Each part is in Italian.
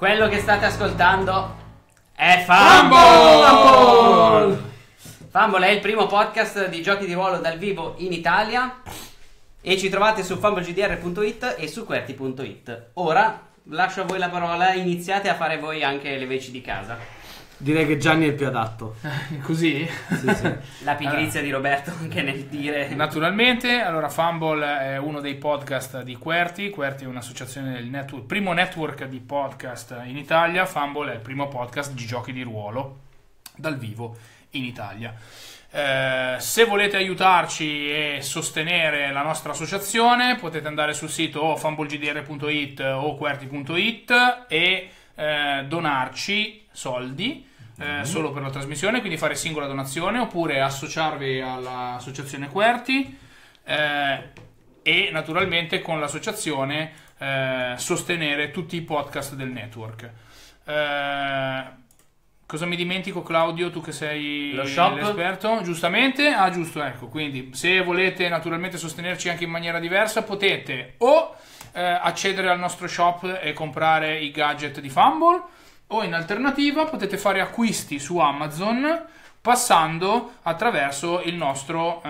Quello che state ascoltando è Fumble! Fumble è il primo podcast di giochi di ruolo dal vivo in Italia e ci trovate su fumblegdr@querty.it e su QWERTY.it. Ora lascio a voi la parola, iniziate a fare voi anche le veci di casa. Direi che Gianni è il più adatto. Così? Sì, sì. La pigrizia di Roberto anche nel dire. Naturalmente, allora Fumble è uno dei podcast di QWERTY. QWERTY è un'associazione del network, primo network di podcast in Italia. Fumble è il primo podcast di giochi di ruolo dal vivo in Italia. Se volete aiutarci e sostenere la nostra associazione potete andare sul sito fumblegdr.it o QWERTY.it e donarci soldi solo per la trasmissione, quindi fare singola donazione oppure associarvi all'associazione QWERTY e naturalmente con l'associazione sostenere tutti i podcast del network. Cosa mi dimentico, Claudio, tu che sei l'esperto? Giustamente, ah giusto, ecco, quindi se volete naturalmente sostenerci anche in maniera diversa potete o accedere al nostro shop e comprare i gadget di Fumble o in alternativa potete fare acquisti su Amazon passando attraverso il nostro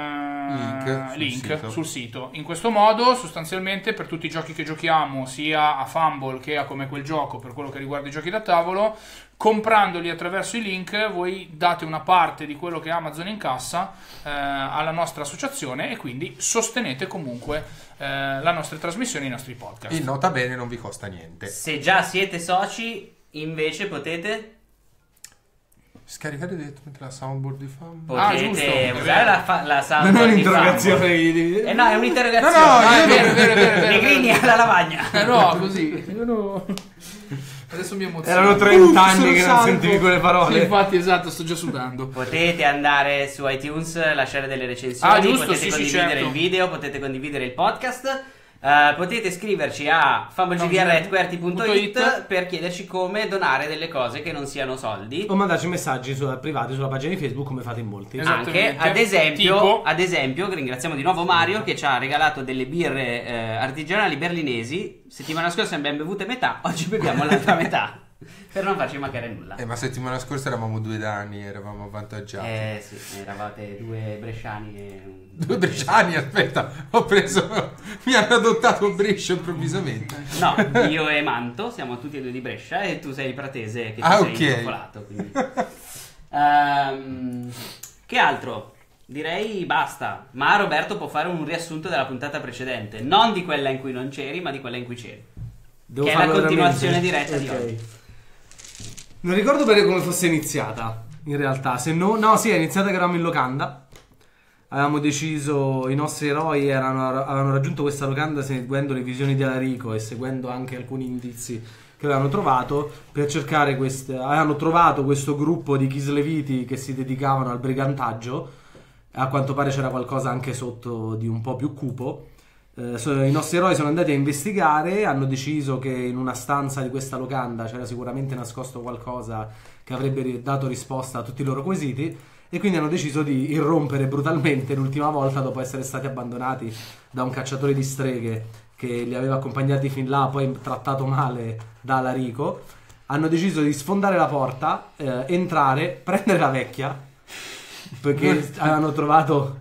link sul sito. In questo modo sostanzialmente per tutti i giochi che giochiamo sia a Fumble che a Come Quel Gioco per quello che riguarda i giochi da tavolo, comprandoli attraverso i link voi date una parte di quello che Amazon incassa alla nostra associazione e quindi sostenete comunque la nostra trasmissione e i nostri podcast. Il nota bene non vi costa niente. Se già siete soci invece potete scaricare direttamente la soundboard di Fumble. Ah, giusto. Usare la soundboard. Non è un'interrogazione. No, è un'interrogazione. No, è vero. Negrini alla lavagna. No, così. No. Adesso mi emoziona. Erano 30 anni che non sentivi quelle parole. Sì, infatti, esatto, sto già sudando. Potete andare su iTunes, lasciare delle recensioni. Ah, giusto, potete condividere il video, potete condividere il podcast. Potete scriverci a fumblegdr@querty.it per chiederci come donare delle cose che non siano soldi o mandarci messaggi privati sulla pagina di Facebook, come fate in molti anche, ad esempio ringraziamo di nuovo Mario che ci ha regalato delle birre artigianali berlinesi. Settimana scorsa abbiamo bevute metà, oggi beviamo l'altra metà per non farci mancare nulla. Ma settimana scorsa eravamo due danni, eravamo avvantaggiati. Sì, eravate due bresciani e... Due bresciani, aspetta, ho preso... Mi hanno adottato Brescia improvvisamente. No, io e Manto siamo tutti e due di Brescia e tu sei Pratese che sei intrappolato, quindi. Che altro? Direi basta, ma Roberto può fare un riassunto della puntata precedente, non di quella in cui non c'eri, ma di quella in cui c'eri. Devo che è la continuazione veramente diretta di oggi. Non ricordo bene come fosse iniziata, in realtà. È iniziata che eravamo in locanda. Avevamo deciso, i nostri eroi avevano raggiunto questa locanda seguendo le visioni di Alarico e seguendo anche alcuni indizi che avevano trovato per cercare avevano trovato questo gruppo di Kisleviti che si dedicavano al brigantaggio. A quanto pare c'era qualcosa anche sotto di un po' più cupo. I nostri eroi sono andati a investigare, hanno deciso che in una stanza di questa locanda c'era sicuramente nascosto qualcosa che avrebbe dato risposta a tutti i loro quesiti e quindi hanno deciso di irrompere brutalmente l'ultima volta dopo essere stati abbandonati da un cacciatore di streghe che li aveva accompagnati fin là, poi trattato male da Alarico. Hanno deciso di sfondare la porta, entrare, prendere la vecchia perché hanno trovato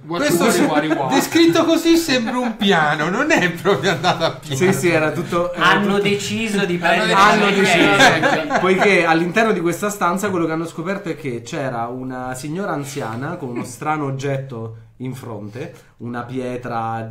descritto così sembra un piano, non è proprio andato a piano. Sì, era tutto. Deciso di prendere poiché all'interno di questa stanza quello che hanno scoperto è che c'era una signora anziana con uno strano oggetto in fronte, una pietra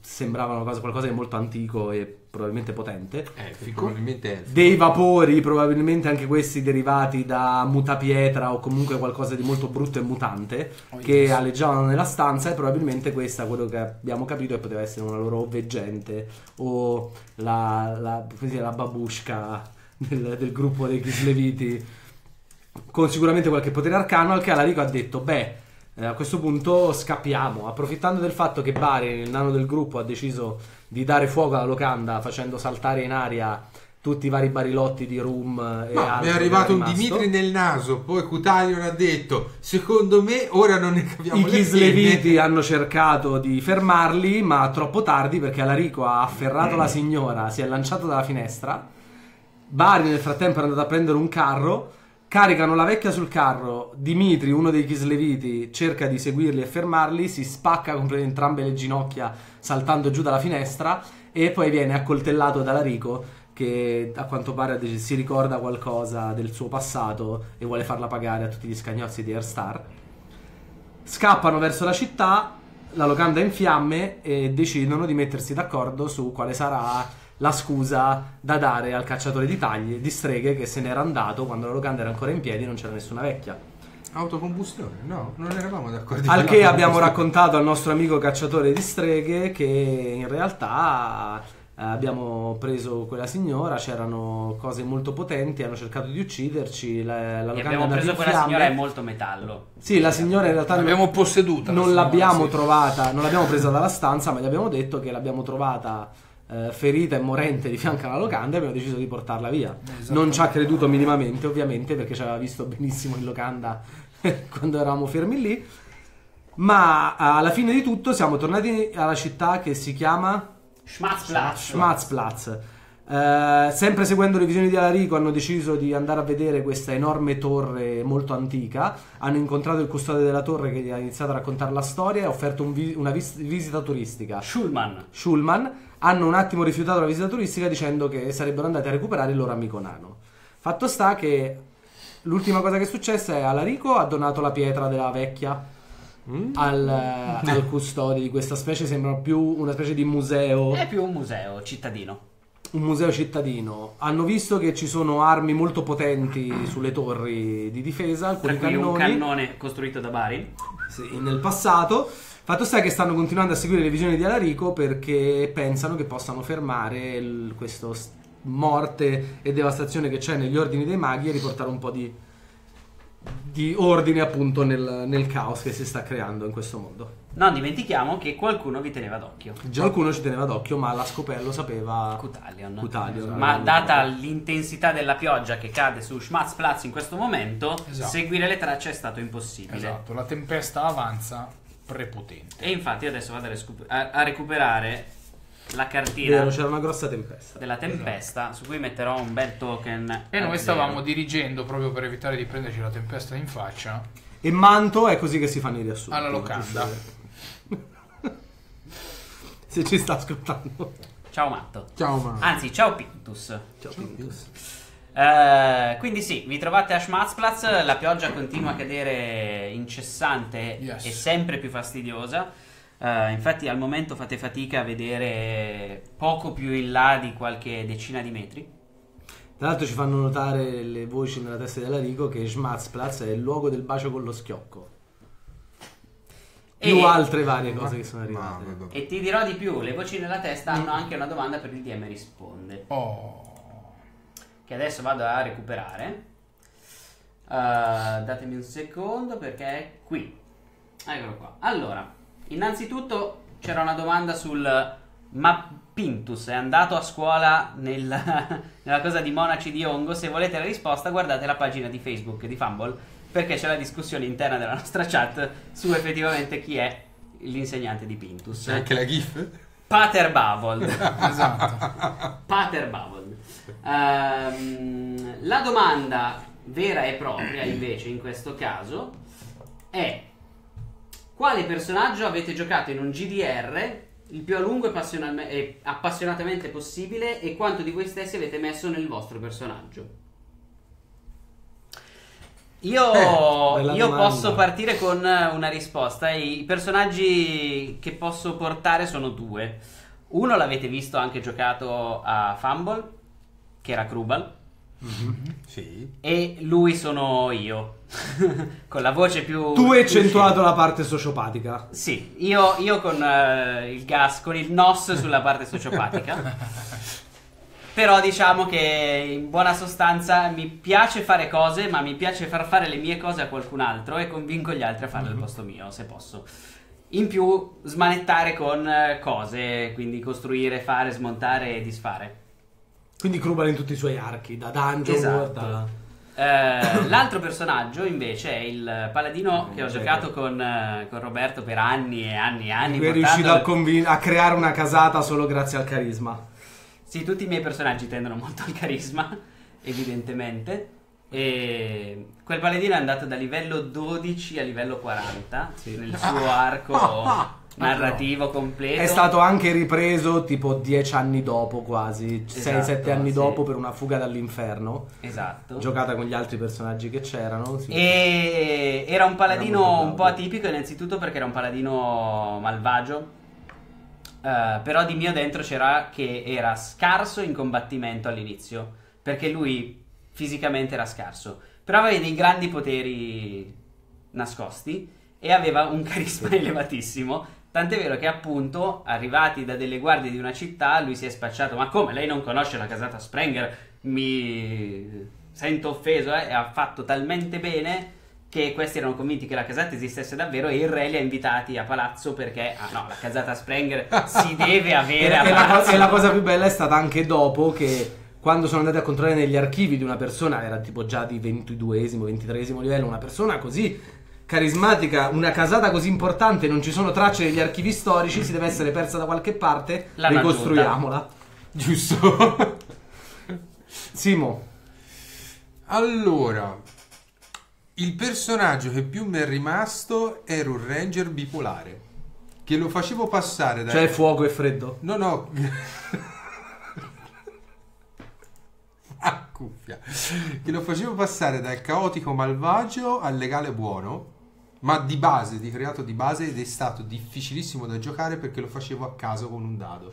sembrava qualcosa di molto antico e probabilmente potente, probabilmente dei vapori, probabilmente anche questi derivati da mutapietra o comunque qualcosa di molto brutto e mutante che aleggiavano nella stanza e probabilmente questa, quello che abbiamo capito, poteva essere una loro veggente o la babusca del gruppo dei Kisleviti con sicuramente qualche potere arcano. Al che Alarico ha detto a questo punto scappiamo, approfittando del fatto che Barin, il nano del gruppo, ha deciso di dare fuoco alla locanda facendo saltare in aria tutti i vari barilotti di rum. Mi è arrivato un Dimitri nel naso, poi Cuthalion ha detto secondo me ora non ne capiamo. I Kisleviti hanno cercato di fermarli ma troppo tardi perché Alarico ha afferrato la signora, si è lanciato dalla finestra Barin nel frattempo era andato a prendere un carro, caricano la vecchia sul carro, Dimitri, uno dei Kisleviti, cerca di seguirli e fermarli, si spacca con entrambe le ginocchia saltando giù dalla finestra e poi viene accoltellato da Alarico, che a quanto pare si ricorda qualcosa del suo passato e vuole farla pagare a tutti gli scagnozzi di Airstar. Scappano verso la città, la locanda è in fiamme e decidono di mettersi d'accordo su quale sarà la scusa da dare al cacciatore di taglie, di streghe, che se n'era andato quando la locanda era ancora in piedi e non c'era nessuna vecchia. Autocombustione? No, non eravamo d'accordo. Al che abbiamo raccontato al nostro amico cacciatore di streghe che in realtà abbiamo preso quella signora, c'erano cose molto potenti, hanno cercato di ucciderci, la locanda abbiamo preso quella fiamme. Signora è molto metallo. Sì, la signora in realtà l'abbiamo posseduta. Non l'abbiamo trovata, non l'abbiamo presa dalla stanza, ma gli abbiamo detto che l'abbiamo trovata ferita e morente di fianco alla locanda e abbiamo deciso di portarla via. Non ci ha creduto minimamente, ovviamente, perché ci aveva visto benissimo in locanda quando eravamo fermi lì. Ma alla fine di tutto siamo tornati alla città che si chiama Schmatzplatz. Sempre seguendo le visioni di Alarico hanno deciso di andare a vedere questa enorme torre molto antica. Hanno incontrato il custode della torre che gli ha iniziato a raccontare la storia e ha offerto una visita turistica. Schulman. Hanno un attimo rifiutato la visita turistica dicendo che sarebbero andati a recuperare il loro amico nano. Fatto sta che l'ultima cosa che è successa è che Alarico ha donato la pietra della vecchia al custode di questa specie, sembra più una specie di museo. È più un museo cittadino. Un museo cittadino. Hanno visto che ci sono armi molto potenti sulle torri di difesa, alcuni cannoni. Un cannone costruito da Barin. Sì, nel passato. Fatto sta che stanno continuando a seguire le visioni di Alarico perché pensano che possano fermare questa morte e devastazione che c'è negli ordini dei maghi e riportare un po' di ordine appunto nel caos che si sta creando in questo mondo. Non dimentichiamo che qualcuno vi teneva d'occhio. Già qualcuno ci teneva d'occhio, ma la lo sapeva Cuthalion. Ma data l'intensità della pioggia che cade su Schmatzplatz in questo momento, seguire le tracce è stato impossibile. Esatto, la tempesta avanza prepotente. E infatti adesso vado a recuperare la cartina. Vero, c'era una grossa tempesta. Della tempesta, esatto. Su cui metterò un bel token. E noi stavamo dirigendo proprio per evitare di prenderci la tempesta in faccia. E Manto è così che si fanno i riassunti. Alla locanda. Se ci sta ascoltando. Ciao Manto. Ciao Manto. Anzi, ciao Pintus. Ciao Pintus. Quindi sì, vi trovate a Schmatzplatz, la pioggia continua a cadere incessante e sempre più fastidiosa. Infatti al momento fate fatica a vedere poco più in là di qualche decina di metri. Tra l'altro ci fanno notare le voci nella testa di Alarico che Schmatzplatz è il luogo del bacio con lo schiocco. Più altre varie cose che sono arrivate. E ti dirò di più, le voci nella testa hanno anche una domanda per il DM risponde. Che adesso vado a recuperare. Datemi un secondo perché è qui. Eccolo qua. Allora, innanzitutto c'era una domanda sul ma Pintus è andato a scuola nella cosa di monaci di Ongo. Se volete la risposta guardate la pagina di Facebook di Fumble, perché c'è la discussione interna della nostra chat su effettivamente chi è l'insegnante di Pintus. C'è anche la gif? Pater Bavold. Esatto. Pater Bavold. La domanda vera e propria invece in questo caso è: quale personaggio avete giocato in un GDR il più a lungo e appassionatamente possibile e quanto di voi stessi avete messo nel vostro personaggio? Io posso partire con una risposta. I personaggi che posso portare sono due. Uno l'avete visto anche giocato a Fumble, che era Krubal. Sì. E lui sono io con la voce più... Tu hai accentuato la parte sociopatica. Sì, io con il gas, con il nos sulla parte sociopatica. Però diciamo che in buona sostanza mi piace fare cose, ma mi piace far fare le mie cose a qualcun altro e convinco gli altri a farle al posto mio, se posso. In più, smanettare con cose, quindi costruire, fare, smontare e disfare. Quindi Krubal in tutti i suoi archi, da dungeon. Esatto. L'altro personaggio invece è il paladino che ho giocato con Roberto per anni e anni e anni. È riuscito a creare una casata solo grazie al carisma. Sì, tutti i miei personaggi tendono molto al carisma. evidentemente. E quel paladino è andato da livello 12 a livello 40, sì, nel suo arco narrativo completo. È stato anche ripreso tipo 10 anni dopo, quasi 6-7 anni dopo, per una fuga dall'inferno. Esatto. Giocata con gli altri personaggi che c'erano. Sì. E era un paladino un po' atipico, innanzitutto perché era un paladino malvagio. Però di mio dentro c'era che era scarso in combattimento all'inizio, perché lui fisicamente era scarso, però aveva dei grandi poteri nascosti e aveva un carisma elevatissimo, tant'è vero che appunto, arrivati da delle guardie di una città, lui si è spacciato: ma come, lei non conosce la casata Sprenger? Mi sento offeso, eh? E ha fatto talmente bene che questi erano convinti che la casata esistesse davvero, e il re li ha invitati a palazzo perché, ah no, la casata Sprenger si deve avere a palazzo. E la cosa più bella è stata anche dopo, che quando sono andati a controllare negli archivi di una persona, era tipo già di 22esimo, 23esimo livello, una persona così carismatica, una casata così importante, non ci sono tracce negli archivi storici, si deve essere persa da qualche parte, ricostruiamola. Giusto. Simo. Allora... il personaggio che più mi è rimasto era un ranger bipolare, che lo facevo passare da... cioè fuoco e freddo? No, no. Ah, cuffia. Che lo facevo passare dal caotico malvagio al legale buono, ma di base, di creato di base, ed è stato difficilissimo da giocare perché lo facevo a caso con un dado.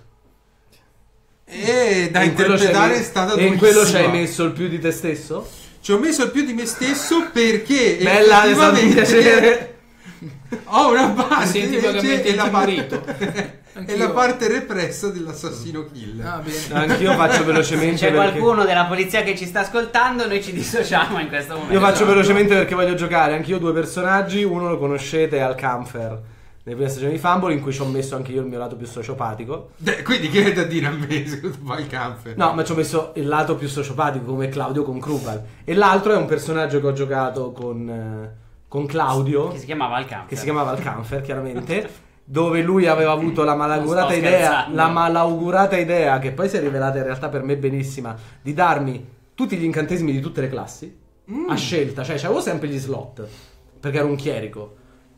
E da interpretare è stata durissima. E in quello ci hai messo il più di te stesso? Ci ho messo il più di me stesso perché bella, effettivamente ho una parte e la parte repressa dell'assassino killer. Ah, anch'io faccio velocemente. Se c'è qualcuno della polizia che ci sta ascoltando, noi ci dissociamo in questo momento. Io faccio velocemente perché voglio giocare. Anch'io due personaggi, uno lo conoscete, al Camfer, nelle prime stagioni di Fumble, in cui ci ho messo anche io il mio lato più sociopatico. Quindi che è da dire a me se tu fai il camper? No, ma ci ho messo il lato più sociopatico, come Claudio con Krubal. E l'altro è un personaggio che ho giocato con Claudio, che si chiamava il camper. Che si chiamava il camper, chiaramente. Dove lui aveva avuto la malaugurata idea, che poi si è rivelata in realtà per me benissima, di darmi tutti gli incantesimi di tutte le classi, a scelta. Cioè c'avevo sempre gli slot, perché ero un chierico,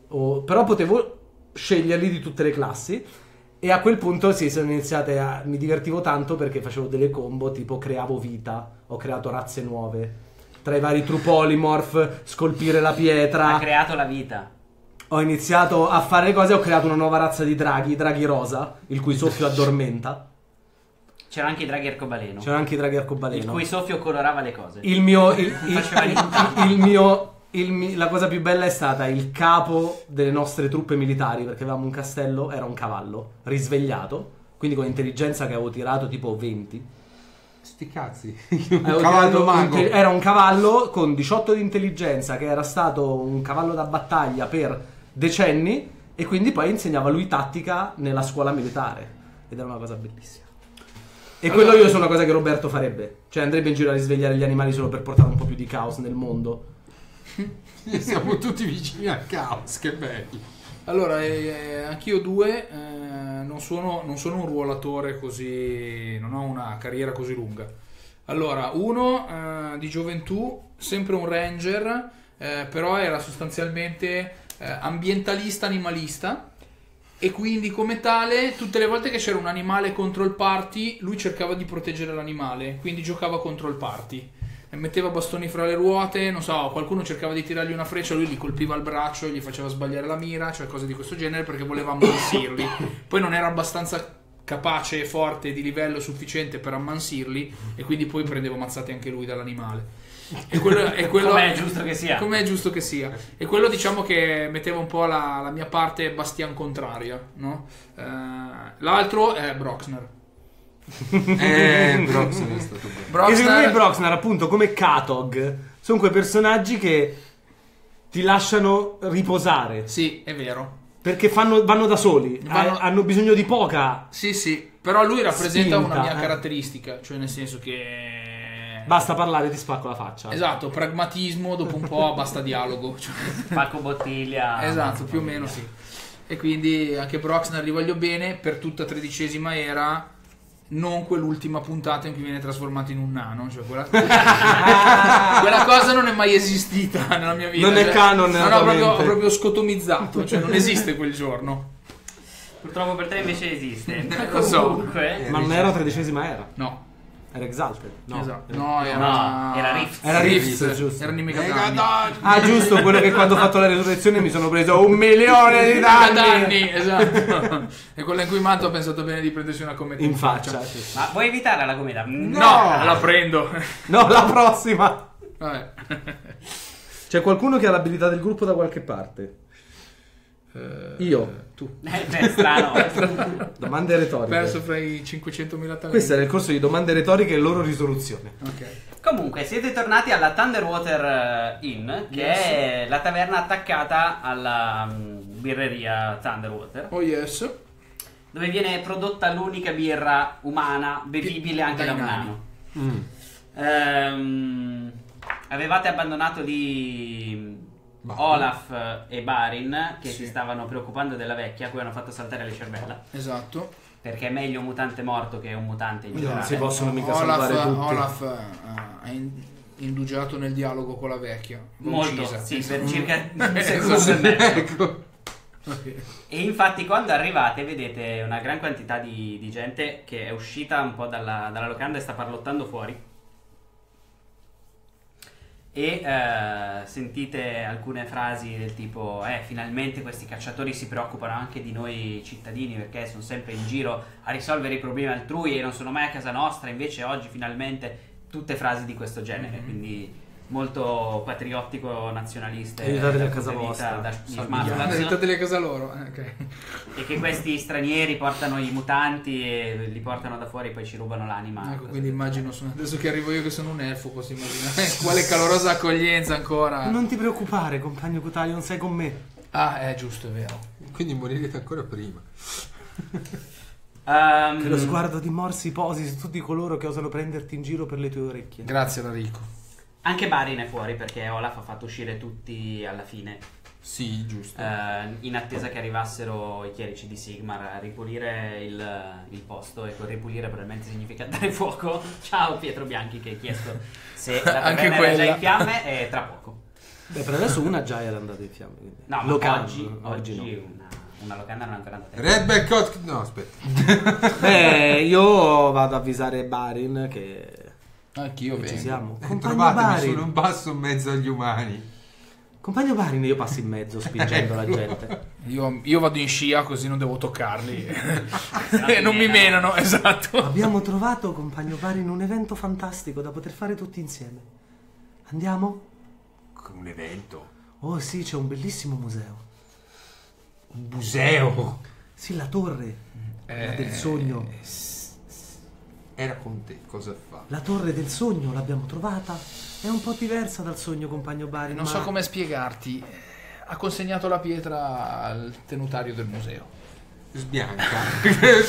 però potevo sceglierli di tutte le classi, e a quel punto sono iniziate a... mi divertivo tanto perché facevo delle combo, tipo creavo vita, ho creato razze nuove tra i vari true polymorph, scolpire la pietra, ha creato la vita, ho iniziato a fare le cose, ho creato una nuova razza di draghi, i draghi rosa, il cui soffio addormenta. C'erano anche i draghi arcobaleno, il cui soffio colorava le cose. La cosa più bella è stata il capo delle nostre truppe militari, perché avevamo un castello, era un cavallo risvegliato, quindi con intelligenza che avevo tirato tipo 20. Sti cazzi. Era un cavallo con 18 di intelligenza, che era stato un cavallo da battaglia per decenni, e quindi poi insegnava lui tattica nella scuola militare, ed era una cosa bellissima. E quello io sono una cosa che Roberto farebbe, cioè andrebbe in giro a risvegliare gli animali solo per portare un po' più di caos nel mondo. Siamo tutti vicini al caos, che belli. Allora, anch'io due. Non sono un ruolatore così, non ho una carriera così lunga. Allora, uno di gioventù, sempre un ranger, però era sostanzialmente ambientalista animalista, e quindi come tale tutte le volte che c'era un animale contro il party, lui cercava di proteggere l'animale, quindi giocava contro il party, metteva bastoni fra le ruote, non so, qualcuno cercava di tirargli una freccia, lui gli colpiva il braccio e gli faceva sbagliare la mira, cioè cose di questo genere, perché voleva ammansirli. Poi non era abbastanza capace e forte, di livello sufficiente per ammansirli, e quindi poi prendeva mazzate anche lui dall'animale. E quello come è giusto che sia. Come è giusto che sia. E quello, diciamo, che metteva un po' la mia parte bastian contraria, no? L'altro è Broxner. Broxner è stato bello. E secondo me Broxner, appunto, come Katog, sono quei personaggi che ti lasciano riposare. Sì, è vero. Perché vanno da soli, hanno bisogno di poca. Sì, sì. Però lui rappresenta una mia caratteristica, cioè nel senso che basta parlare, ti spacco la faccia. Esatto, pragmatismo, dopo un po' basta dialogo, cioè spacco bottiglia. Esatto, più o meno sì. E quindi anche Broxner gli voglio bene. Per tutta 13ª era non quell'ultima puntata in cui viene trasformato in un nano, cioè quella... quella cosa non è mai esistita nella mia vita, non cioè... è canon, no, no, proprio scotomizzato, cioè non esiste quel giorno. Purtroppo per te invece esiste. Lo so. Comunque... ma non era la 13ª era? No. Era Exalted? No, esatto. No, era Rift. Era Rift, giusto. Era ah, giusto, quello che quando ho fatto la resurrezione mi sono preso 1.000.000 di danni. Esatto. E quello in cui Manto ha pensato bene di prendersi una cometa in faccia. Sì. Ma vuoi evitare la cometa? No, no, la prendo. No, la prossima. Vabbè. C'è qualcuno che ha l'abilità del gruppo da qualche parte? Io, tu. Beh, strano. Domande retoriche. Perso fra i 500.000 talenti. Questo era il corso di domande retoriche e loro risoluzione. Ok. Comunque, siete tornati alla Thunderwater Inn, che è la taverna attaccata alla birreria Thunderwater. Oh yes. Dove viene prodotta l'unica birra umana bevibile anche da umano. Avevate abbandonato lì Olaf e Barin, che si stavano preoccupando della vecchia, a cui hanno fatto saltare le cervella. Esatto. Perché è meglio un mutante morto che un mutante in generale. Non si possono mica salvare tutti. Olaf ha indugiato nel dialogo con la vecchia. Molto, sì, per circa un secondo e mezzo. Ecco. Okay. E infatti quando arrivate vedete una gran quantità di gente che è uscita un po' dalla locanda e sta parlottando fuori. E sentite alcune frasi del tipo: finalmente questi cacciatori si preoccupano anche di noi cittadini, perché sono sempre in giro a risolvere i problemi altrui e non sono mai a casa nostra. Invece oggi finalmente, tutte frasi di questo genere, quindi molto patriottico, nazionalista. Aiutateli a casa vostra, aiutateli a casa loro. Okay. E che questi stranieri portano i mutanti e li portano da fuori e poi ci rubano l'anima. Ecco, quindi immagino, adesso che arrivo io che sono un elfo, posso immaginare quale calorosa accoglienza ancora. Non ti preoccupare, compagno Cuthalion, sei con me. Ah, è giusto, è vero. Quindi morirete ancora prima. Che lo sguardo di Mor si posi su tutti coloro che osano prenderti in giro per le tue orecchie. Grazie, Alarico. Anche Barin è fuori perché Olaf ha fatto uscire tutti alla fine. Sì, giusto. In attesa che arrivassero i chierici di Sigmar a ripulire il posto. E quel ripulire probabilmente significa dare fuoco. Ciao Pietro Bianchi, che hai chiesto se la taverna era già in fiamme, e tra poco. Beh, per adesso una già era andata in fiamme. No, ma oggi no. Una locanda non è ancora andata in fiamme. Rebecca... no, aspetta. Io vado ad avvisare Barin che... anch'io vengo. Ci siamo. Trovatemi solo un passo in mezzo agli umani. Compagno Barin, io passo in mezzo spingendo la gente. Io vado in scia così non devo toccarli. E non mi menano, esatto. Abbiamo trovato, compagno Barin, un evento fantastico da poter fare tutti insieme. Andiamo? Un evento? Oh sì, c'è un bellissimo museo. Un museo? Sì, la torre del sogno. Era con te, cosa fa? La torre del sogno l'abbiamo trovata. È un po' diversa dal sogno, compagno Barin. Non so come spiegarti. Ha consegnato la pietra al tenutario del museo. Sbianca.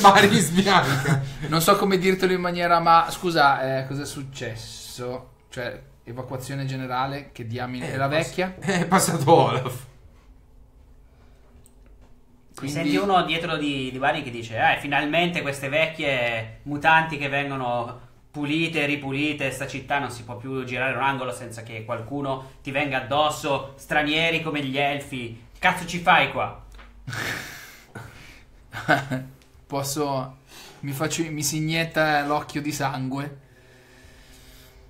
Barin sbianca. Non so come dirtelo in maniera, ma scusa, cos'è successo? Cioè, evacuazione generale, che diamine è la vecchia? È passato Olaf. Quindi... senti uno dietro di Barin che dice: finalmente queste vecchie mutanti che vengono pulite e ripulite, sta città non si può più girare un angolo senza che qualcuno ti venga addosso, stranieri come gli elfi, cazzo ci fai qua? Mi si inietta l'occhio di sangue,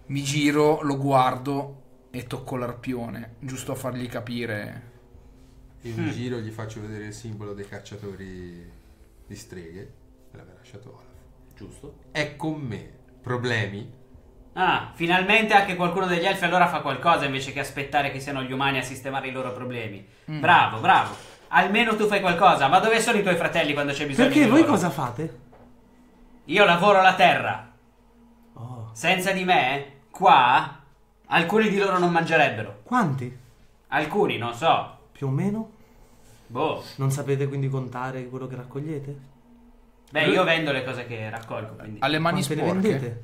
mi giro, lo guardo e tocco l'arpione, giusto a fargli capire. Io in giro gli faccio vedere il simbolo dei cacciatori di streghe. Me l'aveva lasciato Olaf. Giusto? È con me. Problemi? Ah, finalmente anche qualcuno degli elfi allora fa qualcosa invece che aspettare che siano gli umani a sistemare i loro problemi. Bravo, bravo. Almeno tu fai qualcosa. Ma dove sono i tuoi fratelli quando c'è bisogno? Perché voi cosa fate? Io lavoro la terra. Oh. Senza di me, qua, alcuni di loro non mangerebbero. Quanti? Alcuni, non so. Più o meno? Boh. Non sapete quindi contare quello che raccogliete? Beh, io vendo le cose che raccolgo, quindi. Alle mani sporche. Quante le vendete?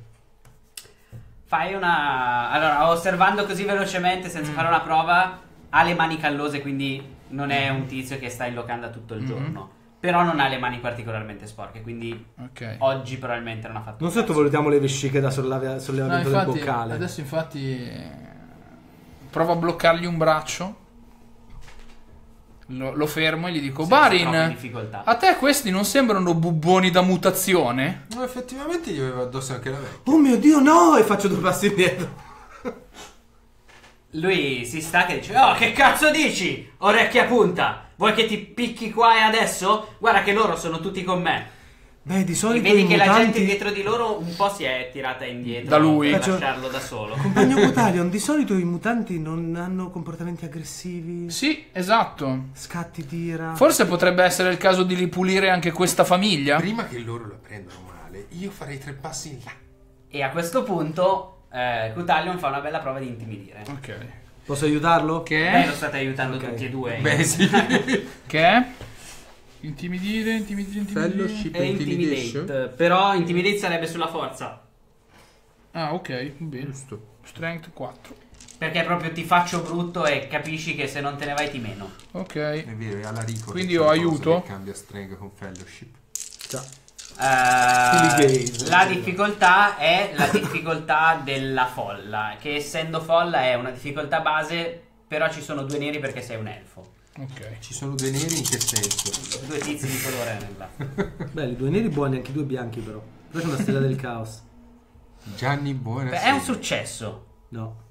Fai una... allora, osservando così velocemente, senza fare una prova, ha le mani callose, quindi non è un tizio che sta in locanda tutto il giorno. Però non ha le mani particolarmente sporche, quindi okay, oggi probabilmente non ha fatto. Non sottovalutiamo le vesciche da sollevamento, no, infatti, del boccale. Adesso infatti provo a bloccargli un braccio, lo fermo e gli dico: Barin, a te questi non sembrano bubboni da mutazione? No, effettivamente gli aveva addosso anche la vecchia. Oh mio Dio, no! E faccio due passi indietro. Lui si stacca e dice: oh, che cazzo dici, orecchia punta? Vuoi che ti picchi qua e adesso? Guarda che loro sono tutti con me. Beh, di solito e vedi che mutanti... la gente dietro di loro un po' si è tirata indietro da lui, per lasciarlo da solo. Compagno Cuthalion, di solito i mutanti non hanno comportamenti aggressivi. Sì, esatto. Scatti d'ira. Forse potrebbe essere il caso di ripulire anche questa famiglia. Prima che loro la prendano male, io farei tre passi in là. E a questo punto Cuthalion fa una bella prova di intimidire. Ok. Posso aiutarlo? Che? Beh, lo state aiutando, okay, tutti e due. Beh, sì. Che? Intimidire, intimidire, intimidire. E intimidate. Però intimidate sarebbe sulla forza. Ah, ok. Bene. Giusto. Strength 4. Perché proprio ti faccio brutto e capisci che se non te ne vai ti meno. Ok. È vero, è Alarico. Quindi ho aiuto. Cambia strength con fellowship. Ciao. La difficoltà è la difficoltà della folla, che essendo folla è una difficoltà base, però ci sono due neri perché sei un elfo. Ok. Ci sono due neri in che senso? Due tizi di colore nella. Belli, due neri buoni, anche due bianchi però. Però c'è una stella del caos. Gianni, buona. Beh, è un successo. No.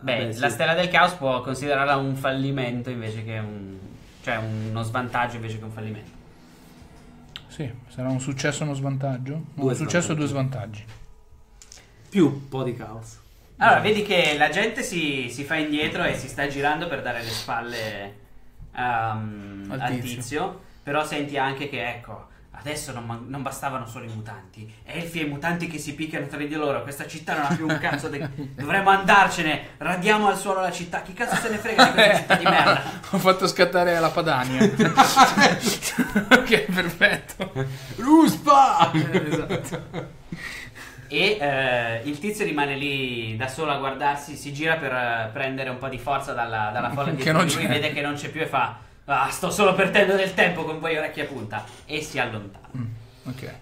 Beh, vabbè, la sì, stella del caos può considerarla un fallimento invece che un... cioè uno svantaggio invece che un fallimento. Sì, sarà un successo e uno svantaggio. Un successo e due svantaggi. Più un po' di caos. Allora, vedi che la gente si fa indietro e si sta girando per dare le spalle al tizio. Però senti anche che, ecco, adesso non bastavano solo i mutanti. Elfi e mutanti che si picchiano tra di loro. Questa città non ha più un cazzo. Dovremmo andarcene. Radiamo al suolo la città. Chi cazzo se ne frega di questa città di merda? Ho fatto scattare la Padania. Ok, perfetto. Ruspa! Esatto. E il tizio rimane lì da solo a guardarsi. Si gira per prendere un po' di forza dalla folla di lui. Vede che non c'è più e fa: ah, sto solo perdendo del tempo con voi, orecchia punta. E si allontana. Ok.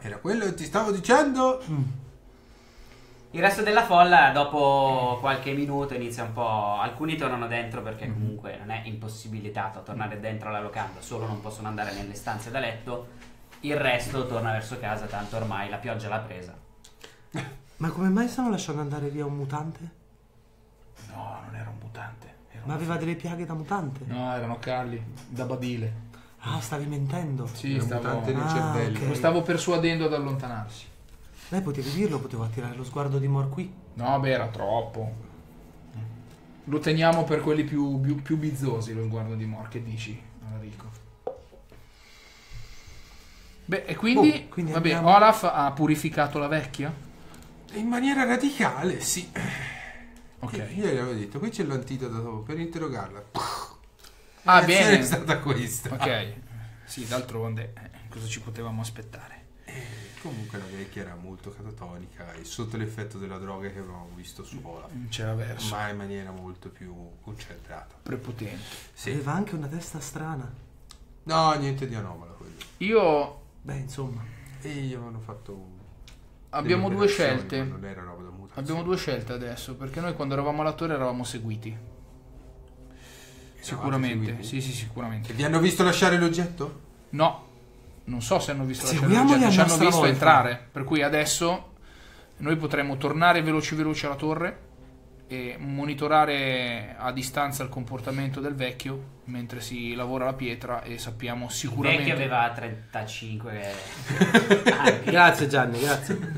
Era quello che ti stavo dicendo. Il resto della folla, dopo qualche minuto, inizia un po'. Alcuni tornano dentro perché comunque non è impossibilitato tornare dentro alla locanda, solo non possono andare nelle stanze da letto. Il resto torna verso casa, tanto ormai la pioggia l'ha presa. Ma come mai stanno lasciando andare via un mutante? No, non era un mutante. Ma aveva delle piaghe da mutante? No, erano calli, da badile. Ah, stavi mentendo? Sì, mutante nel cervello. Okay. Lo stavo persuadendo ad allontanarsi. Beh, potevi dirlo, potevo attirare lo sguardo di Mor qui. No, beh, era troppo. Lo teniamo per quelli più bizzosi, lo sguardo di Mor, che dici, Alarico? Beh, e quindi vabbè, abbiamo... Olaf ha purificato la vecchia? In maniera radicale, sì. Ok. Io gli avevo detto, qui c'è l'antidoto per interrogarla. Ah, bene. È stata questa. Ok. Sì, d'altronde, cosa ci potevamo aspettare? Comunque la vecchia era molto catatonica e sotto l'effetto della droga che avevamo visto su Olaf. C'era verso. Ma in maniera molto più concentrata. Prepotente. Sì. Aveva anche una testa strana. No, niente di anomalo quello. Io... beh, insomma. E gli avevano fatto... abbiamo due scelte. Non era roba da mutare. Abbiamo due scelte adesso, perché noi quando eravamo alla torre eravamo seguiti. Sicuramente. No, sì, sicuramente. E vi hanno visto lasciare l'oggetto? No. Non so se hanno visto lasciare l'oggetto. Ci hanno visto entrare. Per cui adesso noi potremmo tornare veloci alla torre e monitorare a distanza il comportamento del vecchio mentre si lavora la pietra, e sappiamo sicuramente. Il vecchio aveva 35 anni. Grazie Gianni, grazie.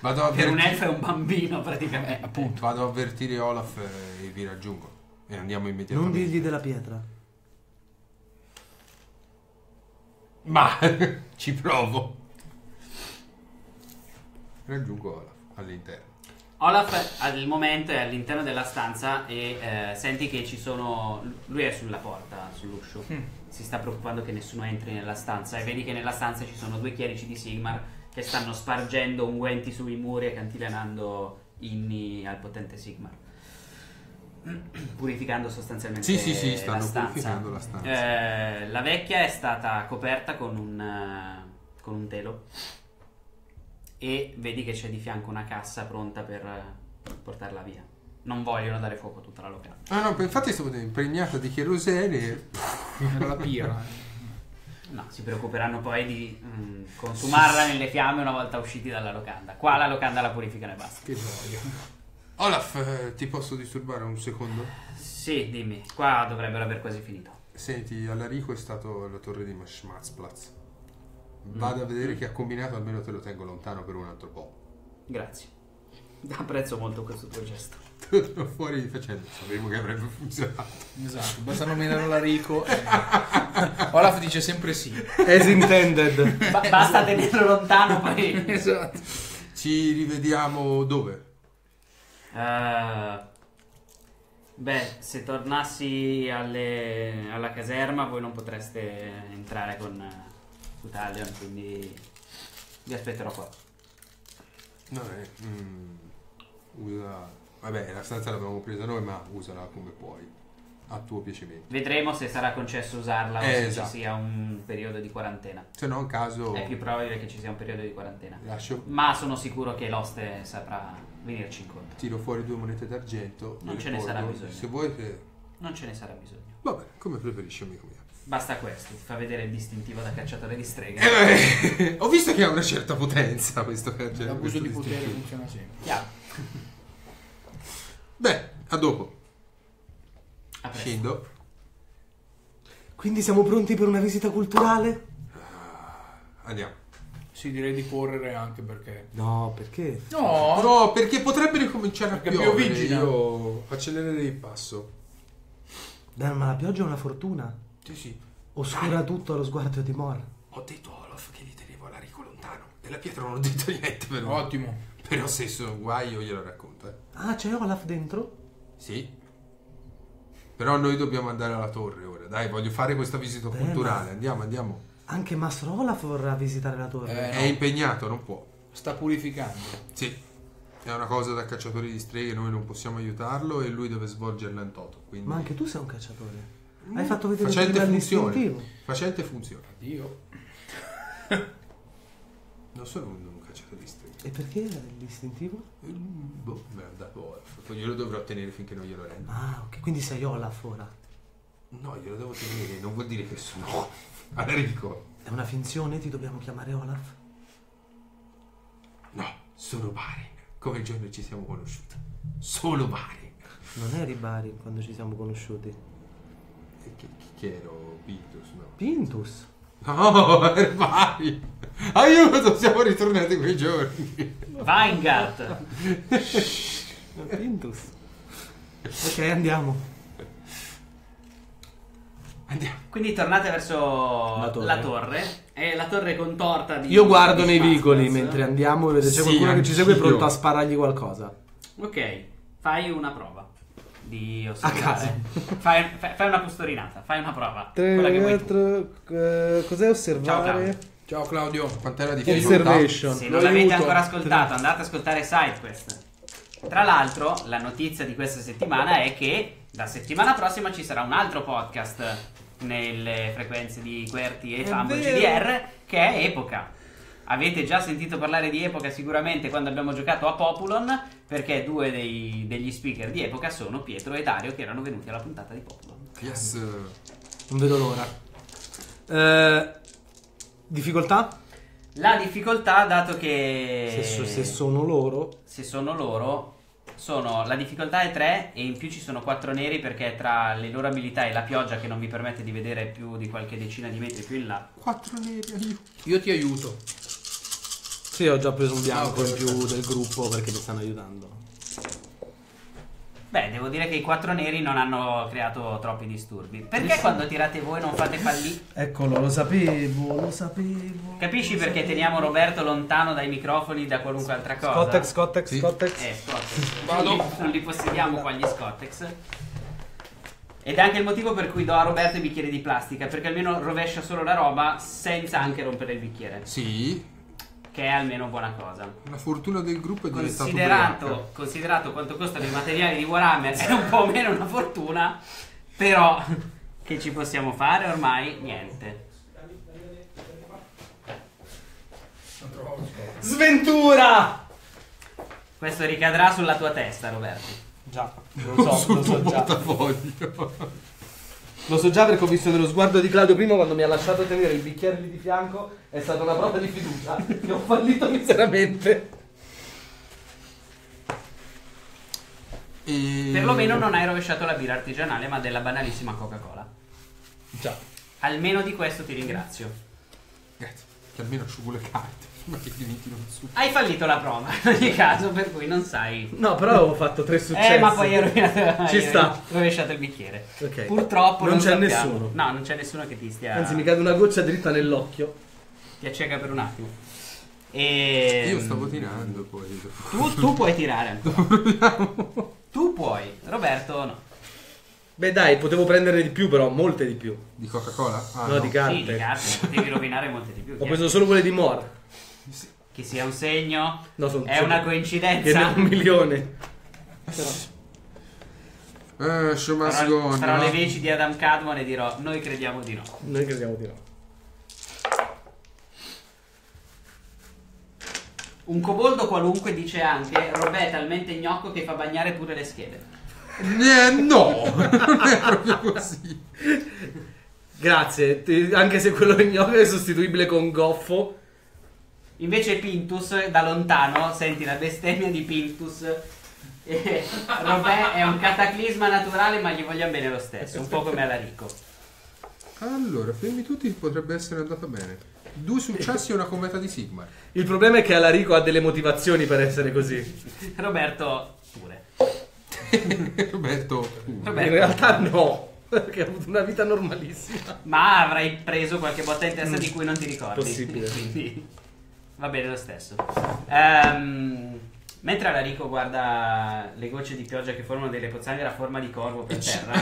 Vado a per un elfo è un bambino praticamente. Appunto, vado a avvertire Olaf e vi raggiungo e andiamo immediatamente. Non dirgli della pietra. Ma ci provo. Raggiungo Olaf all'interno. Olaf al momento è all'interno della stanza e senti che ci sono... lui è sulla porta, sull'uscio, si sta preoccupando che nessuno entri nella stanza, e vedi che nella stanza ci sono due chierici di Sigmar che stanno spargendo unguenti sui muri e cantilenando inni al potente Sigmar. purificando sostanzialmente stanno la stanza. Purificando la stanza. La vecchia è stata coperta con un telo e vedi che c'è di fianco una cassa pronta per portarla via. Non vogliono dare fuoco a tutta la locanda. Ah no, infatti è stata impregnata di cherosene. Era la pira. No, si preoccuperanno poi di consumarla nelle fiamme una volta usciti dalla locanda. Qua la locanda la purificano e basta. Che voglio. Olaf, ti posso disturbare un secondo? Sì, dimmi. Qua dovrebbero aver quasi finito. Senti, Alarico è stato alla torre di Schmatzplatz. Vado a vedere che ha combinato, almeno te lo tengo lontano per un altro po'. Grazie. Apprezzo molto questo tuo gesto. Te lo tengo fuori di facendo. Sapevo che avrebbe funzionato. Esatto, basta nominare Alarico. Olaf dice sempre sì. As intended. Basta tenerlo lontano poi. Esatto. Ci rivediamo dove? Beh, se tornassi alla caserma voi non potreste entrare con Cuthalion, quindi vi aspetterò qua. Vabbè, usa... Vabbè, la stanza l'abbiamo presa noi, ma usala come puoi, a tuo piacimento. Vedremo se sarà concesso usarla o se esatto. Ci sia un periodo di quarantena. Se no, in caso... È più probabile che ci sia un periodo di quarantena. Lascio... Ma sono sicuro che l'oste saprà venirci incontro. Tiro fuori 2 monete d'argento. Non ce ne sarà bisogno. Se vuoi che... Non ce ne sarà bisogno. Vabbè, come preferisci, amico mio. Basta questo, fa vedere il distintivo da cacciatore di strega. Ho visto che ha una certa potenza questo cacciatore. L'abuso di potere funziona sempre. Chiaro. Beh, a dopo. Scendo. Quindi siamo pronti per una visita culturale? Andiamo. Sì, direi di correre anche perché... No, perché? No, no, perché potrebbe ricominciare a piovere. Io accelererei il passo. Dai, ma la pioggia è una fortuna. Sì, sì. Oscura tutto allo sguardo di Mor. Ho detto a Olaf che li tenevo Alarico lontano. Della Pietro non ho detto niente, però. Ottimo. Però se sono guai io glielo racconto. Ah, c'è Olaf dentro? Sì. Però noi dobbiamo andare alla torre ora. Dai, voglio fare questa visita culturale. Ma... Andiamo, andiamo. Anche Mastro Olaf vorrà visitare la torre. È impegnato, non può. Sta purificando. Sì. È una cosa da cacciatore di streghe. Noi non possiamo aiutarlo e lui deve svolgerla in toto. Quindi... Ma anche tu sei un cacciatore. Hai fatto vedere facente funzione. Facente funzione. Addio. Non sono un cacciatore di streghe. E perché l'istintivo? Boh, me l'ha dato Olaf. Poi glielo dovrò tenere finché non glielo rendo. Ah, ok. Quindi sei Olaf ora? No, glielo devo tenere. Non vuol dire che sono Alarico. È una finzione? Ti dobbiamo chiamare Olaf? No, sono Barin. Come il giorno ci siamo conosciuti. Solo Barin. Non eri Barin quando ci siamo conosciuti. E che ero? Pintus, no? Pintus? No, ero Barin. Aiuto, siamo ritornati quei giorni. Vanguard. Pintus. Ok, andiamo. Andiamo. Quindi tornate verso la torre. È la torre contorta di... Io guardo nei vicoli mentre andiamo. Vedete, c'è qualcuno che ci segue pronto a sparargli qualcosa. Ok, fai una prova di osservazione. Fai una postorinata, fai una prova. 3 metri. Cos'è osservare? Ciao Claudio, quant'era di Observation. Se non l'avete ancora ascoltato, andate ad ascoltare Sidequest. Tra l'altro, la notizia di questa settimana è che la settimana prossima ci sarà un altro podcast nelle frequenze di QWERTY e FumbleGDR che è Epoca. Avete già sentito parlare di Epoca sicuramente quando abbiamo giocato a Populon, perché due degli speaker di Epoca sono Pietro e Dario, che erano venuti alla puntata di Populon. Yes. Non vedo l'ora. Difficoltà? La difficoltà, dato che... Se sono loro... Se sono loro, la difficoltà è 3 e in più ci sono 4 neri, perché tra le loro abilità e la pioggia, che non vi permette di vedere più di qualche decina di metri più in là... 4 neri, aiuto. Io ti aiuto. Sì, ho già preso un bianco in più del gruppo perché mi stanno aiutando. Beh, devo dire che i 4 neri non hanno creato troppi disturbi. Perché quando tirate voi non fate fallire? Eccolo, lo sapevo. Capisci perché teniamo Roberto lontano dai microfoni, da qualunque altra cosa? Scottex. Scottex. Vado. Non li possediamo qua gli Scottex. Ed è anche il motivo per cui do a Roberto i bicchieri di plastica, perché almeno rovescia solo la roba senza anche rompere il bicchiere. Sì. che è almeno buona cosa. La fortuna del gruppo è considerato quanto costano i materiali di Warhammer, è un po' meno una fortuna, però che ci possiamo fare ormai? Niente. Sventura! Questo ricadrà sulla tua testa, Roberto. Già, lo so già. Lo so già perché ho visto nello sguardo di Claudio prima quando mi ha lasciato tenere il bicchiere lì di fianco. È stata una prova di fiducia che ho fallito miseramente. E... perlomeno non hai rovesciato la birra artigianale ma della banalissima Coca-Cola. Già. Almeno di questo ti ringrazio. Grazie, che almeno asciugo le carte. Ma che non so. Hai fallito la prova in ogni caso, per cui non sai. No, però avevo fatto 3 successi. Ma poi hai rovinato. Ci sta. Rovesciato il bicchiere. Okay. Purtroppo non c'è nessuno. No, non c'è nessuno che ti stia. Anzi, mi cade una goccia dritta nell'occhio. Ti acceca per un attimo. E... io stavo tirando poi. Tu puoi tirare ancora. Tu puoi, Roberto no. Beh dai, potevo prenderne di più però, molte di più. Di Coca-Cola? Ah, no, di carte. Sì, di carte, potevi rovinare molte di più. Ho preso solo quelle di Mor. Che sia un segno, no, è una coincidenza. Che è 1.000.000. Sarò le veci di Adam Cadmon e dirò: noi crediamo di no. Noi crediamo di no. Un coboldo qualunque dice anche: Robè è talmente gnocco che fa bagnare pure le schede. No, non è proprio così. Grazie, anche se quello gnocco è sostituibile con goffo. Invece Pintus, da lontano, senti la bestemmia di Pintus. Robè è un cataclisma naturale ma gli vogliamo bene lo stesso, un po' come Alarico. Allora, fermi tutti, potrebbe essere andata bene. 2 successi e una cometa di Sigmar. Il problema è che Alarico ha delle motivazioni per essere così. Roberto pure. Roberto pure. Roberto. In realtà no. Perché ha avuto una vita normalissima. Ma avrai preso qualche botta in testa di cui non ti ricordi. Possibile. Quindi... va bene lo stesso. Mentre Alarico guarda le gocce di pioggia che formano delle pozzanghere a forma di corvo per terra,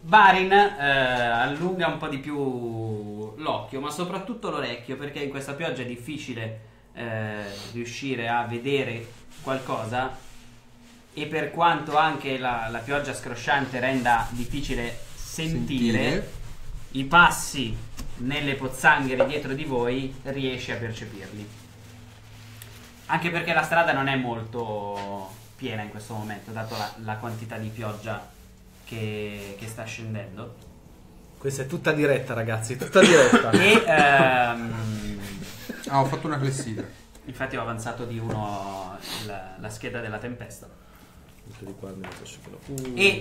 Barin allunga un po' di più l'occhio, ma soprattutto l'orecchio, perché in questa pioggia è difficile riuscire a vedere qualcosa, e per quanto anche la pioggia scrosciante renda difficile sentire. I passi nelle pozzanghere dietro di voi riesci a percepirli, anche perché la strada non è molto piena in questo momento, dato la quantità di pioggia che sta scendendo. Questa è tutta diretta, ragazzi, tutta diretta. Ho fatto una flessida, infatti ho avanzato di uno la scheda della tempesta. Di qua, ti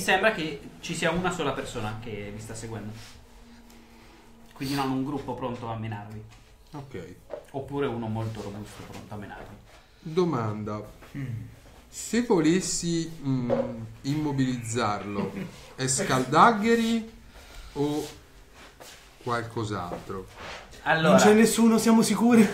sembra che ci sia una sola persona che vi sta seguendo, quindi non un gruppo pronto a menarvi, ok, oppure uno molto robusto pronto a menarvi. Domanda: se volessi immobilizzarlo, è scaldagheri o qualcos'altro? Allora, non c'è nessuno, siamo sicuri?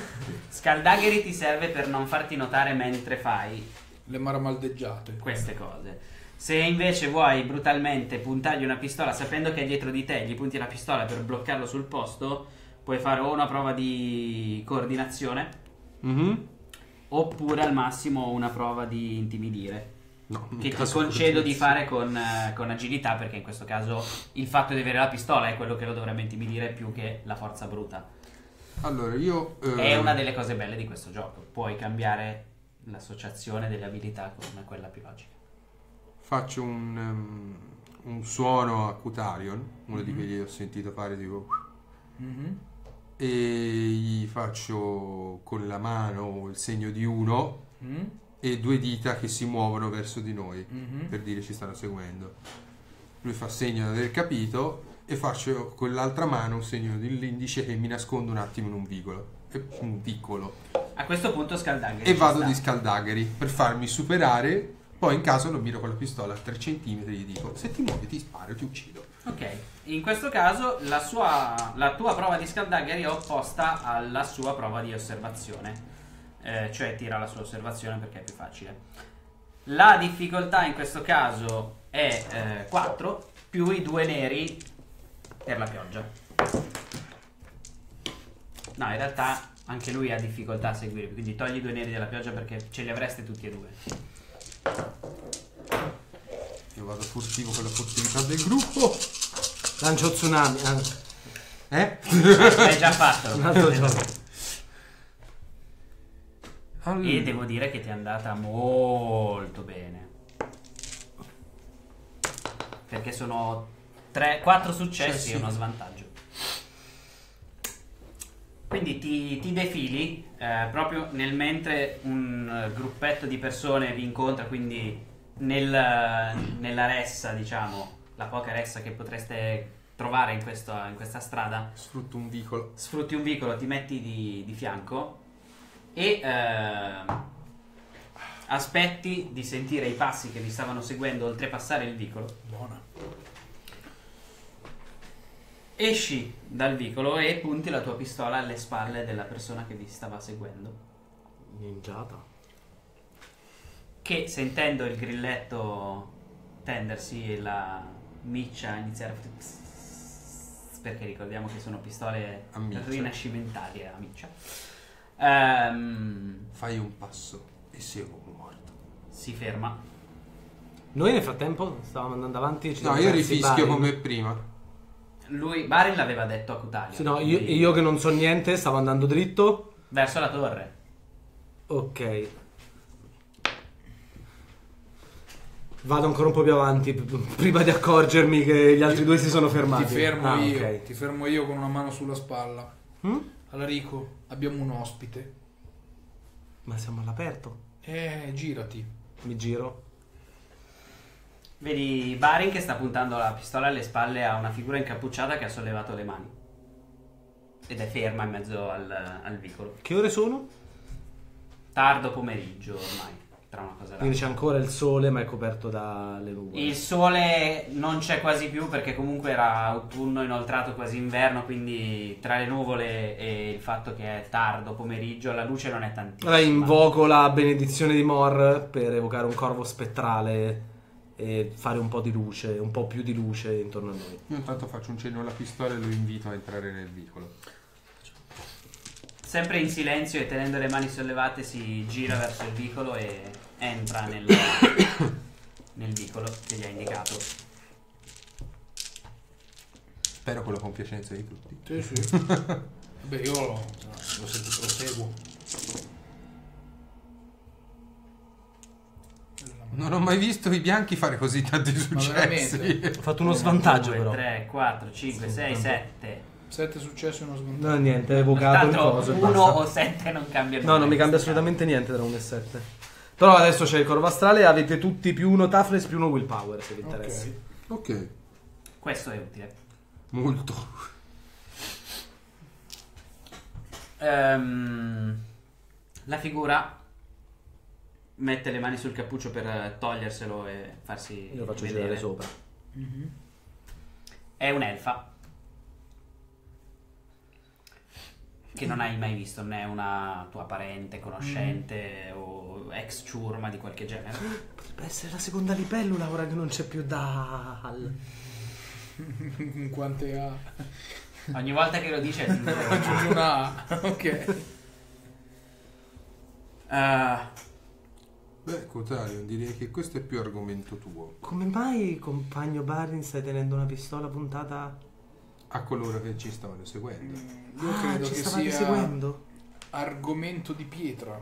Scaldagheri ti serve per non farti notare mentre fai le maramaldeggiate, queste cose. Se invece vuoi brutalmente puntargli una pistola sapendo che è dietro di te, gli punti la pistola per bloccarlo sul posto, puoi fare o una prova di coordinazione oppure al massimo una prova di intimidire, che ti concedo di fare con agilità, perché in questo caso il fatto di avere la pistola è quello che lo dovrebbe intimidire più che la forza bruta. Allora io è una delle cose belle di questo gioco, puoi cambiare l'associazione delle abilità come quella più logica. Faccio un suono a Cuthalion, uno di quelli che ho sentito fare, tipo e gli faccio con la mano il segno di uno e 2 dita che si muovono verso di noi per dire ci stanno seguendo. Lui fa segno di aver capito e faccio con l'altra mano un segno dell'indice che mi nascondo un attimo in un vicolo. A questo punto scaldagheri. E vado di scaldagheri per farmi superare. Poi in caso lo miro con la pistola a 3 cm e gli dico: se ti muovi ti sparo, ti uccido. Ok, in questo caso la tua prova di scaldagheri è opposta alla sua prova di osservazione, cioè tira la sua osservazione perché è più facile. La difficoltà in questo caso è 4 più i 2 neri per la pioggia. No, in realtà anche lui ha difficoltà a seguirvi, quindi togli i due neri della pioggia perché ce li avreste tutti e due. Io vado furtivo con la furtività del gruppo. Lancio tsunami. Eh? L'hai già fatto. Un altro gioco. Allora. E devo dire che ti è andata molto bene, perché sono 4 successi e uno svantaggio. Quindi ti defili proprio nel mentre un gruppetto di persone vi incontra, quindi nella ressa, diciamo, la poca ressa che potreste trovare in questa strada. Sfrutti un vicolo. Sfrutti un vicolo, ti metti di fianco e aspetti di sentire i passi che vi stavano seguendo oltrepassare il vicolo. Buona. Esci dal vicolo e punti la tua pistola alle spalle della persona che vi stava seguendo. Ninjata. Che sentendo il grilletto tendersi e la miccia iniziare a... perché ricordiamo che sono pistole rinascimentali a miccia. Fai un passo e sei morto. Si ferma. Noi nel frattempo stavamo andando avanti. No, io rifischio come prima. Lui, Barin l'aveva detto a Cuthalion. Sì, no, io che non so niente stavo andando dritto verso la torre. Ok. Vado ancora un po' più avanti prima di accorgermi che gli altri due si sono fermati. Ti fermo io con una mano sulla spalla. Alarico, abbiamo un ospite. Ma siamo all'aperto. Girati. Mi giro. Vedi Barin che sta puntando la pistola alle spalle a una figura incappucciata che ha sollevato le mani ed è ferma in mezzo al vicolo. Che ore sono? Tardo pomeriggio ormai, tra una cosa e l'altra. Quindi c'è ancora il sole ma è coperto dalle nuvole. Il sole non c'è quasi più perché comunque era autunno inoltrato, quasi inverno, quindi tra le nuvole e il fatto che è tardo pomeriggio la luce non è tantissima. Allora invoco la benedizione di Mor per evocare un corvo spettrale e fare un po' di luce, un po' più di luce intorno a noi. Io intanto faccio un cenno alla pistola e lo invito a entrare nel vicolo. Sempre in silenzio e tenendo le mani sollevate si gira verso il vicolo e entra nel vicolo che gli ha indicato. Spero con la compiacenza di tutti. Sì, sì. Vabbè, io lo seguo. Non ho mai visto i bianchi fare così tanti successi. Ho fatto uno svantaggio 2, però. 3, 4, 5, 6, 7... 7 successi e uno svantaggio. No, niente, è evocato un coso. 1 o 7 non cambia niente. No, non mi cambia assolutamente niente tra 1 e 7. Però adesso c'è il corvo astrale, avete tutti +1 toughness +1 willpower, se vi interessa. Ok. Questo è utile. Molto. La figura mette le mani sul cappuccio per toglierselo e farsi vedere. Io lo faccio girare sopra. È un'elfa. Che non hai mai visto, né una tua parente, conoscente o ex ciurma di qualche genere. Potrebbe essere la seconda libellula ora che non c'è più Dal. Quante A? Ogni volta che lo dice aggiungi una A. Ok. Beh, Cuthalion, direi che questo è più argomento tuo. Come mai, compagno Barin, stai tenendo una pistola puntata a coloro che ci stavano seguendo? Io credo che sia argomento di pietra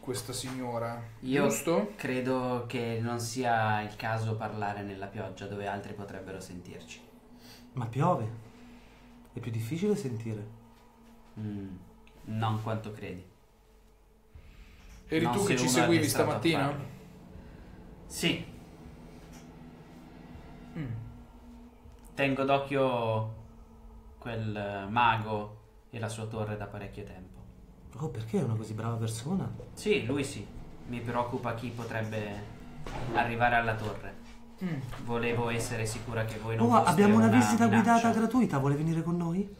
questa signora. Io giusto? Credo che non sia il caso parlare nella pioggia dove altri potrebbero sentirci. Ma piove, è più difficile sentire. Non quanto credi. Eri non tu che ci seguivi stamattina? Sì. Tengo d'occhio quel mago e la sua torre da parecchio tempo. Oh, perché è una così brava persona? Sì, lui sì. Mi preoccupa chi potrebbe arrivare alla torre. Volevo essere sicura che voi non foste abbiamo una visita guidata gratuita, vuole venire con noi?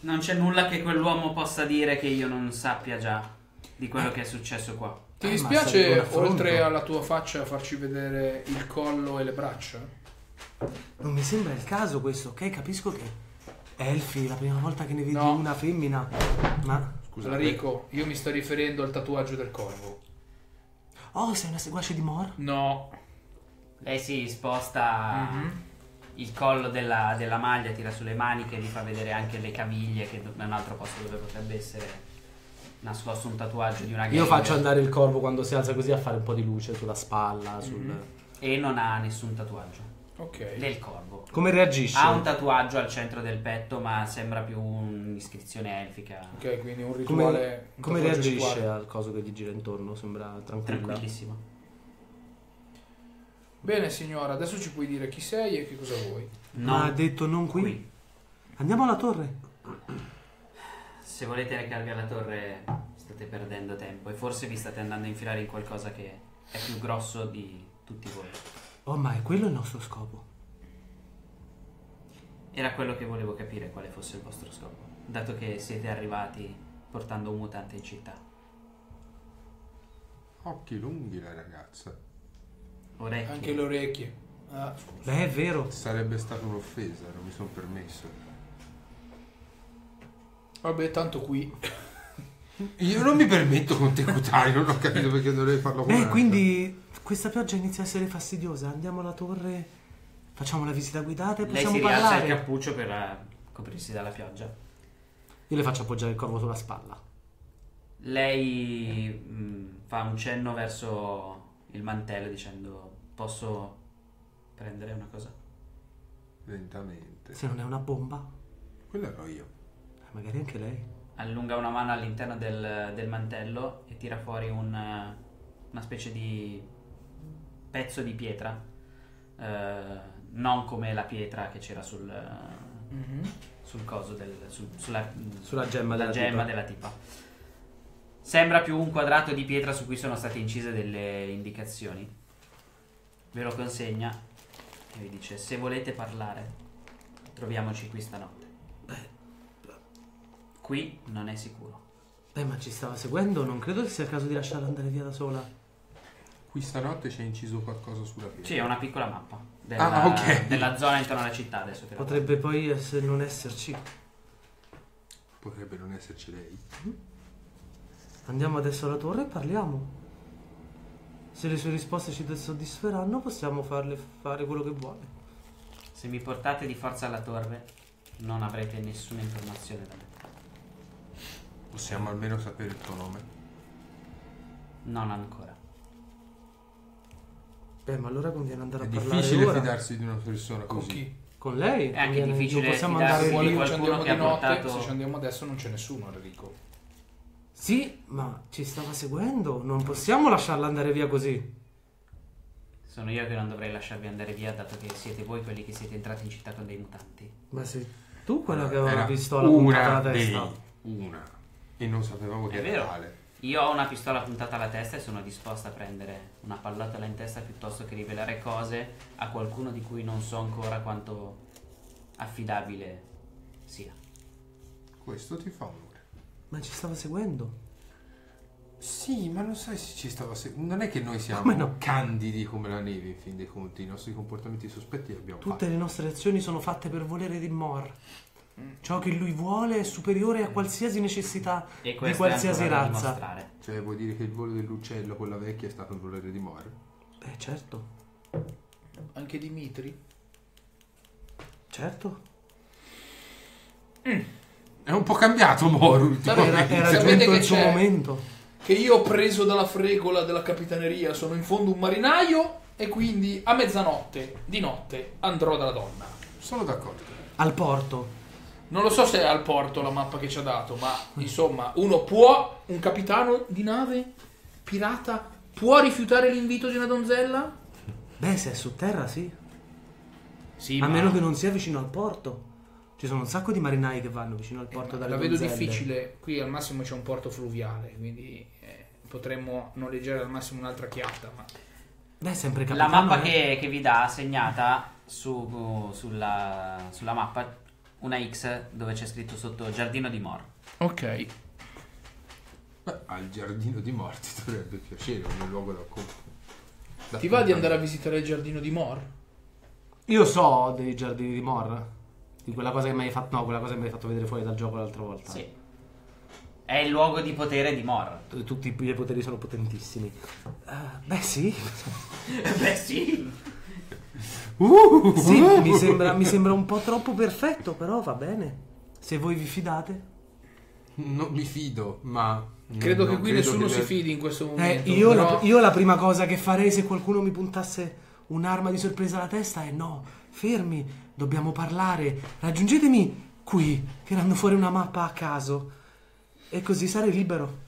Non c'è nulla che quell'uomo possa dire che io non sappia già di quello che è successo qua. Ti dispiace, oltre alla tua faccia, farci vedere il collo e le braccia? Non mi sembra il caso questo, ok? Capisco che Elfi, la prima volta che ne vedi una femmina. Ma scusa, Alarico, io mi sto riferendo al tatuaggio del corvo. Oh, sei una seguace di Mor? No. Lei si sposta il collo della maglia, tira sulle maniche e vi fa vedere anche le caviglie, che è un altro posto dove potrebbe essere nascosto un tatuaggio di una gang. Io faccio andare il corvo quando si alza così a fare un po' di luce sulla spalla, e non ha nessun tatuaggio. Ok. Del corvo. Come reagisce? Ha un tatuaggio al centro del petto, ma sembra più un'iscrizione elfica. Ok, quindi un rituale. Come reagisce al coso che gli gira intorno? Sembra tranquilla. Tranquillissima. Bene signora, adesso ci puoi dire chi sei e che cosa vuoi. No, ma ha detto non qui. Andiamo alla torre. Se volete recarvi alla torre state perdendo tempo e forse vi state andando a infilare in qualcosa che è più grosso di tutti voi. Oh, ma è quello il nostro scopo? Era quello che volevo capire, quale fosse il vostro scopo, dato che siete arrivati portando un mutante in città. Occhi lunghi la ragazza. Orecchie. Anche le orecchie. Ah, scusa. Beh, è vero. Sarebbe stata un'offesa, non mi sono permesso. Vabbè, tanto qui. Io non mi permetto con te, Cuthalion, non ho capito perché dovrei farlo con te. Quindi questa pioggia inizia a essere fastidiosa. Andiamo alla torre, facciamo la visita guidata e possiamo parlare. Lei si rialza il cappuccio per coprirsi dalla pioggia. Io le faccio appoggiare il corvo sulla spalla. Lei fa un cenno verso il mantello dicendo: posso prendere una cosa? Lentamente. Se non è una bomba. Quella ero io. Magari anche lei. Allunga una mano all'interno del mantello e tira fuori una specie di pezzo di pietra, non come la pietra che c'era sul coso sulla gemma della tipa. Sembra più un quadrato di pietra su cui sono state incise delle indicazioni. Ve lo consegna e vi dice: se volete parlare troviamoci qui stanotte. Qui non è sicuro. Beh, ma ci stava seguendo, non credo che sia il caso di lasciarla andare via da sola. Qui stanotte c'è inciso qualcosa sulla pietra. Sì, è una piccola mappa della zona intorno alla città adesso. Potrebbe poi non esserci. Potrebbe non esserci lei. Andiamo adesso alla torre e parliamo. Se le sue risposte ci soddisferanno possiamo farle fare quello che vuole. Se mi portate di forza alla torre non avrete nessuna informazione da me. Possiamo almeno sapere il tuo nome? Non ancora. Beh, ma allora conviene andare a parlare. È difficile fidarsi di una persona così. Con chi? Con lei? È anche difficile. Possiamo andare di qualcuno che ha portato... Se ci andiamo adesso non c'è nessuno, Enrico. Sì, ma ci stava seguendo. Non possiamo lasciarla andare via così. Sono io che non dovrei lasciarvi andare via, dato che siete voi quelli che siete entrati in città con dei mutanti. Ma sei tu quello che aveva la pistola puntata alla testa. Una. E non sapevamo che era male. Io ho una pistola puntata alla testa e sono disposta a prendere una pallottata in testa piuttosto che rivelare cose a qualcuno di cui non so ancora quanto affidabile sia. Questo ti fa onore. Ma ci stava seguendo? Sì, ma non sai se ci stava seguendo. Non è che noi siamo candidi come la neve, in fin dei conti. I nostri comportamenti sospetti li abbiamo fatti. Tutte le nostre azioni sono fatte per volere di Mor. Ciò che lui vuole è superiore a qualsiasi necessità di qualsiasi razza. Cioè, vuol dire che il volo dell'uccello, quella vecchia, è stato il volere di Mor? Eh certo. Anche Dimitri? Certo. È un po' cambiato Mor ultimamente. Era giunto il suo momento. Che io ho preso dalla fregola della capitaneria, sono in fondo un marinaio e quindi a mezzanotte, di notte, andrò dalla donna. Sono d'accordo. Al porto. Non lo so se è al porto la mappa che ci ha dato, ma insomma, un capitano di nave, pirata, può rifiutare l'invito di una donzella? Beh, se è su terra, sì. A meno che non sia vicino al porto. Ci sono un sacco di marinai che vanno vicino al porto dalle donzelle. La vedo difficile, qui al massimo c'è un porto fluviale, quindi potremmo noleggiare al massimo un'altra chiatta, ma... Beh, sempre capitano. La mappa che vi dà, segnata sulla mappa... Una X dove c'è scritto sotto Giardino di Mor. Ok. Beh, al Giardino di Mor ti dovrebbe piacere, un luogo da Ti va di andare a visitare il Giardino di Mor? Io so dei Giardini di Mor. Di quella cosa che mi hai fatto, no, quella cosa che mi hai fatto vedere fuori dal gioco l'altra volta. Sì. È il luogo di potere di Mor. Tutti i poteri sono potentissimi. Beh sì. Beh sì. Sì, mi sembra un po' troppo perfetto, però va bene. Se voi vi fidate. Non mi fido, ma... Credo che qui nessuno si fidi in questo momento. Io la prima cosa che farei se qualcuno mi puntasse un'arma di sorpresa alla testa è no, fermi, dobbiamo parlare, raggiungetemi qui, tirando fuori una mappa a caso, e così sarei libero.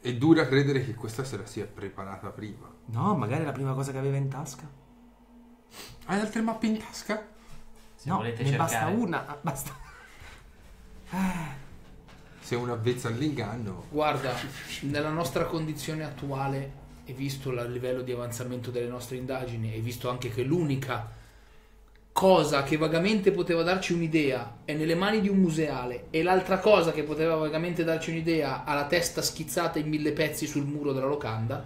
È dura credere che questa se la sia preparata prima. No, magari è la prima cosa che aveva in tasca. Hai altre mappe in tasca? Se no, volete cercare. Basta una, basta. Se una avvezza all'inganno. Guarda, nella nostra condizione attuale, e visto il livello di avanzamento delle nostre indagini, e visto anche che l'unica cosa che vagamente poteva darci un'idea è nelle mani di un museale, e l'altra cosa che poteva vagamente darci un'idea ha la testa schizzata in 1000 pezzi sul muro della locanda,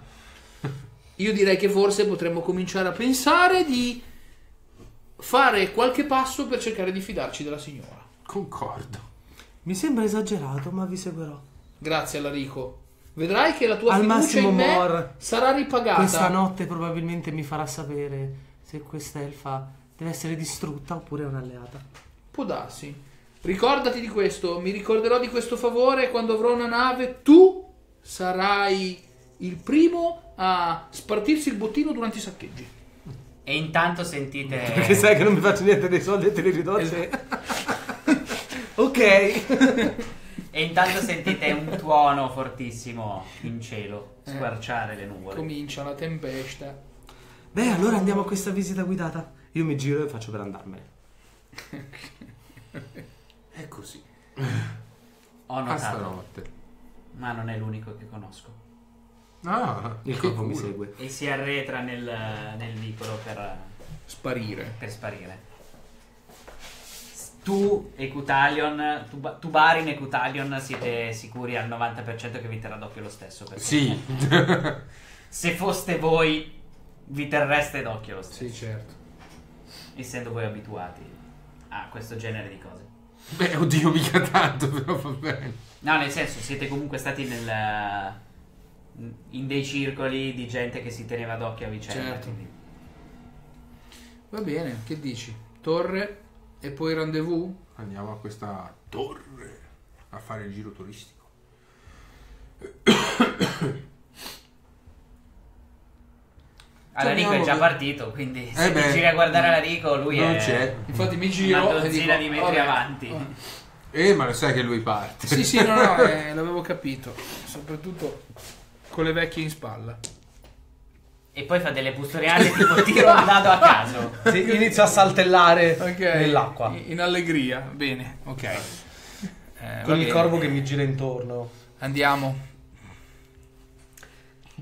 io direi che forse potremmo cominciare a pensare di fare qualche passo per cercare di fidarci della signora. Concordo. Mi sembra esagerato, ma vi seguirò. Grazie, Alarico. Vedrai che la tua fiducia in me sarà ripagata. Questa notte probabilmente mi farà sapere se questa elfa deve essere distrutta oppure è un'alleata. Può darsi. Ricordati di questo. Mi ricorderò di questo favore. Quando avrò una nave, tu sarai il primo a spartirsi il bottino durante i saccheggi. E intanto sentite... Perché sai che non mi faccio niente dei soldi e te li ridossi? Ok. E intanto sentite un tuono fortissimo in cielo squarciare le nuvole. Comincia la tempesta. Beh, allora andiamo a questa visita guidata. Io mi giro e faccio per andarmene. È così. Ho notato, ma non è l'unico che conosco. Ah, il corpo mi segue e si arretra nel vicolo per sparire. Per sparire. Tu e Cuthalion, tu Barin e Cuthalion siete sicuri al 90% che vi terrà d'occhio lo stesso. Sì. Se foste voi, vi terreste d'occhio lo stesso. Sì, certo. Essendo voi abituati a questo genere di cose. Beh, oddio, mica tanto, però va bene. No, nel senso, siete comunque stati in dei circoli di gente che si teneva d'occhio a vicenda. Certo. Quindi. Va bene, che dici? Torre... E poi rendezvous? Andiamo a questa torre a fare il giro turistico. Alarico è già partito, quindi se mi giri a guardare Alarico, lui non c'è. Infatti mi giro una dozzina di metri avanti. Ma lo sai che lui parte. Sì, sì, no, l'avevo capito. Soprattutto con le vecchie in spalla. E poi fa delle pustoriate tipo tiro un dado a caso. Sì, inizio a saltellare nell'acqua. In allegria, bene, ok. Con il corvo che mi gira intorno. Andiamo.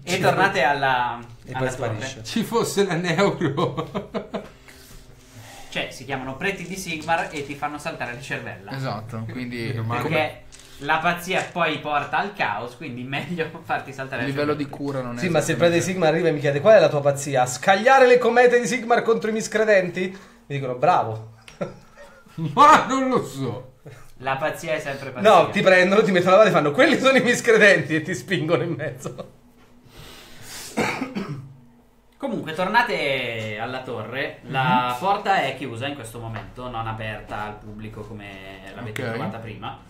E tornate alla... E alla poi sparisce. Ci fosse la neuro. Cioè, si chiamano preti di Sigmar e ti fanno saltare le cervella. Esatto, quindi... Perché... La pazzia poi porta al caos, quindi meglio farti saltare il livello di cura non è. Sì, ma se il prete di Sigmar arriva e mi chiede qual è la tua pazzia? Scagliare le comete di Sigmar contro i miscredenti? Mi dicono bravo. Ma non lo so. La pazzia è sempre pazzia. No, ti prendono, ti mettono la mano e fanno quelli sono i miscredenti e ti spingono in mezzo. Comunque tornate alla torre. La porta è chiusa in questo momento, non aperta al pubblico come l'avete trovata prima.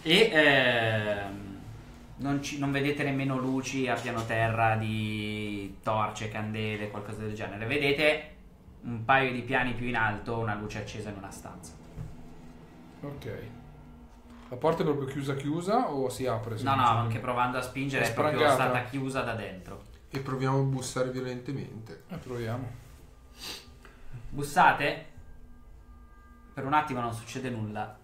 E non vedete nemmeno luci a piano terra di torce, candele, qualcosa del genere. Vedete un paio di piani più in alto una luce accesa in una stanza. Ok. La porta è proprio chiusa o si apre? No, anche provando a spingere è proprio stata chiusa da dentro. E proviamo a bussare violentemente. Proviamo. Bussate. Per un attimo non succede nulla.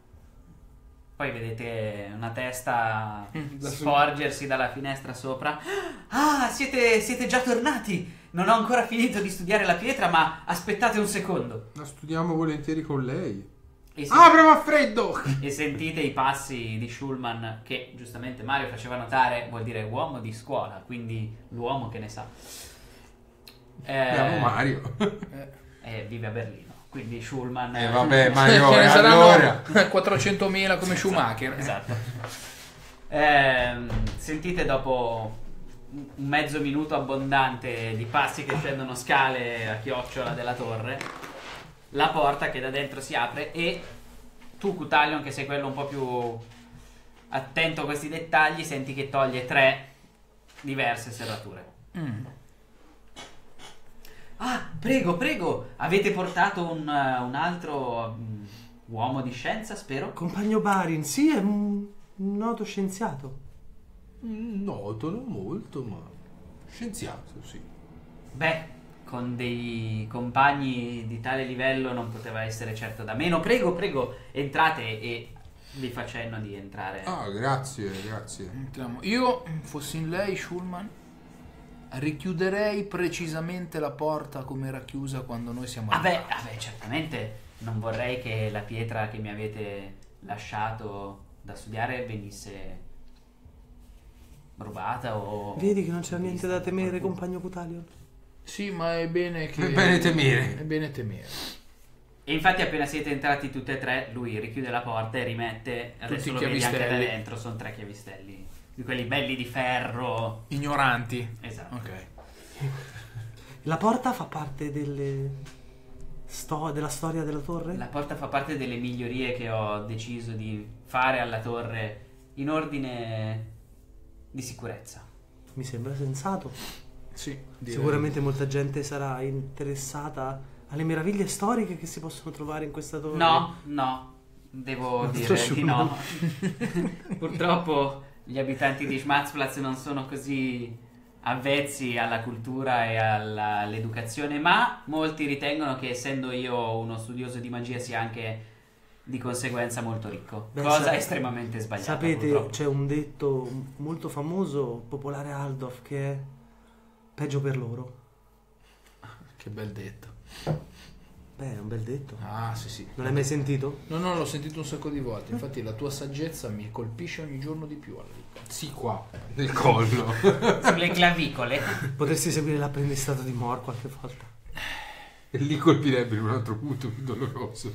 Poi vedete una testa sporgersi dalla finestra sopra. Ah, siete già tornati! Non ho ancora finito di studiare la pietra, ma aspettate un secondo. La studiamo volentieri con lei. Apriamo a freddo! E sentite i passi di Schulman, che giustamente Mario faceva notare, vuol dire uomo di scuola, quindi l'uomo che ne sa. Mario. Vive a Berlino. Quindi Schulman... vabbè, ma io... ce ne saranno allora 400.000 come Schumacher. Esatto. Sentite dopo un mezzo minuto abbondante di passi che scendono scale a chiocciola della torre, la porta che da dentro si apre e tu, Cuthalion, che sei quello un po' più attento a questi dettagli, senti che toglie 3 diverse serrature. Ah, prego, prego, avete portato un altro uomo di scienza, spero? Compagno Barin, sì, è un noto scienziato. Noto, non molto, ma scienziato, sì. Beh, con dei compagni di tale livello non poteva essere certo da meno. Prego, prego, entrate, e vi faccio cenno di entrare. Ah, grazie, grazie. Entriamo. Io, fossi in lei, Schulman, richiuderei precisamente la porta come era chiusa quando noi siamo arrivati. Ah beh, certamente. Non vorrei che la pietra che mi avete lasciato da studiare venisse rubata o... Vedi che non c'è niente da temere, compagno Cuthalion. Sì, ma è bene che... È bene temere. E infatti appena siete entrati tutti e tre, lui richiude la porta e rimette... Adesso lo vedi anche da dentro, sono 3 chiavistelli. Di quelli belli di ferro. Ignoranti. Esatto. Ok. La porta fa parte della storia della torre? La porta fa parte delle migliorie che ho deciso di fare alla torre in ordine... di sicurezza. Mi sembra sensato. Sì, sicuramente molta gente sarà interessata alle meraviglie storiche che si possono trovare in questa torre. No, no, devo dire di no. Purtroppo gli abitanti di Schmatzplatz non sono così avvezzi alla cultura e all'educazione, ma molti ritengono che, essendo io uno studioso di magia, sia anche di conseguenza molto ricco. Beh, cosa estremamente sbagliata. Sapete, c'è un detto molto famoso, popolare a Aldorf, che è peggio per loro. Che bel detto. Beh, è un bel detto. Ah, sì, sì. Non l'hai mai sentito? No, no, l'ho sentito un sacco di volte. Infatti la tua saggezza mi colpisce ogni giorno di più, Alarico. Sì, qua, nel collo. Sulle clavicole. Potresti seguire l'apprendistato di Mor qualche volta. E lì colpirebbe in un altro punto più doloroso.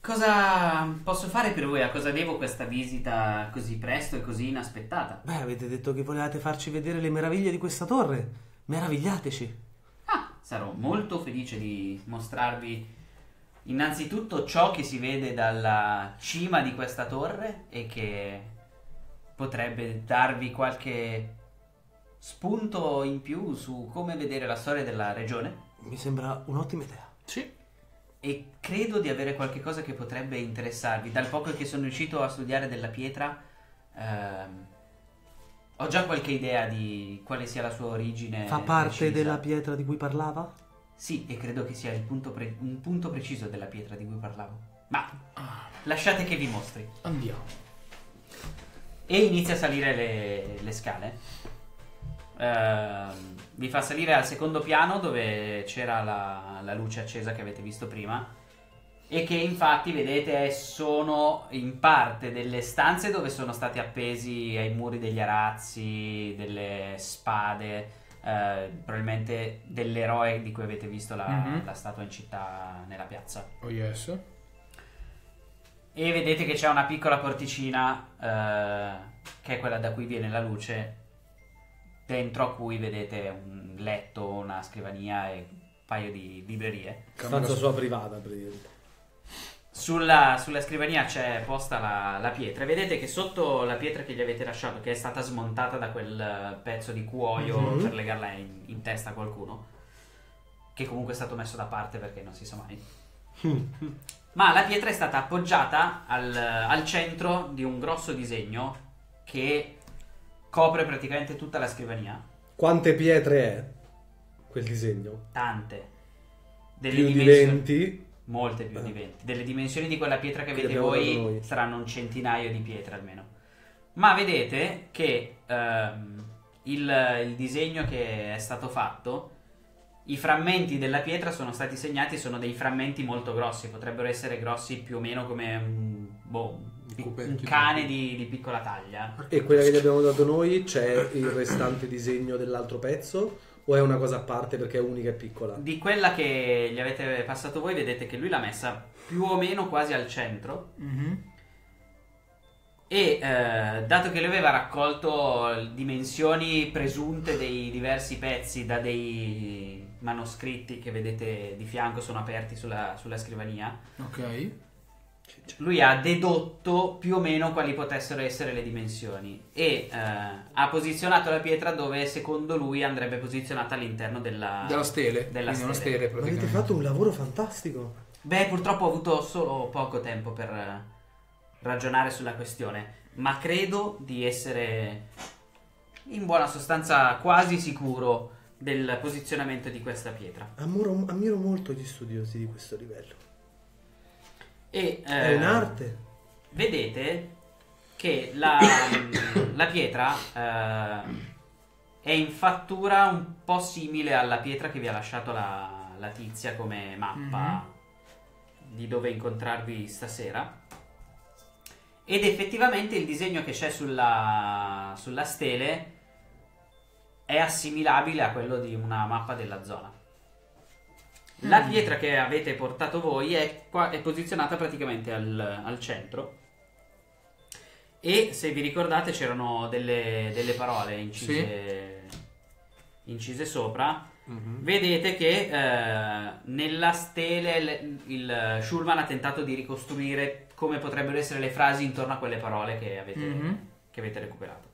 Cosa posso fare per voi? A cosa devo questa visita così presto e così inaspettata? Beh, avete detto che volevate farci vedere le meraviglie di questa torre. Meravigliateci. Ah, sarò molto felice di mostrarvi innanzitutto ciò che si vede dalla cima di questa torre e che potrebbe darvi qualche spunto in più su come vedere la storia della regione. Mi sembra un'ottima idea. Sì. E credo di avere qualche cosa che potrebbe interessarvi. Dal poco che sono riuscito a studiare della pietra, ho già qualche idea di quale sia la sua origine. Fa parte precisa della pietra di cui parlava? Sì, e credo che sia un punto preciso della pietra di cui parlavo. Ma lasciate che vi mostri. Andiamo. E inizia a salire le scale. Vi fa salire al secondo piano, dove c'era la luce accesa che avete visto prima, e che infatti vedete sono in parte delle stanze dove sono stati appesi ai muri degli arazzi delle spade, probabilmente dell'eroe di cui avete visto la statua in città, nella piazza. Oh yes. E vedete che c'è una piccola porticina, che è quella da cui viene la luce, dentro a cui vedete un letto, una scrivania e un paio di librerie. Stanza sua privata, praticamente. Sulla scrivania c'è posta la pietra. Vedete che sotto la pietra che gli avete lasciato, che è stata smontata da quel pezzo di cuoio per legarla in testa a qualcuno, che comunque è stato messo da parte perché non si sa mai. Ma la pietra è stata appoggiata al centro di un grosso disegno che copre praticamente tutta la scrivania. Quante pietre è quel disegno? Tante. Più di 20? Molte più di 20. Delle dimensioni di quella pietra che avete voi saranno un centinaio di pietre almeno. Ma vedete che il disegno che è stato fatto, i frammenti della pietra sono stati segnati, sono dei frammenti molto grossi, potrebbero essere grossi più o meno come un cane di piccola taglia. E quella che gli abbiamo dato noi, c'è il restante disegno dell'altro pezzo o è una cosa a parte perché è unica e piccola? Di quella che gli avete passato voi vedete che lui l'ha messa più o meno quasi al centro. Mm-hmm. E dato che lui aveva raccolto dimensioni presunte dei diversi pezzi da dei manoscritti che vedete di fianco, sono aperti sulla scrivania. Ok. Lui ha dedotto più o meno quali potessero essere le dimensioni e ha posizionato la pietra dove secondo lui andrebbe posizionata all'interno della stele. Una stele praticamente. Avete fatto un lavoro fantastico. Beh, purtroppo ho avuto solo poco tempo per ragionare sulla questione, ma credo di essere in buona sostanza quasi sicuro del posizionamento di questa pietra. Ammiro molto gli studiosi di questo livello. E, è un'arte. Vedete che la pietra è in fattura un po' simile alla pietra che vi ha lasciato la tizia come mappa di dove incontrarvi stasera. Ed effettivamente il disegno che c'è sulla stele è assimilabile a quello di una mappa della zona. La pietra che avete portato voi è posizionata praticamente al centro. E se vi ricordate c'erano delle parole incise sopra. Vedete che nella stele il Schulman ha tentato di ricostruire come potrebbero essere le frasi intorno a quelle parole che avete recuperato.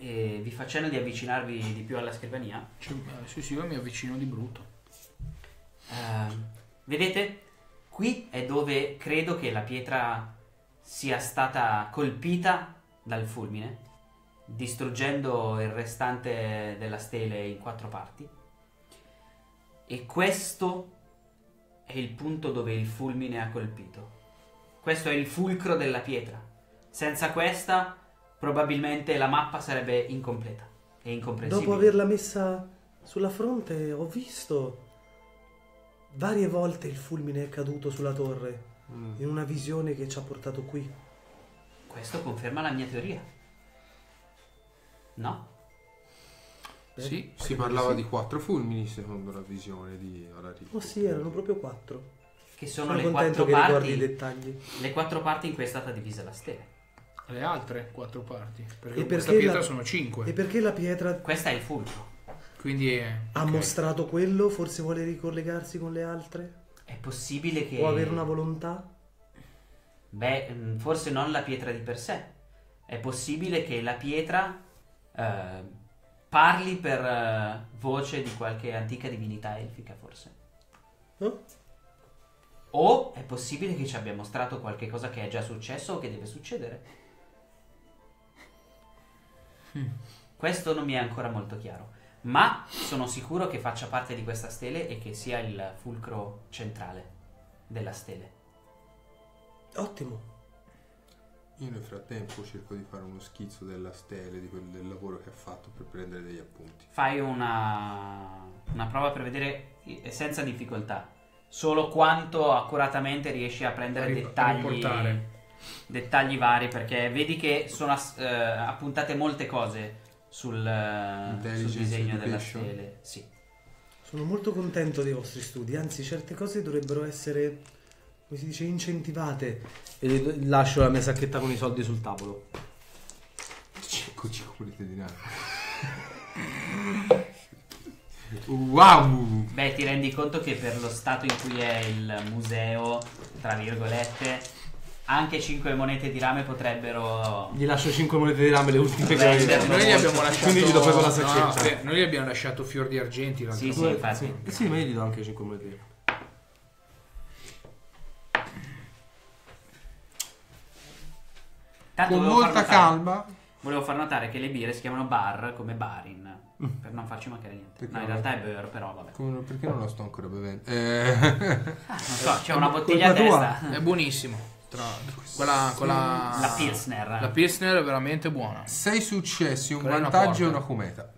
E vi faccio cenno di avvicinarvi di più alla scrivania. Sì, io mi avvicino di brutto. Vedete? Qui è dove credo che la pietra sia stata colpita dal fulmine, distruggendo il restante della stele in 4 parti. E questo è il punto dove il fulmine ha colpito. Questo è il fulcro della pietra. Senza questa probabilmente la mappa sarebbe incompleta e incomprensibile. Dopo averla messa sulla fronte ho visto varie volte il fulmine è caduto sulla torre in una visione che ci ha portato qui. Questo conferma la mia teoria, no? Beh, sì, si parlava di 4 fulmini secondo la visione di Alarico. Oh sì, erano proprio 4. Che sono le 4 parti, i dettagli. Le 4 parti in cui è stata divisa la stella. Le altre 4 parti, perché questa pietra sono 5. E perché la pietra... Questa è il fulcro. Quindi ha mostrato quello, forse vuole ricollegarsi con le altre? È possibile che... Può avere una volontà? Beh, forse non la pietra di per sé. È possibile che la pietra parli per voce di qualche antica divinità elfica, forse. No? O è possibile che ci abbia mostrato qualche cosa che è già successo o che deve succedere. Questo non mi è ancora molto chiaro, ma sono sicuro che faccia parte di questa stele e che sia il fulcro centrale della stele. Ottimo. Io nel frattempo cerco di fare uno schizzo della stele, di quel del lavoro che ha fatto, per prendere degli appunti. Fai una prova per vedere senza difficoltà solo quanto accuratamente riesci a prendere dettagli vari, perché vedi che sono appuntate molte cose sul disegno della stele. Sì. Sono molto contento dei vostri studi, anzi certe cose dovrebbero essere, come si dice, incentivate. E lascio la mia sacchetta con i soldi sul tavolo. 5 denaro. Wow! Beh, ti rendi conto che per lo stato in cui è il museo, tra virgolette, anche 5 monete di rame potrebbero... Gli lascio 5 monete di rame, le ultime che noi gli abbiamo lasciato. Quindi gli do proprio la saccetta. No, noi gli abbiamo lasciato fior di argenti. Sì, sì, infatti. Sì, ma io gli do anche 5 monete di rame. Tanto con molta calma. Volevo far notare che le birre si chiamano bar, come Barin, per non farci mancare niente. Perché no, in realtà è vero, però vabbè. Perché non la sto ancora bevendo? Non so, c'è una bottiglia a testa. Tua. È buonissimo. Tra la Pilsner. La Pilsner è veramente buona. 6 successi, un vantaggio e una cometa.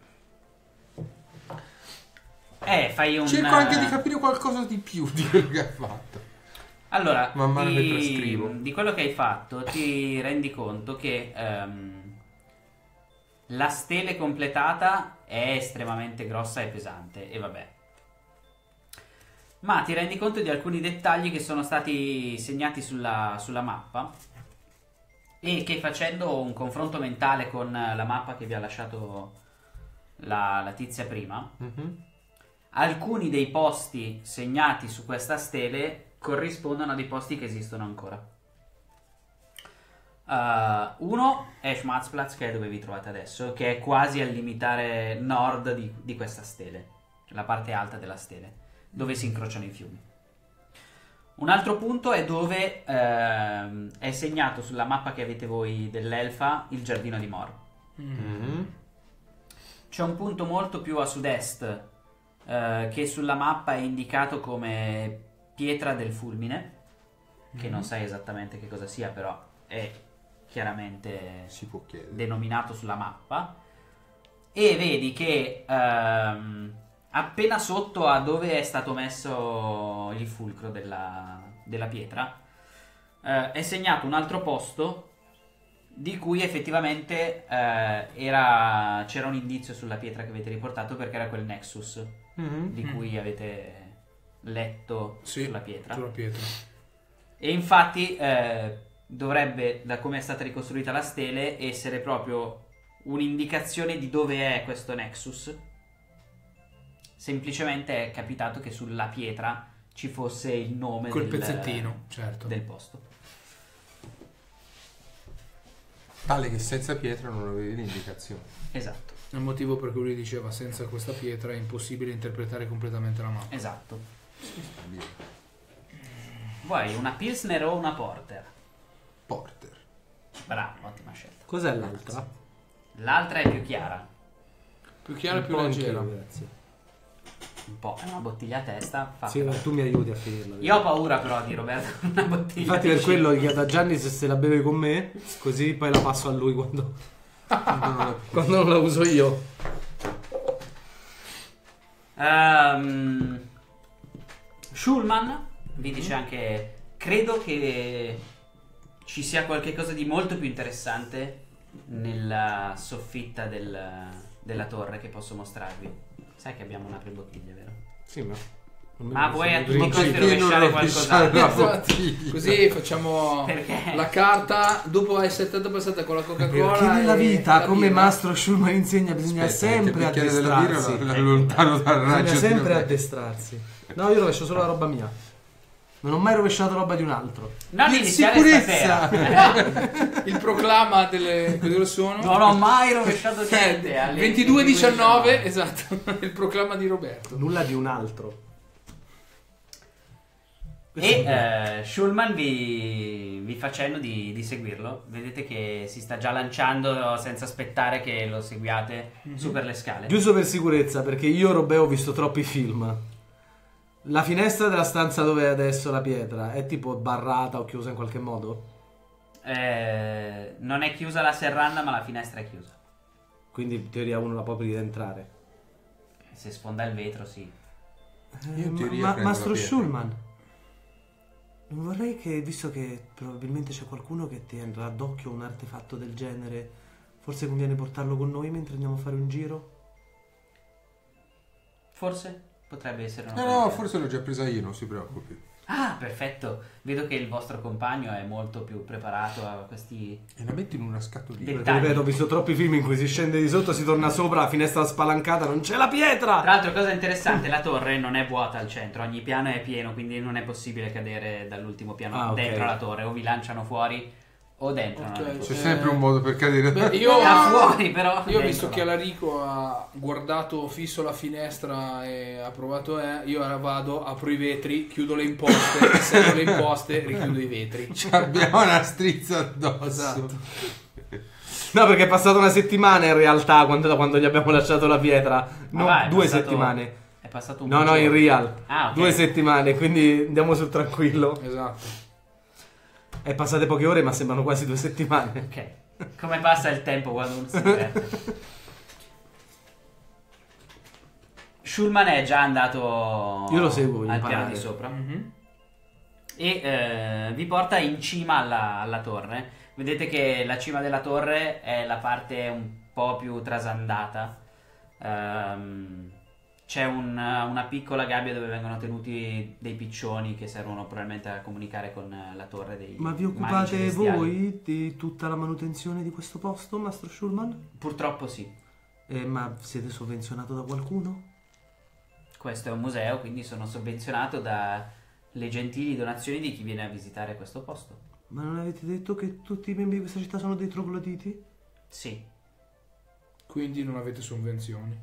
Fai un... Cerco anche di capire qualcosa di più di quello che hai fatto. Allora, man mano mentre scrivo, di quello che hai fatto ti rendi conto che La stele completata è estremamente grossa e pesante, e vabbè. Ma ti rendi conto di alcuni dettagli che sono stati segnati sulla mappa e che, facendo un confronto mentale con la mappa che vi ha lasciato la tizia prima, alcuni dei posti segnati su questa stele corrispondono a dei posti che esistono ancora. Uno è Schmatzplatz, che è dove vi trovate adesso, che è quasi al limitare nord di questa stele, la parte alta della stele, dove si incrociano i fiumi. Un altro punto è dove è segnato sulla mappa che avete voi dell'elfa il giardino di Mor. C'è un punto molto più a sud-est che sulla mappa è indicato come pietra del fulmine, che non sai esattamente che cosa sia, però è chiaramente si può denominato sulla mappa. E vedi che appena sotto a dove è stato messo il fulcro della pietra è segnato un altro posto di cui effettivamente c'era un indizio sulla pietra che avete riportato, perché era quel Nexus di cui avete letto sulla pietra. E infatti dovrebbe, da come è stata ricostruita la stele, essere proprio un'indicazione di dove è questo Nexus. Semplicemente è capitato che sulla pietra ci fosse il nome col pezzettino, certo, del posto. Tale che senza pietra non avevi l'indicazione. Esatto. È il motivo per cui lui diceva: senza questa pietra è impossibile interpretare completamente la mappa. Esatto. Vuoi una Pilsner o una Porter? Porter. Bravo, ottima scelta. Cos'è l'altra? L'altra è più chiara. Più chiara e più leggera. Grazie. Un po', è una bottiglia a testa. Sì, ma tu mi aiuti a finirla. Io ho paura però di Roberto. Una bottiglia. Infatti per quello ho chiesto a Gianni se la beve con me, così poi la passo a lui quando non la uso io. Schulman vi dice anche: credo che ci sia qualcosa di molto più interessante nella soffitta della torre che posso mostrarvi. Sai che abbiamo una pre-bottiglia, vero? Sì, ma... vuoi a tutti i costi rovesciare qualcosa? Così facciamo la carta. Dopo è stata con la Coca-Cola. Perché nella vita, come Mastro Schulman insegna, bisogna sempre addestrarsi. Bisogna sempre addestrarsi. No, io rovescio solo la roba mia. Non ho mai rovesciato roba di un altro. Non in sicurezza! Il proclama delle... Cosa sono? Non ho mai rovesciato niente. 22-19, esatto. Il proclama di Roberto. Nulla di un altro. E Schulman vi fa cenno di seguirlo. Vedete che si sta già lanciando senza aspettare che lo seguiate su per le scale. Giusto per sicurezza, perché io, Roberto, ho visto troppi film. La finestra della stanza dove è adesso la pietra è tipo barrata o chiusa in qualche modo? Non è chiusa la serranda, ma la finestra è chiusa. Quindi in teoria uno la può aprire ed entrare. Se sfonda il vetro, sì. Mastro Schulman, non vorrei che, visto che probabilmente c'è qualcuno che ti andrà d'occhio un artefatto del genere, forse conviene portarlo con noi mentre andiamo a fare un giro? Forse? Potrebbe essere una... No, forse l'ho già presa io, non si preoccupi. Ah, perfetto. Vedo che il vostro compagno è molto più preparato a questi... E la metti in una scatolina. Ripeto, ho visto troppi film in cui si scende di sotto, si torna sopra, la finestra spalancata, non c'è la pietra! Tra l'altro, cosa interessante, la torre non è vuota al centro, ogni piano è pieno, quindi non è possibile cadere dall'ultimo piano dentro la torre, o vi lanciano fuori... o dentro, okay, c'è sempre un modo per cadere. Beh, io ho visto che Alarico ha guardato fisso la finestra e ha provato. Io ora vado, apro i vetri, chiudo le imposte, serro le imposte, richiudo i vetri. Abbiamo una strizza addosso. Esatto. No, perché è passata una settimana in realtà da quando gli abbiamo lasciato la pietra. No, due settimane. È passato un... No, in real. Ah, okay. 2 settimane, quindi andiamo sul tranquillo. Esatto. È passate poche ore, ma sembrano quasi 2 settimane. Ok. Come passa il tempo quando uno si diverte. Schulman è già andato... Io lo seguo al piano di sopra. E vi porta in cima alla torre. Vedete che la cima della torre è la parte un po' più trasandata. C'è una piccola gabbia dove vengono tenuti dei piccioni che servono probabilmente a comunicare con la torre dei... Ma vi occupate voi di tutta la manutenzione di questo posto, Mastro Schulman? Purtroppo sì. Ma siete sovvenzionato da qualcuno? Questo è un museo, quindi sono sovvenzionato dalle gentili donazioni di chi viene a visitare questo posto. Ma non avete detto che tutti i membri di questa città sono dei trogloditi? Sì. Quindi non avete sovvenzioni?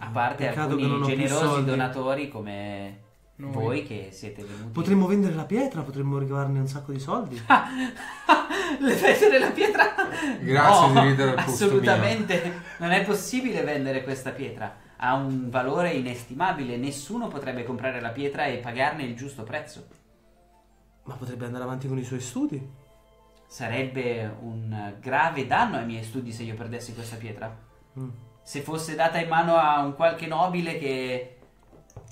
A parte alcuni generosi donatori come noi. Voi che siete venuti. Potremmo vendere la pietra, potremmo ricavarne un sacco di soldi. Le vendere la pietra? Grazie, no, di ridere al posto assolutamente mio. Non è possibile vendere questa pietra, ha un valore inestimabile, nessuno potrebbe comprare la pietra e pagarne il giusto prezzo. Ma potrebbe andare avanti con i suoi studi? Sarebbe un grave danno ai miei studi se io perdessi questa pietra. Se fosse data in mano a un qualche nobile che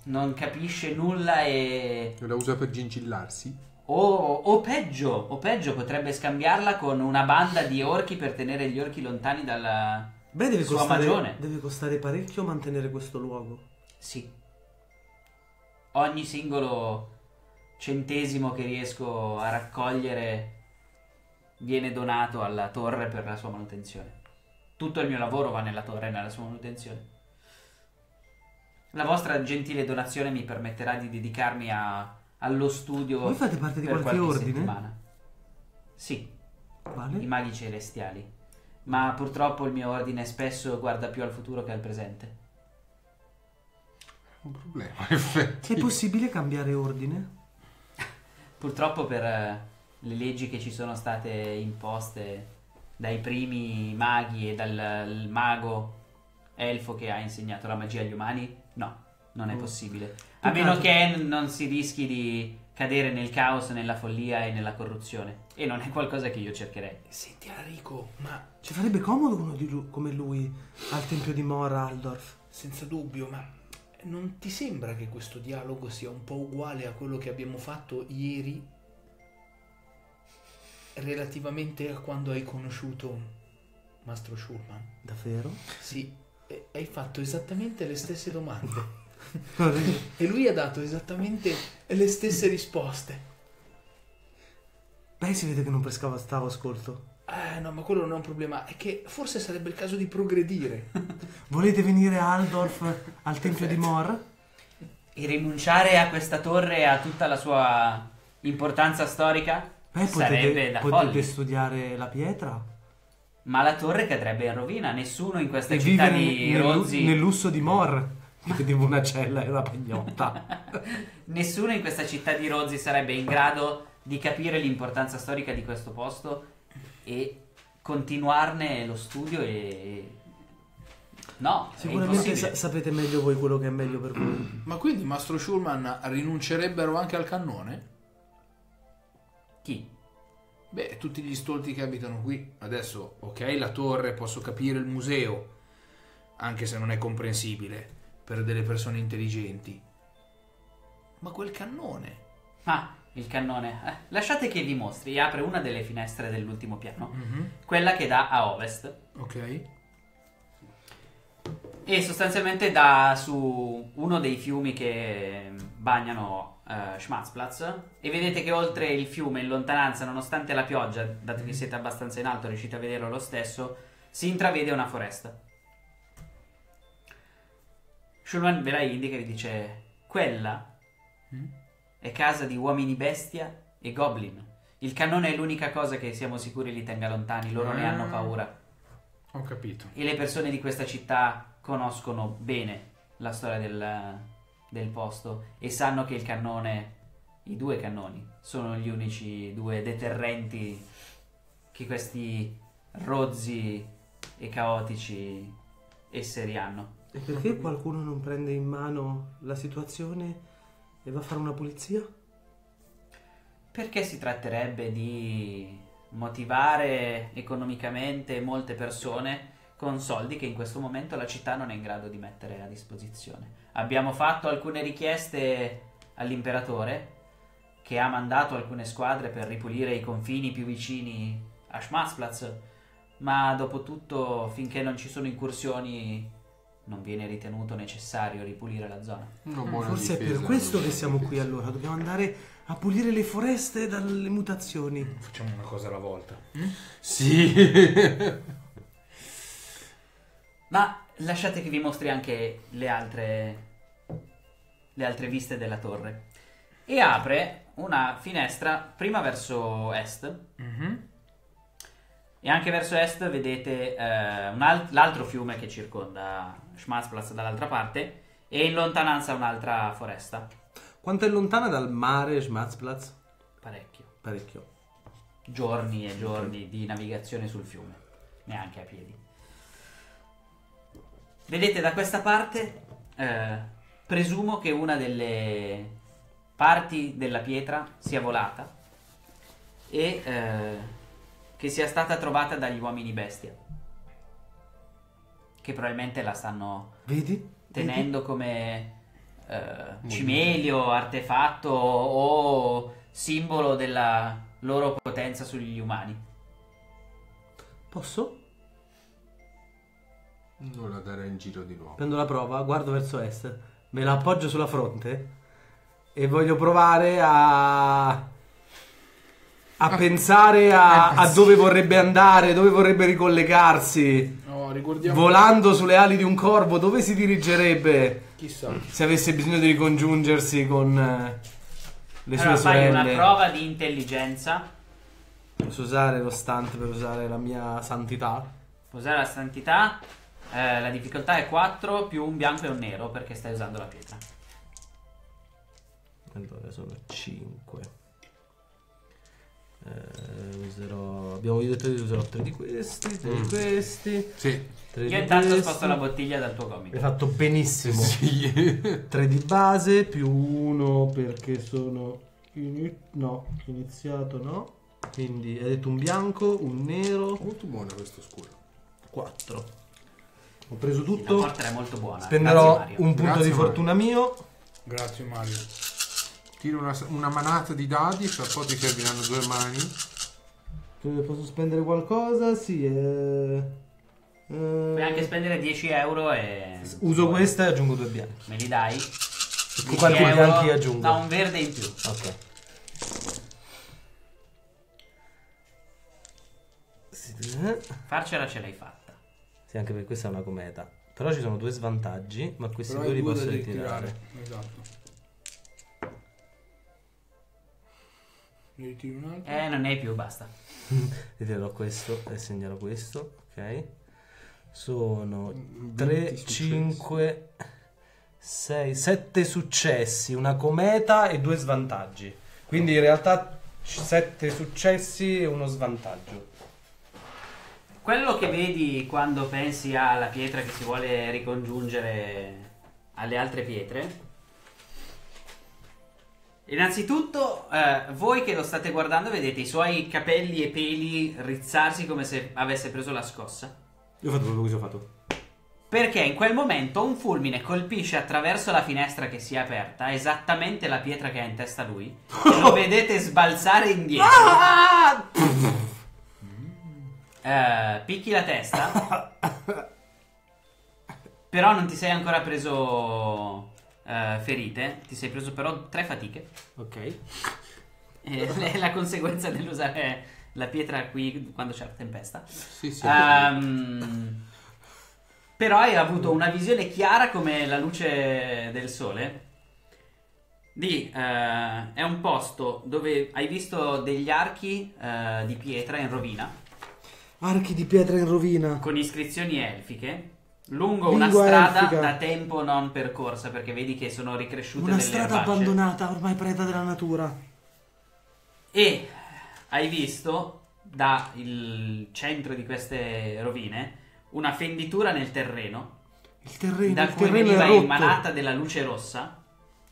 non capisce nulla e... la usa per gingillarsi? O peggio, potrebbe scambiarla con una banda di orchi per tenere gli orchi lontani dalla sua magione. Deve costare parecchio mantenere questo luogo. Sì. Ogni singolo centesimo che riesco a raccogliere viene donato alla torre per la sua manutenzione. Tutto il mio lavoro va nella torre e nella sua manutenzione. La vostra gentile donazione mi permetterà di dedicarmi allo studio. Voi fate parte di qualche ordine? Settimana. Sì, vale. I maghi celestiali. Ma purtroppo il mio ordine spesso guarda più al futuro che al presente. Un problema, in effetti. È possibile cambiare ordine? Purtroppo per le leggi che ci sono state imposte... dai primi maghi e dal mago elfo che ha insegnato la magia agli umani, no, non è possibile. A meno che non si rischi di cadere nel caos, nella follia e nella corruzione. E non è qualcosa che io cercherei. Senti Alarico, ma... ci farebbe comodo uno di lui, come lui, al tempio di Mor Aldorf? Senza dubbio, ma non ti sembra che questo dialogo sia un po' uguale a quello che abbiamo fatto ieri? Relativamente a quando hai conosciuto Mastro Schulman. Davvero? Sì, hai fatto esattamente le stesse domande. E lui ha dato esattamente le stesse risposte. Beh, si vede che non stavo ascolto. No, ma quello non è un problema. È che forse sarebbe il caso di progredire. Volete venire a Aldorf, al tempio di Mor? E rinunciare a questa torre e a tutta la sua importanza storica? Potete studiare la pietra. Ma la torre cadrebbe in rovina. Nessuno in questa città di rozzi nel lusso di Mor, che vedevo una cella e una pagnotta. Nessuno in questa città di rozzi sarebbe in grado di capire l'importanza storica di questo posto e continuarne lo studio e... no, sicuramente sapete meglio voi quello che è meglio per voi. Ma quindi Mastro Schulman rinuncerebbero anche al cannone? Chi? Beh, tutti gli stolti che abitano qui. Adesso, ok, la torre, posso capire il museo, anche se non è comprensibile per delle persone intelligenti. Ma quel cannone? Ah, il cannone. Lasciate che vi mostri. E apre una delle finestre dell'ultimo piano, quella che dà a ovest. Ok. E sostanzialmente dà su uno dei fiumi che bagnano Schmatzplatz, e vedete che oltre il fiume in lontananza, nonostante la pioggia, dato che siete abbastanza in alto riuscite a vederlo lo stesso, si intravede una foresta. Schulman ve la indica e vi dice: quella è casa di uomini bestia e goblin. Il cannone è l'unica cosa che siamo sicuri li tenga lontani. Loro ne hanno paura. Ho capito. E le persone di questa città conoscono bene la storia del posto e sanno che il cannone, i due cannoni, sono gli unici due deterrenti che questi rozzi e caotici esseri hanno. E perché qualcuno non prende in mano la situazione e va a fare una pulizia? Perché si tratterebbe di motivare economicamente molte persone con soldi che in questo momento la città non è in grado di mettere a disposizione. Abbiamo fatto alcune richieste all'imperatore, che ha mandato alcune squadre per ripulire i confini più vicini a Schmatzplatz, ma dopo tutto, finché non ci sono incursioni, non viene ritenuto necessario ripulire la zona. Forse difesa, è per questo che siamo qui allora, dobbiamo andare a pulire le foreste dalle mutazioni. Facciamo una cosa alla volta. Sì. Ma lasciate che vi mostri anche le altre viste della torre. E apre una finestra prima verso est. E anche verso est vedete l'altro fiume che circonda Schmatzplatz dall'altra parte e in lontananza un'altra foresta. Quanto è lontana dal mare Schmatzplatz? Parecchio. Parecchio. Giorni e giorni di navigazione sul fiume, neanche a piedi. Vedete da questa parte, presumo che una delle parti della pietra sia volata e che sia stata trovata dagli uomini bestia, che probabilmente la stanno tenendo come cimelio, artefatto o simbolo della loro potenza sugli umani. Posso? Non la darei in giro di nuovo. Prendo la prova, guardo verso est, me la appoggio sulla fronte e voglio provare a pensare a dove vorrebbe andare, dove vorrebbe ricollegarsi. No, ricordiamo, volando sulle ali di un corvo, dove si dirigerebbe? Chissà. Se avesse bisogno di ricongiungersi con le sue sorelle. Fai una prova di intelligenza. Posso usare lo stunt per usare la mia santità? Puoi usare la santità. La difficoltà è 4 più un bianco e un nero, perché stai usando la pietra. Allora sono 5. Userò, abbiamo detto che userò 3 di questi, 3 di questi. Sì. 3 io di intanto ho sposto la bottiglia dal tuo gomito. Hai fatto benissimo. Sì. 3 di base più 1 perché sono iniziato, no? Quindi hai detto un bianco, un nero. Molto buono questo scuro. 4. Ho preso tutto. La porta è molto buona. Spenderò un punto di fortuna mio. Grazie Mario. Tiro una manata di dadi, fra poco ti serviranno 2 mani. Posso spendere qualcosa? Sì. Puoi anche spendere 10 euro e... Uso questa e aggiungo 2 bianchi. Me li dai? Quanti bianchi aggiungo? Da un verde in più. Ok. Farcela ce l'hai fatta. Sì, anche perché questa è una cometa. Però ci sono 2 svantaggi, ma questi 2 li posso ritirare. Esatto. Ne ritiro un altro. Non ne hai più, basta. Ritirerò questo e segnerò questo. Ok. Sono 3, 5, 6, 7 successi, una cometa e 2 svantaggi. Quindi in realtà 7 successi e 1 svantaggio. Quello che vedi quando pensi alla pietra che si vuole ricongiungere alle altre pietre... Innanzitutto, voi che lo state guardando vedete i suoi capelli e peli rizzarsi come se avesse preso la scossa. Io ho fatto proprio questo, ho fatto. Perché in quel momento un fulmine colpisce attraverso la finestra che si è aperta esattamente la pietra che ha in testa lui. E lo vedete sbalzare indietro. Picchi la testa. Però non ti sei ancora preso... ferite, ti sei preso però 3 fatiche. Ok. È la conseguenza dell'usare la pietra qui quando c'è la tempesta. Sì. Però hai avuto una visione chiara come la luce del sole. È un posto dove hai visto degli archi di pietra in rovina. Archi di pietra in rovina. Con iscrizioni elfiche. Lungo una strada elfica da tempo non percorsa, perché vedi che sono ricresciute delle erbacce. Una strada abbandonata, ormai preda della natura. E hai visto dal centro di queste rovine una fenditura nel terreno. Da cui veniva emanata della luce rossa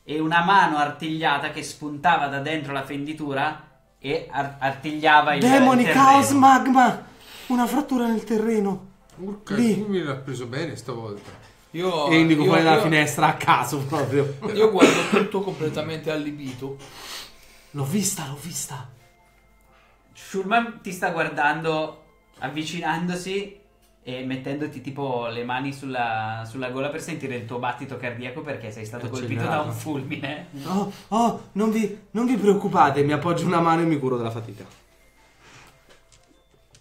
e una mano artigliata che spuntava da dentro la fenditura e artigliava il terreno. Demoni, caos, magma! Una frattura nel terreno. Urca, tu mi l'ha preso bene stavolta. E indico quella della finestra a caso proprio. Io guardo tutto completamente allibito. L'ho vista. Schulman ti sta guardando avvicinandosi e mettendoti tipo le mani sulla gola per sentire il tuo battito cardiaco, perché sei stato colpito da un fulmine. No, oh, non vi preoccupate, mi appoggio una mano e mi curo della fatica.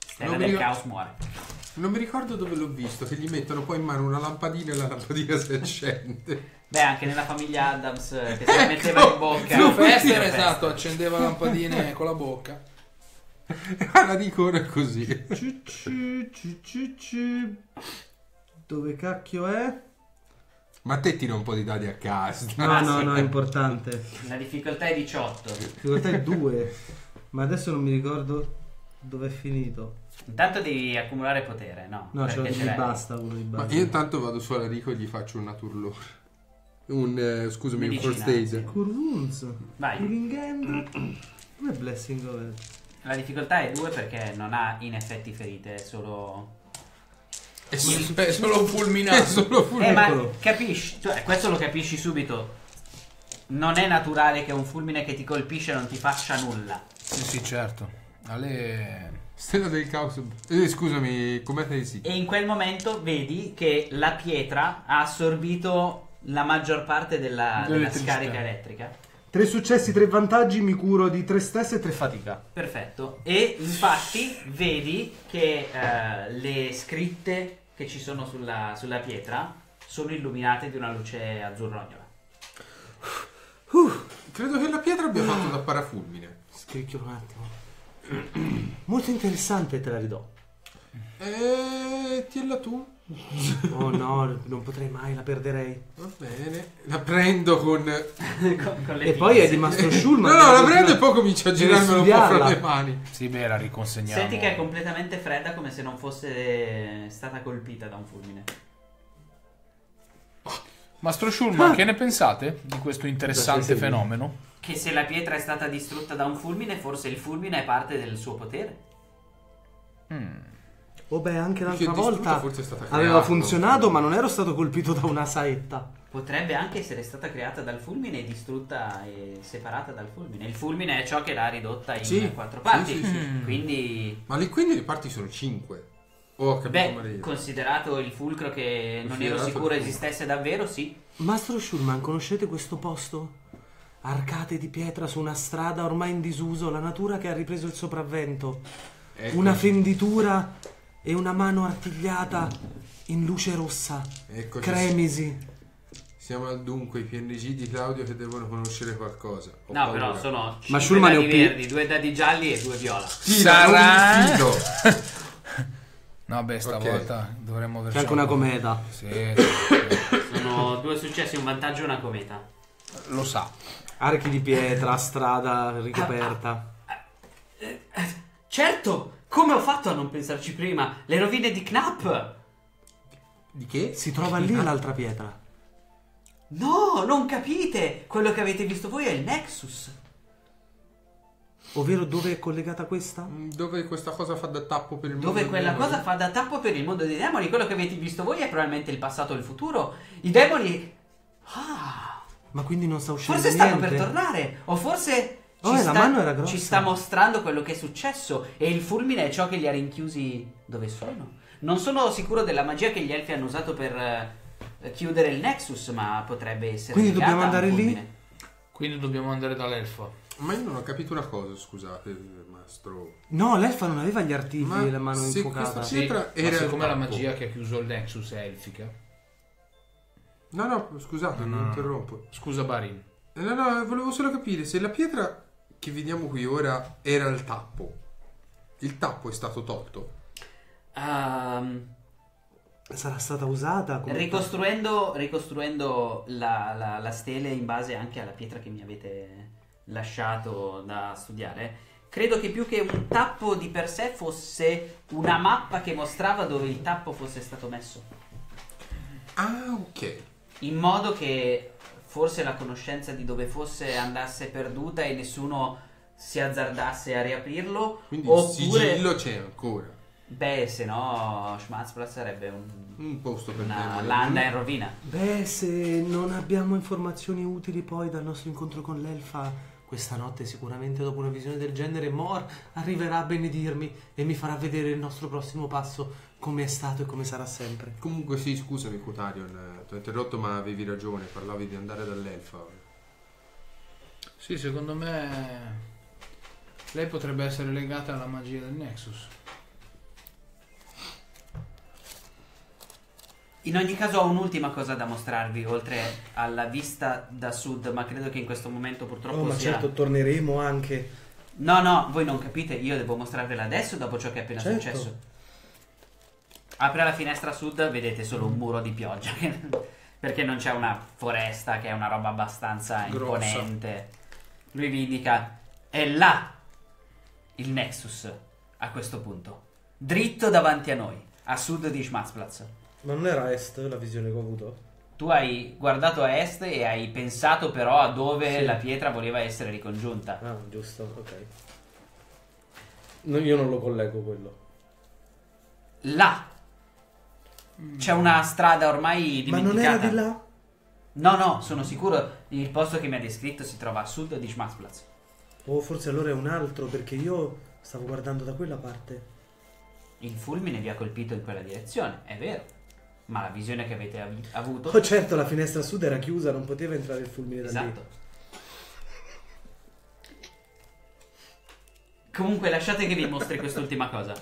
Stella del caos muore. Non mi ricordo dove l'ho visto, che gli mettono poi in mano una lampadina e la lampadina si accende. Beh, anche nella famiglia Adams che si metteva in bocca. Fester, esatto, accendeva lampadine con la bocca. La dicono è così. Dove cacchio è? Ma te tira un po' di dadi a caso. No, no, no, è importante. La difficoltà è 18. La difficoltà è 2. Ma adesso non mi ricordo dove è finito. Intanto devi accumulare potere, no? No, ce ne basta uno di base. Ma io intanto vado su Alarico e gli faccio un naturlore. Scusami, un first aid. Curvunz. Vai. Come blessing over? La difficoltà è 2 perché non ha in effetti ferite, è solo... È solo fulminato. È solo fulminato. Ma capisci, questo lo capisci subito. Non è naturale che un fulmine che ti colpisce non ti faccia nulla. Sì, sì, certo. Ale... Stella del caos. Scusami, com'è che si... E in quel momento vedi che la pietra ha assorbito la maggior parte della scarica elettrica. 3 successi, 3 vantaggi, mi curo di 3 stress e 3 fatica. Perfetto. E infatti vedi che le scritte che ci sono sulla pietra sono illuminate di una luce azzurrognola. Credo che la pietra abbia fatto da parafulmine. Scricchio un attimo. Molto interessante, te la ridò. Tienla tu. Oh no, non potrei mai, la perderei. Va bene, la prendo con le... E poi è rimasto Schulman. No, no, la prendo e poi comincio a girarmelo un po' fra le mani. Sì, beh, la riconsegniamo. Senti che è completamente fredda, come se non fosse stata colpita da un fulmine. Mastro Schulman, che ne pensate di questo interessante fenomeno? Che se la pietra è stata distrutta da un fulmine, forse il fulmine è parte del suo potere. Oh beh, anche l'altra volta aveva funzionato, ma non ero stato colpito da una saetta. Potrebbe anche essere stata creata dal fulmine e distrutta e separata dal fulmine. Il fulmine è ciò che l'ha ridotta in 4 parti. Sì, sì, sì. Quindi... Ma quindi le parti sono 5. Oh, beh, considerato il fulcro che non ero sicuro esistesse davvero, sì. Mastro Schulman, conoscete questo posto? Arcate di pietra su una strada ormai in disuso, la natura che ha ripreso il sopravvento. Ecco. Una fenditura... E una mano artigliata in luce rossa. Eccoci. Cremisi. Siamo al dunque, i PNG di Claudio che devono conoscere qualcosa. Ho paura. Però sono 5 dadi verdi, 2 dadi gialli e 2 viola. Sarà... No, beh, stavolta dovremmo aver... C'è anche una cometa. Sì, sì. Sono 2 successi, un vantaggio e una cometa. Lo sa. Archi di pietra, strada ricoperta. Certo! Come ho fatto a non pensarci prima? Le rovine di Knapp! Di che? Si trova lì l'altra pietra. No, non capite! Quello che avete visto voi è il Nexus. Ovvero dove è collegata questa? Dove questa cosa fa da tappo per il mondo dei demoni. Dove quella cosa fa da tappo per il mondo dei demoni. Quello che avete visto voi è probabilmente il passato e il futuro. I demoni... Ah! Ma quindi non sta uscendo niente? Forse stanno per tornare! O forse... la mano era grossa. Ci sta mostrando quello che è successo. E il fulmine è ciò che li ha rinchiusi. Dove sono? Non sono sicuro della magia che gli elfi hanno usato per chiudere il Nexus, ma potrebbe essere... Quindi dobbiamo andare lì? Quindi dobbiamo andare dall'elfa. Ma io non ho capito una cosa, scusate, mastro. No, l'elfa non aveva gli artigli, ma la mano infuocata. Sì, era... Siccome la magia che ha chiuso il Nexus è elfica. No, no, scusate, non interrompo. Scusa Barin. No, no, volevo solo capire se la pietra che vediamo qui ora era il tappo. Il tappo è stato tolto. Sarà stata usata come ricostruendo la stele in base anche alla pietra che mi avete lasciato da studiare. Credo che più che un tappo di per sé fosse una mappa che mostrava dove il tappo fosse stato messo. Ah, ok. In modo che forse la conoscenza di dove fosse andasse perduta e nessuno si azzardasse a riaprirlo. Quindi oppure... il sigillo c'è ancora. Beh, se no Schmatzplatz sarebbe un posto per una landa in rovina. Beh, se non abbiamo informazioni utili poi dal nostro incontro con l'elfa, Questa notte sicuramente dopo una visione del genere Mor arriverà a benedirmi e mi farà vedere il nostro prossimo passo come è stato e come sarà sempre. Comunque sì, scusami Cuthalion, ti ho interrotto ma avevi ragione, parlavi di andare dall'elfa. Sì, secondo me lei potrebbe essere legata alla magia del Nexus. In ogni caso ho un'ultima cosa da mostrarvi, oltre alla vista da sud, ma credo che in questo momento purtroppo sia... No, ma certo, torneremo anche... No, no, voi non capite, io devo mostrarvela adesso dopo ciò che è appena successo. Apre la finestra a sud, vedete solo un muro di pioggia, perché non c'è una foresta, che è una roba abbastanza grossa, imponente. Lui vi indica, è là il Nexus, a questo punto, dritto davanti a noi, a sud di Schmatzplatz. Ma non era a est la visione che ho avuto? Tu hai guardato a est e hai pensato però a dove la pietra voleva essere ricongiunta. Ah, giusto, ok. No, io non lo collego quello. Là c'è una strada ormai dimenticata. Ma non era di là? No, no, sono sicuro. Il posto che mi ha descritto si trova a sud di Schmatzplatz. O forse allora è un altro, perché io stavo guardando da quella parte. Il fulmine vi ha colpito in quella direzione, è vero. Ma la visione che avete avuto... Oh certo, la finestra a sud era chiusa, non poteva entrare il fulmine da lì. Esatto. Comunque lasciate che vi mostri quest'ultima cosa.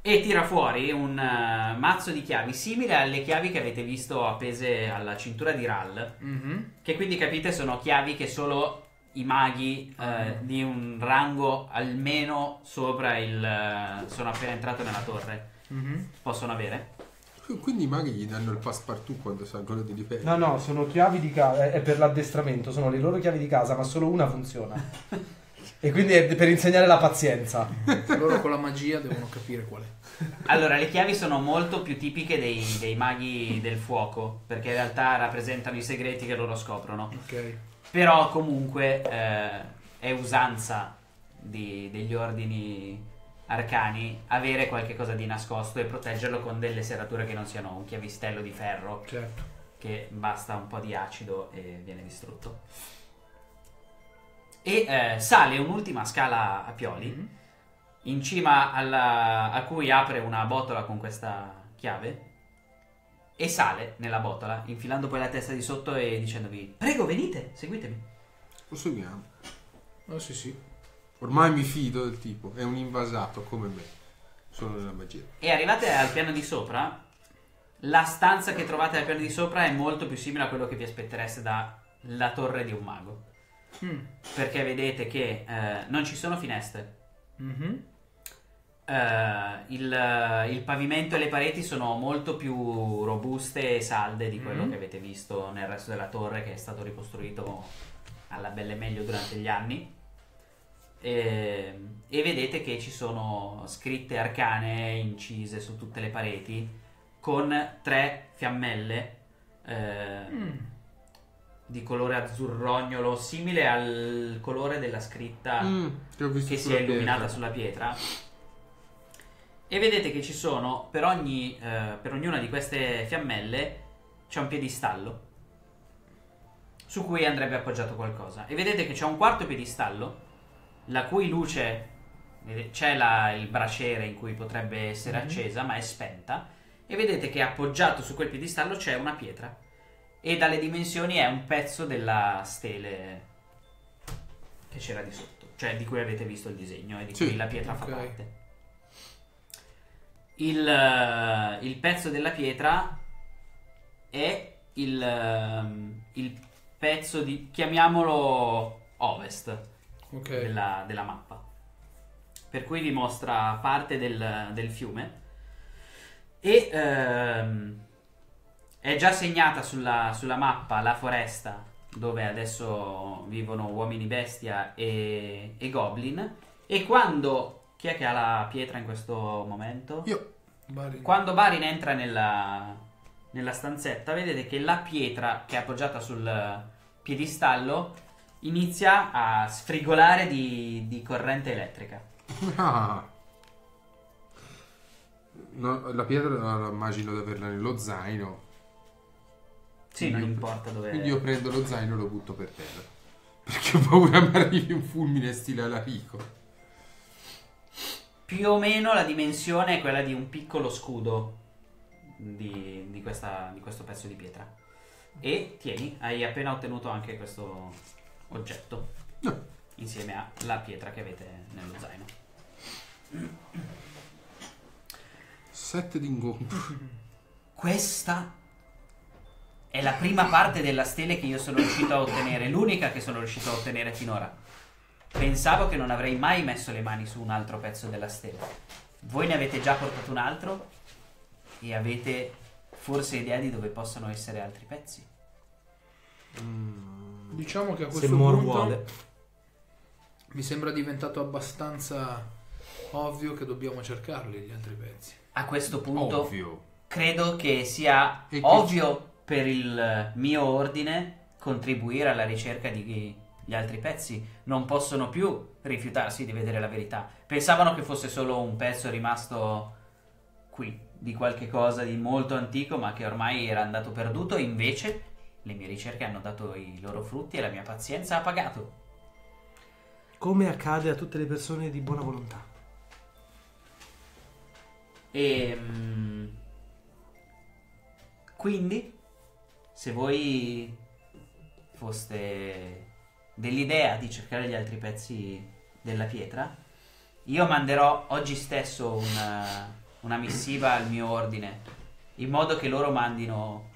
E tira fuori un mazzo di chiavi simile alle chiavi che avete visto appese alla cintura di Ral. Che quindi capite sono chiavi che solo i maghi di un rango almeno sopra il... sono appena entrato nella torre possono avere. Quindi i maghi gli danno il passepartout quando salgono di livello. No, no, sono chiavi di casa, è per l'addestramento, sono le loro chiavi di casa, ma solo una funziona. E quindi è per insegnare la pazienza. Loro con la magia devono capire qual è. Allora, le chiavi sono molto più tipiche dei maghi del fuoco, perché in realtà rappresentano i segreti che loro scoprono. Ok. Però comunque è usanza degli ordini arcani avere qualche cosa di nascosto e proteggerlo con delle serrature che non siano un chiavistello di ferro, certo, che basta un po' di acido e viene distrutto. E sale un'ultima scala a pioli in cima a cui apre una botola con questa chiave e sale nella botola, infilando poi la testa di sotto e dicendovi: prego, venite, seguitemi. Lo seguiamo. Oh, sì, sì. Ormai mi fido del tipo, è un invasato come me. Sono della magia. E arrivate al piano di sopra. La stanza che trovate al piano di sopra è molto più simile a quello che vi aspettereste dalla torre di un mago. Perché vedete che non ci sono finestre. Il pavimento e le pareti sono molto più robuste e salde di quello che avete visto nel resto della torre, che è stato ricostruito alla belle meglio durante gli anni, e vedete che ci sono scritte arcane incise su tutte le pareti con 3 fiammelle di colore azzurrognolo, simile al colore della scritta che si è illuminata sulla pietra. E vedete che ci sono, per ognuna di queste fiammelle, c'è un piedistallo su cui andrebbe appoggiato qualcosa. E vedete che c'è un quarto piedistallo, la cui luce, c'è il braciere in cui potrebbe essere accesa, ma è spenta. E vedete che appoggiato su quel piedistallo c'è una pietra. E dalle dimensioni è un pezzo della stele che c'era di sotto, cioè di cui avete visto il disegno e di cui la pietra fa parte. Il pezzo della pietra è il pezzo di, chiamiamolo ovest, della mappa, per cui vi mostra parte del fiume e è già segnata sulla mappa la foresta dove adesso vivono uomini bestia e goblin. E quando... Chi è che ha la pietra in questo momento? Io. Barin. Quando Barin entra nella stanzetta, vedete che la pietra che è appoggiata sul piedistallo inizia a sfrigolare di corrente elettrica. No, la pietra immagino di averla nello zaino. Sì, quindi non importa dove... Quindi io prendo lo zaino e lo butto per terra. Perché ho paura che mi arrivi un fulmine stile Alarico. Più o meno la dimensione è quella di un piccolo scudo di questo pezzo di pietra. E tieni, hai appena ottenuto anche questo oggetto, no, insieme alla pietra che avete nello zaino. 7 d'ingombro. Questa è la prima parte della stele che io sono riuscito a ottenere, l'unica che sono riuscito a ottenere finora. Pensavo che non avrei mai messo le mani su un altro pezzo della stella. Voi ne avete già portato un altro e avete forse idea di dove possano essere altri pezzi? Diciamo che a questo punto mi sembra diventato abbastanza ovvio che dobbiamo cercarli gli altri pezzi. A questo punto ovvio. Credo che sia ovvio per il mio ordine contribuire alla ricerca di... Gli altri pezzi non possono più rifiutarsi di vedere la verità. Pensavano che fosse solo un pezzo rimasto qui, di qualche cosa di molto antico, ma che ormai era andato perduto. Invece le mie ricerche hanno dato i loro frutti e la mia pazienza ha pagato. Come accade a tutte le persone di buona volontà. E quindi, se voi foste... dell'idea di cercare gli altri pezzi della pietra, io manderò oggi stesso una missiva al mio ordine, in modo che loro mandino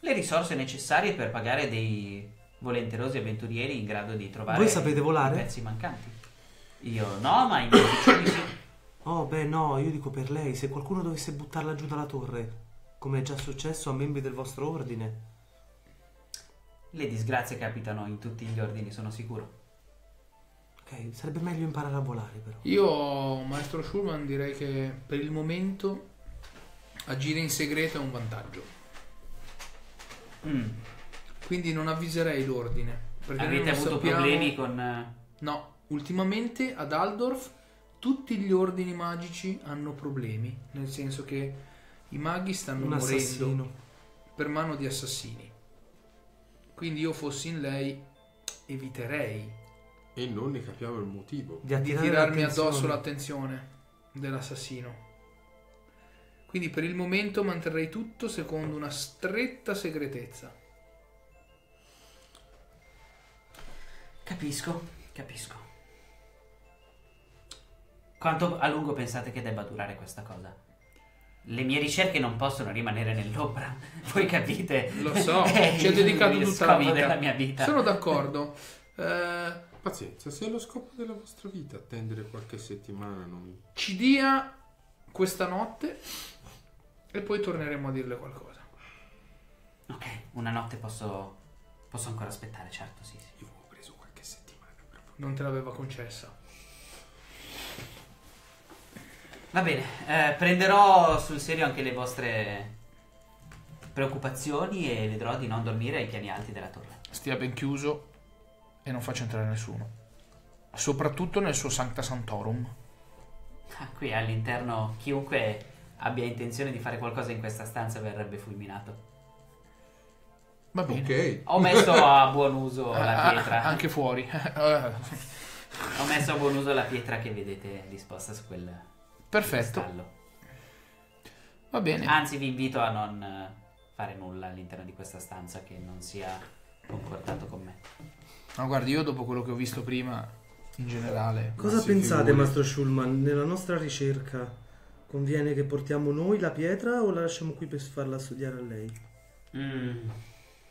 le risorse necessarie per pagare dei volenterosi avventurieri in grado di trovare i pezzi mancanti. Io no, ma i miei vicini sì. Oh beh no, io dico per lei, se qualcuno dovesse buttarla giù dalla torre, come è già successo a membri del vostro ordine. Le disgrazie capitano in tutti gli ordini, sono sicuro. Ok, sarebbe meglio imparare a volare però. Io, maestro Schulman, direi che per il momento agire in segreto è un vantaggio. Quindi non avviserei l'ordine. Avete avuto problemi con... No, ultimamente ad Aldorf tutti gli ordini magici hanno problemi, nel senso che i maghi stanno morendo per mano di assassini. Quindi io fossi in lei eviterei. E non ne capiamo il motivo. Di tirarmi addosso l'attenzione dell'assassino. Quindi per il momento manterrei tutto secondo una stretta segretezza. Capisco, capisco. Quanto a lungo pensate che debba durare questa cosa? Le mie ricerche non possono rimanere nell'ombra, voi capite. Lo so, ci ho dedicato tutta la mia vita. Sono d'accordo. Pazienza, se è lo scopo della vostra vita attendere qualche settimana, non... Ci dia questa notte e poi torneremo a dirle qualcosa. Ok, una notte posso ancora aspettare, certo, sì, sì. Io avevo preso qualche settimana. Non te l'aveva concessa. Va bene, prenderò sul serio anche le vostre preoccupazioni e vedrò di non dormire ai piani alti della torre. Stia ben chiuso e non faccia entrare nessuno, soprattutto nel suo Sancta Santorum. Qui all'interno chiunque abbia intenzione di fare qualcosa in questa stanza verrebbe fulminato. Va bene. Okay. Ho messo a buon uso la pietra. Anche fuori. Ho messo a buon uso la pietra che vedete disposta su quella... Perfetto. Va bene. Anzi, vi invito a non fare nulla all'interno di questa stanza che non sia concordato con me. No, guardi, io dopo quello che ho visto prima, in generale... Cosa pensate, maestro Schulman? Nella nostra ricerca conviene che portiamo noi la pietra o la lasciamo qui per farla studiare a lei?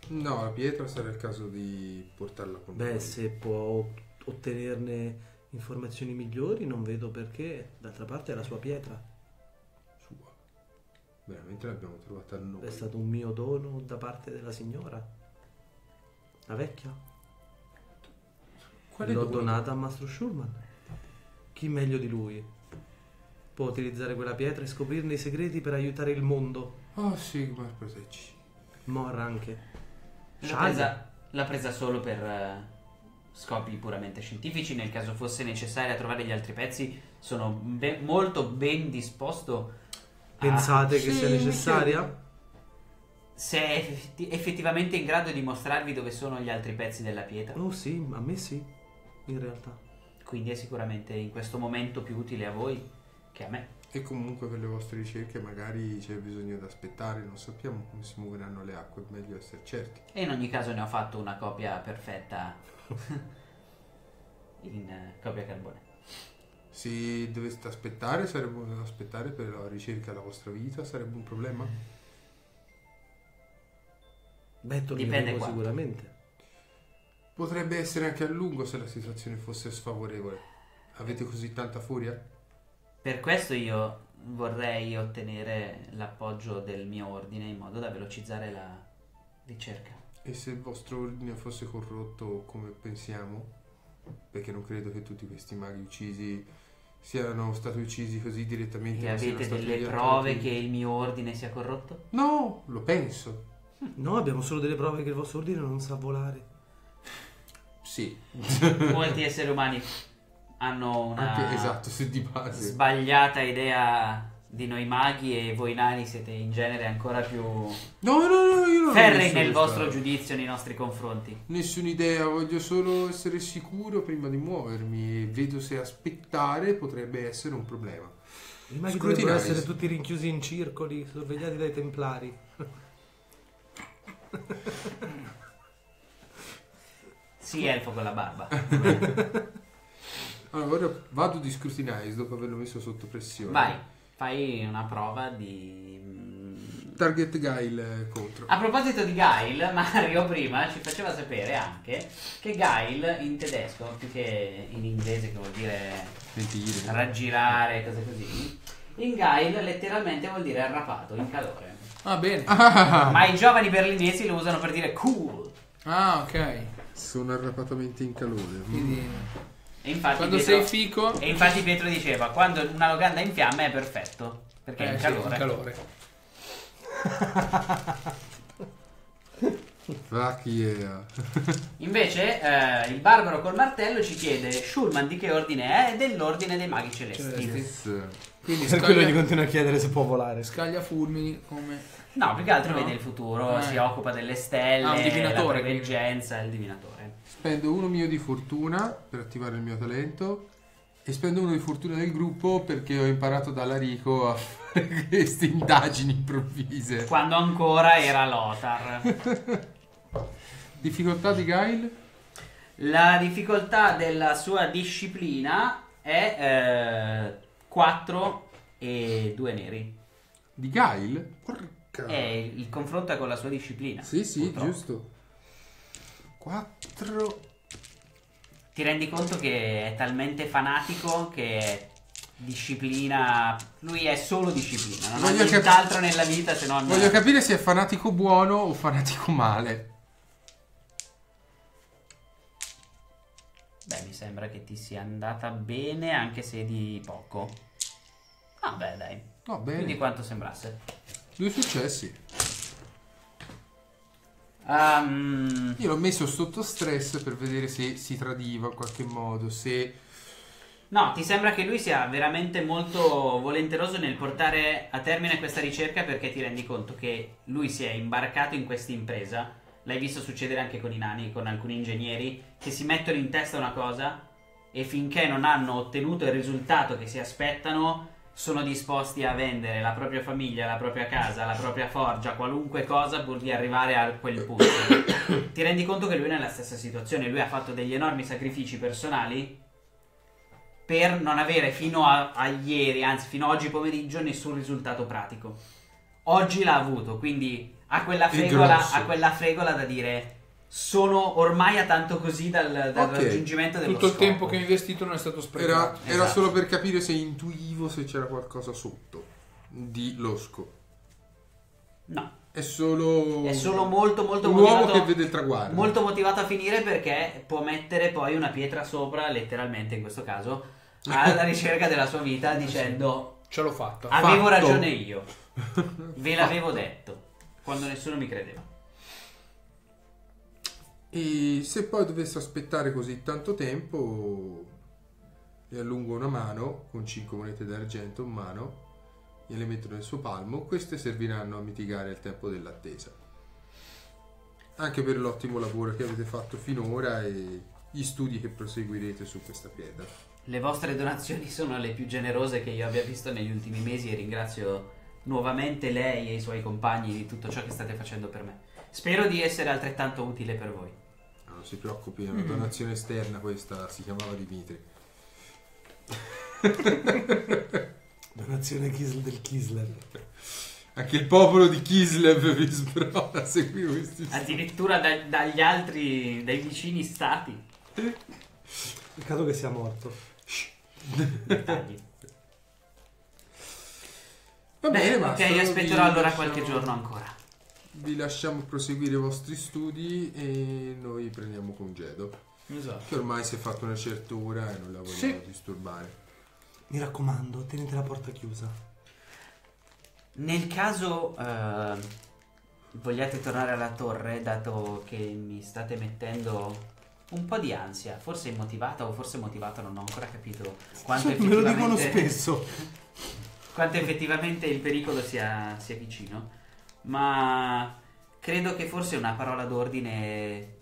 No, la pietra sarà il caso di portarla con noi. Beh, se può ottenerne... informazioni migliori non vedo perché, d'altra parte è la sua pietra. Sua? Veramente l'abbiamo trovata noi. È stato un mio dono da parte della signora. La vecchia? L'ho donata a Mastro Schulman. Chi meglio di lui può utilizzare quella pietra e scoprirne i segreti per aiutare il mondo? Oh Sigmar, proteggi. Mor anche. L'ha presa solo per... scopi puramente scientifici, nel caso fosse necessario a trovare gli altri pezzi sono molto ben disposto a... Pensate che sia necessaria? se è effettivamente in grado di mostrarvi dove sono gli altri pezzi della pietra. Oh sì, a me sì, in realtà. Quindi è sicuramente in questo momento più utile a voi che a me. E comunque per le vostre ricerche magari c'è bisogno di aspettare, non sappiamo come si muoveranno le acque, è meglio essere certi. E in ogni caso ne ho fatto una copia perfetta in copia carbone. Se doveste aspettare, sarebbe aspettare per la ricerca della vostra vita, sarebbe un problema? Beh, dipende sicuramente. Potrebbe essere anche a lungo se la situazione fosse sfavorevole. Avete così tanta furia? Per questo io vorrei ottenere l'appoggio del mio ordine in modo da velocizzare la ricerca. E se il vostro ordine fosse corrotto come pensiamo? Perché non credo che tutti questi maghi uccisi siano stati uccisi così direttamente. E avete delle prove che il mio ordine sia corrotto? No, lo penso. No, abbiamo solo delle prove che il vostro ordine non sa volare. Sì. Molti esseri umani hanno una sbagliata idea di noi maghi e voi nani siete in genere ancora più ferrei nel vostro giudizio nei nostri confronti. Nessuna idea, voglio solo essere sicuro prima di muovermi e vedo se aspettare potrebbe essere un problema. I maghi dovrebbero essere tutti rinchiusi in circoli, sorvegliati dai templari. Sì, elfo con la barba. Allora, ora vado di scrutinize dopo averlo messo sotto pressione. Vai, fai una prova di... Target Gail contro. A proposito di Gail, Mario prima ci faceva sapere anche che Gail in tedesco, più che in inglese che vuol dire mentire, raggirare, cose così, in Gail letteralmente vuol dire arrapato, in calore. Ah, bene. Ma i giovani berlinesi lo usano per dire cool. Ah, ok. Sono arrapatamente in calore. Quindi... E infatti quando Pietro, sei fico. E infatti Pietro diceva quando una locanda è in fiamme è perfetto perché è in calore, Invece il barbaro col martello ci chiede Schulman di che ordine è? Dell'ordine dei maghi celesti. Quindi per quello gli continua a chiedere se può volare. Scaglia fulmini come... No, più che altro vede il futuro, si occupa delle stelle, la preveggenza, il divinatore. Spendo uno mio di fortuna per attivare il mio talento e spendo uno di fortuna del gruppo perché ho imparato da Alarico a fare queste indagini improvvise. Quando ancora era Lothar. Difficoltà di Gail? La difficoltà della sua disciplina è 4 e 2 neri. Di Gail? Porca. È il confronto con la sua disciplina. Sì, sì, purtroppo. Giusto. 4. Ti rendi conto che è talmente fanatico che disciplina. Lui è solo disciplina, non voglio ha nient'altro nella vita se non. Voglio capire se è fanatico buono o fanatico male. Beh, mi sembra che ti sia andata bene anche se di poco. Ah, beh, dai. Va bene. Più di quanto sembrasse. 2 successi. Io l'ho messo sotto stress per vedere se si tradiva in qualche modo, se... No, ti sembra che lui sia veramente molto volenteroso nel portare a termine questa ricerca perché ti rendi conto che lui si è imbarcato in questa impresa. L'hai visto succedere anche con i nani, con alcuni ingegneri che si mettono in testa una cosa e finché non hanno ottenuto il risultato che si aspettano sono disposti a vendere la propria famiglia, la propria casa, la propria forgia, qualunque cosa pur di arrivare a quel punto. Ti rendi conto che lui è nella stessa situazione, lui ha fatto degli enormi sacrifici personali per non avere fino a ieri, anzi fino a oggi pomeriggio, nessun risultato pratico. Oggi l'ha avuto, quindi ha quella fregola da dire sono ormai a tanto così dal raggiungimento dello scopo. Tutto il tempo che ho investito non è stato sprecato. Era solo per capire se intuivo se c'era qualcosa sotto di losco. No. È solo molto molto motivato. Un uomo che vede il traguardo. Molto motivato a finire perché può mettere poi una pietra sopra, letteralmente in questo caso, alla ricerca della sua vita dicendo ce l'ho fatta. Avevo ragione io. Ve l'avevo detto quando nessuno mi credeva. E se poi dovesse aspettare così tanto tempo, gli allungo una mano con 5 monete d'argento in mano, gliele metto nel suo palmo, queste serviranno a mitigare il tempo dell'attesa. anche per l'ottimo lavoro che avete fatto finora e gli studi che proseguirete su questa pietra. Le vostre donazioni sono le più generose che io abbia visto negli ultimi mesi e ringrazio nuovamente lei e i suoi compagni di tutto ciò che state facendo per me. Spero di essere altrettanto utile per voi. Non si preoccupi, è una donazione esterna questa, si chiamava Dimitri. Donazione Kislev del Kislev. Anche il popolo di Kislev vi sprona a seguire questi stati. Addirittura dagli altri, dai vicini stati. Peccato che sia morto. Dettagli. Va bene, ma ok, aspetterò allora qualche giorno ancora. Vi lasciamo proseguire i vostri studi e noi prendiamo congedo. Esatto. Che ormai si è fatta una certa ora e non la vogliamo disturbare. Mi raccomando, tenete la porta chiusa. Nel caso vogliate tornare alla torre, dato che mi state mettendo un po' di ansia, forse immotivata o forse motivata, non ho ancora capito quanto effettivamente... Me lo dicono spesso. Quanto effettivamente il pericolo sia vicino, ma credo che forse una parola d'ordine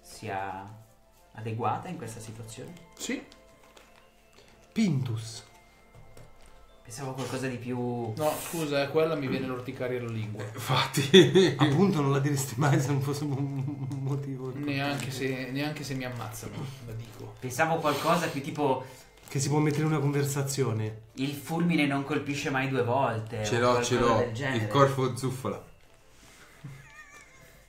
sia adeguata in questa situazione. Sì. Pintus. Pensavo qualcosa di più... No, scusa, quella mi viene l'orticaria alla lingua. Infatti. Appunto non la diresti mai se non fosse un motivo. Neanche se mi ammazzano, la dico. Pensavo qualcosa più tipo... Che si può mettere in una conversazione. Il fulmine non colpisce mai due volte. Ce l'ho. Il corvo zuffola.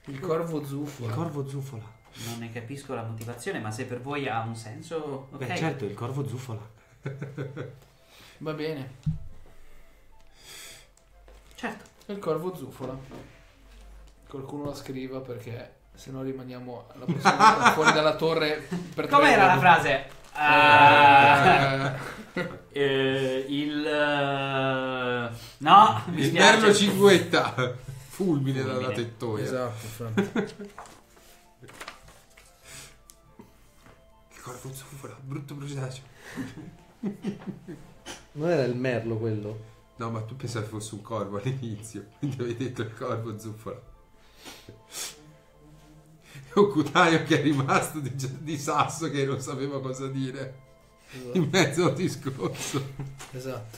Il corvo zuffola. Il corvo zuffola. Non ne capisco la motivazione, ma se per voi ha un senso... Okay. Beh, certo, il corvo zuffola. Va bene, certo, il corvo zuffola. Qualcuno la scriva, perché se no rimaniamo la prossima volta fuori dalla torre. Com'era la frase? No, mi spiace. Il merlo cinguetta, fulmine dalla tettoia. Esatto. Il corvo zuffola, brutto bruciaceo. Non era il merlo quello? No, ma tu pensavi fosse un corvo all'inizio, quindi avevi detto il corvo zuffola. È un Cuthalion che è rimasto di sasso, che non sapeva cosa dire, esatto, in mezzo al discorso. Esatto.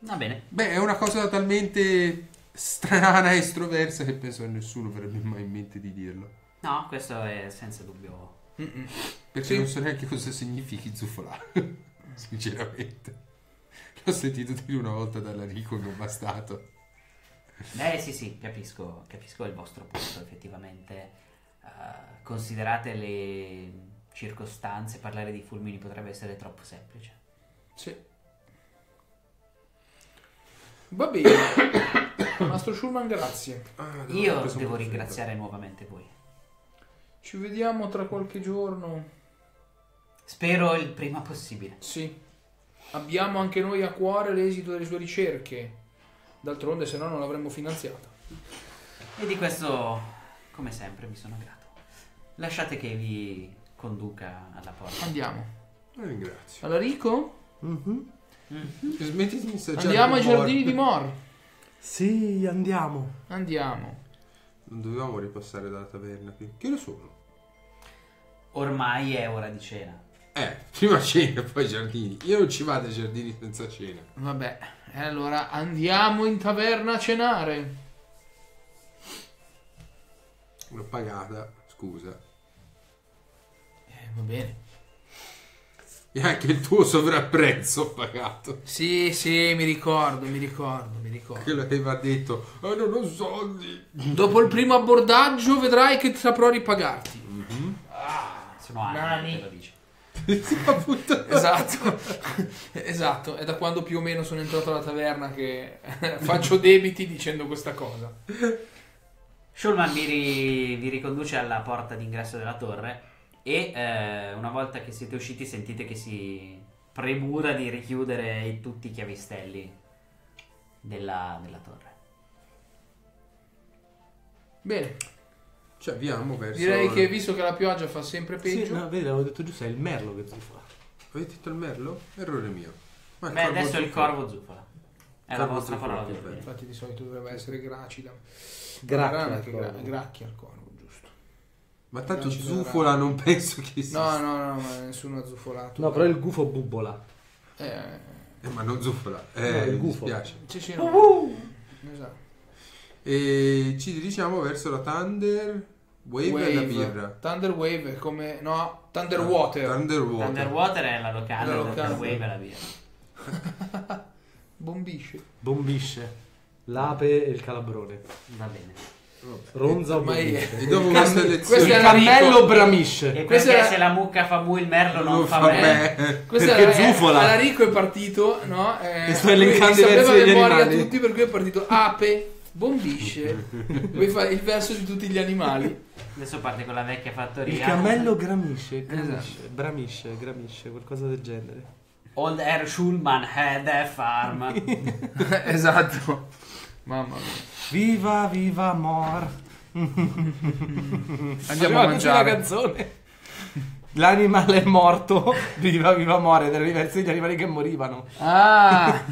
Va bene. Beh, è una cosa talmente strana e estroversa che penso che nessuno avrebbe mai in mente di dirlo. No, questo è senza dubbio. Perché non so neanche cosa significhi zuffolare. Sinceramente l'ho sentito dire una volta da Alarico, non bastato. Beh, sì, capisco il vostro punto. Effettivamente considerate le circostanze, parlare di fulmini potrebbe essere troppo semplice. Sì. Va bene. Mastro Schulman, grazie. Io devo ringraziare nuovamente voi. Ci vediamo tra qualche giorno. Spero il prima possibile. Sì. Abbiamo anche noi a cuore l'esito delle sue ricerche. D'altronde, se no, non l'avremmo finanziata. E di questo, come sempre, mi sono grato. Lasciate che vi conduca alla porta. Andiamo. Ringrazio. Alarico? Smetti di messaggiare. Andiamo ai giardini di Mor. Sì, andiamo. Andiamo. Non dovevamo ripassare dalla taverna qui. Che ne sono? Ormai è ora di cena. Prima cena, poi giardini. Io non ci vado ai giardini senza cena. Vabbè, allora andiamo in taverna a cenare. L'ho pagata, scusa. Va bene. E anche il tuo sovrapprezzo ho pagato. Sì, mi ricordo. Quello che mi ha detto, non ho soldi. Dopo il primo abbordaggio vedrai che saprò ripagarti. Sono anni che lo dice. Si fa puttana. Esatto, è da quando più o meno sono entrato alla taverna che faccio debiti dicendo questa cosa. Schulman vi riconduce alla porta d'ingresso della torre. E una volta che siete usciti sentite che si premura di richiudere tutti i chiavistelli della torre. Bene. Ci avviamo verso... Direi che, visto che la pioggia fa sempre peggio... Sì, no, vedi, l'avevo detto giusto, è il merlo che zuffola. Avete detto il merlo? Errore mio. Ma adesso è il corvo zuffola. È la vostra parola. Infatti di solito dovrebbe essere gracida. Gracchi al corvo, giusto. Ma tanto zufola non penso che sia. No, ma nessuno ha zufolato. No, però il gufo bubbola. Ma non zufola. Il gufo. Mi piace. Sì, no. Esatto. E ci dirigiamo verso la Thunder Wave e la birra. Thunder Wave è come... No, Thunderwater. Thunderwater è la locale, Thunder Wave è la birra. Bombisce. L'ape e il calabrone. Va bene. Ronza o bombisce. Questo è cammello bramisce. E questa perché è... se la mucca fa bu, il merlo non fa me. Questo è zufola. Alarico è partito, no? E sto elencando i versi degli animali. Tutti, per cui è partito ape... bombisce. Vuoi fare il verso di tutti gli animali? Adesso parte con la vecchia fattoria. Il cammello gramisce, qualcosa del genere. Old Herr Schulman had a farm. Esatto. Mamma mia. Viva Mor. Andiamo a mangiare la canzone. L'animale è morto. Viva Mor. Ed erano i versi degli animali che morivano. Ah.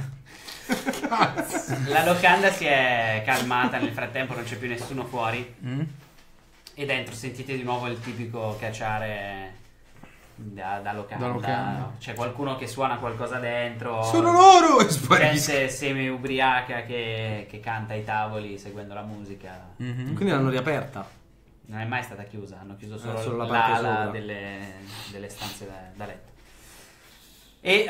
La locanda si è calmata, nel frattempo non c'è più nessuno fuori e dentro sentite di nuovo il tipico cacciare da locanda, no? C'è qualcuno che suona qualcosa dentro, sono loro, gente semi ubriaca che canta ai tavoli seguendo la musica. Quindi l'hanno riaperta, non è mai stata chiusa, hanno chiuso solo la parte delle stanze da letto. E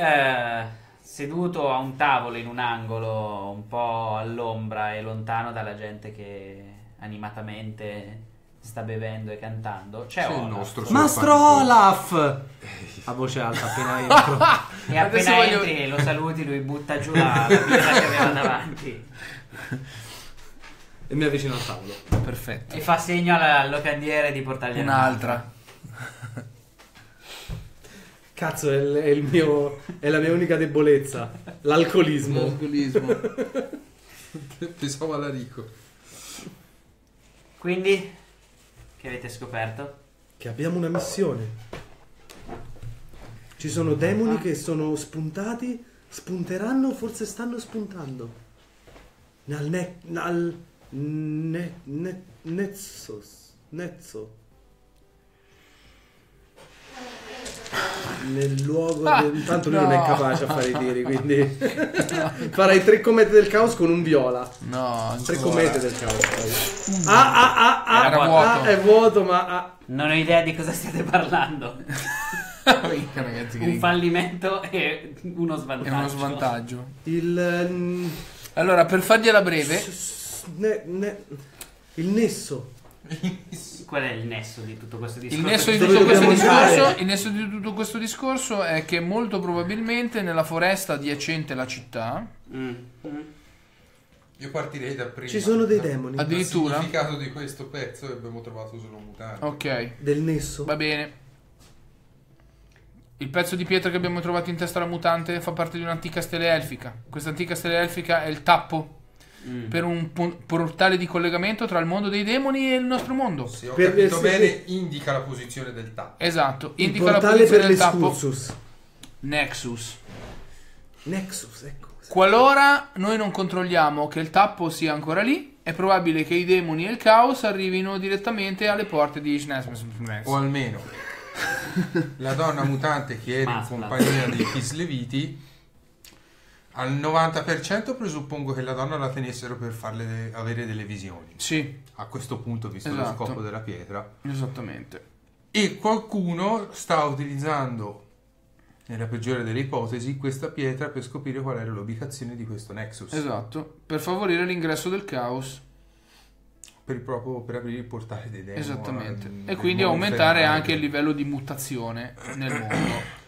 seduto a un tavolo in un angolo un po' all'ombra e lontano dalla gente che animatamente sta bevendo e cantando, c'è Olaf. Mastro Olaf! A voce alta appena entro. E appena entri lo saluti, lui butta giù la birra che aveva davanti. E mi avvicino al tavolo. Perfetto. E fa segno al locandiere di portargli un'altra. Cazzo, è la mia unica debolezza. L'alcolismo. Pensavo all'Arico. Quindi, che avete scoperto? Che abbiamo una missione. Ci sono demoni che sono spuntati, spunteranno, forse stanno spuntando. Nexus. Nel luogo del... Tanto lui non è capace a fare i tiri, quindi farai 3 comete del caos con un viola. No, 3 comete del caos. È vuoto, ma non ho idea di cosa stiate parlando. Ragazzi, un fallimento e uno svantaggio. Allora, per fargliela breve, il nesso. Qual è il nesso di tutto questo discorso? Il nesso di tutto questo discorso è che molto probabilmente nella foresta adiacente alla città io partirei da prima. Ci sono dei demoni. Addirittura. Il significato di questo pezzo abbiamo trovato solo un mutante. Ok. Del nesso. Va bene. Il pezzo di pietra che abbiamo trovato in testa alla mutante fa parte di un'antica stele elfica. Questa antica stele elfica è il tappo per un portale di collegamento tra il mondo dei demoni e il nostro mondo. Se ho capito bene, indica la posizione del tappo. Esatto, indica la posizione del tappo. Nexus, ecco. Qualora noi non controlliamo che il tappo sia ancora lì, è probabile che i demoni e il caos arrivino direttamente alle porte di Schmatzplatz. O almeno la donna mutante che era in compagnia dei Kisleviti. Al 90% presuppongo che la donna la tenessero per farle avere delle visioni. Sì. A questo punto, visto lo scopo della pietra. Esattamente. E qualcuno sta utilizzando, nella peggiore delle ipotesi, questa pietra per scoprire qual era l'ubicazione di questo Nexus. Esatto. Per favorire l'ingresso del caos. Proprio per aprire il portale dei demoni. Esattamente. E quindi aumentare anche il livello di mutazione nel mondo.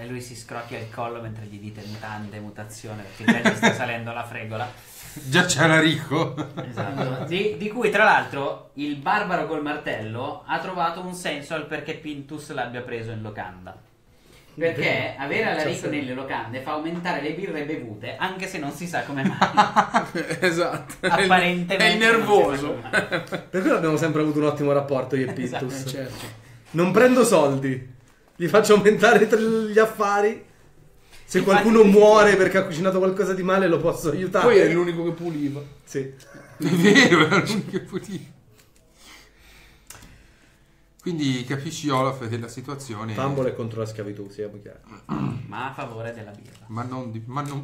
E lui si scrocchia il collo mentre gli dite mutante, mutazione, perché già gli sta salendo la fregola. Già c'è Alarico. Esatto. Di cui tra l'altro il barbaro col martello ha trovato un senso al perché Pintus l'abbia preso in locanda. Perché avere Alarico nelle locande fa aumentare le birre bevute, anche se non si sa come mai. Esatto. Apparentemente è nervoso. Per quello abbiamo sempre avuto un ottimo rapporto io e Pintus. Esatto. Certo. Non prendo soldi, gli faccio aumentare gli affari. Se qualcuno muore perché ha cucinato qualcosa di male lo posso aiutare. Poi è l'unico che puliva. Sì. È vero, era l'unico che puliva. Quindi capisci, Olaf, che la situazione... Fumble è contro la schiavitù, siamo chiari. Ma a favore della birra. Ma non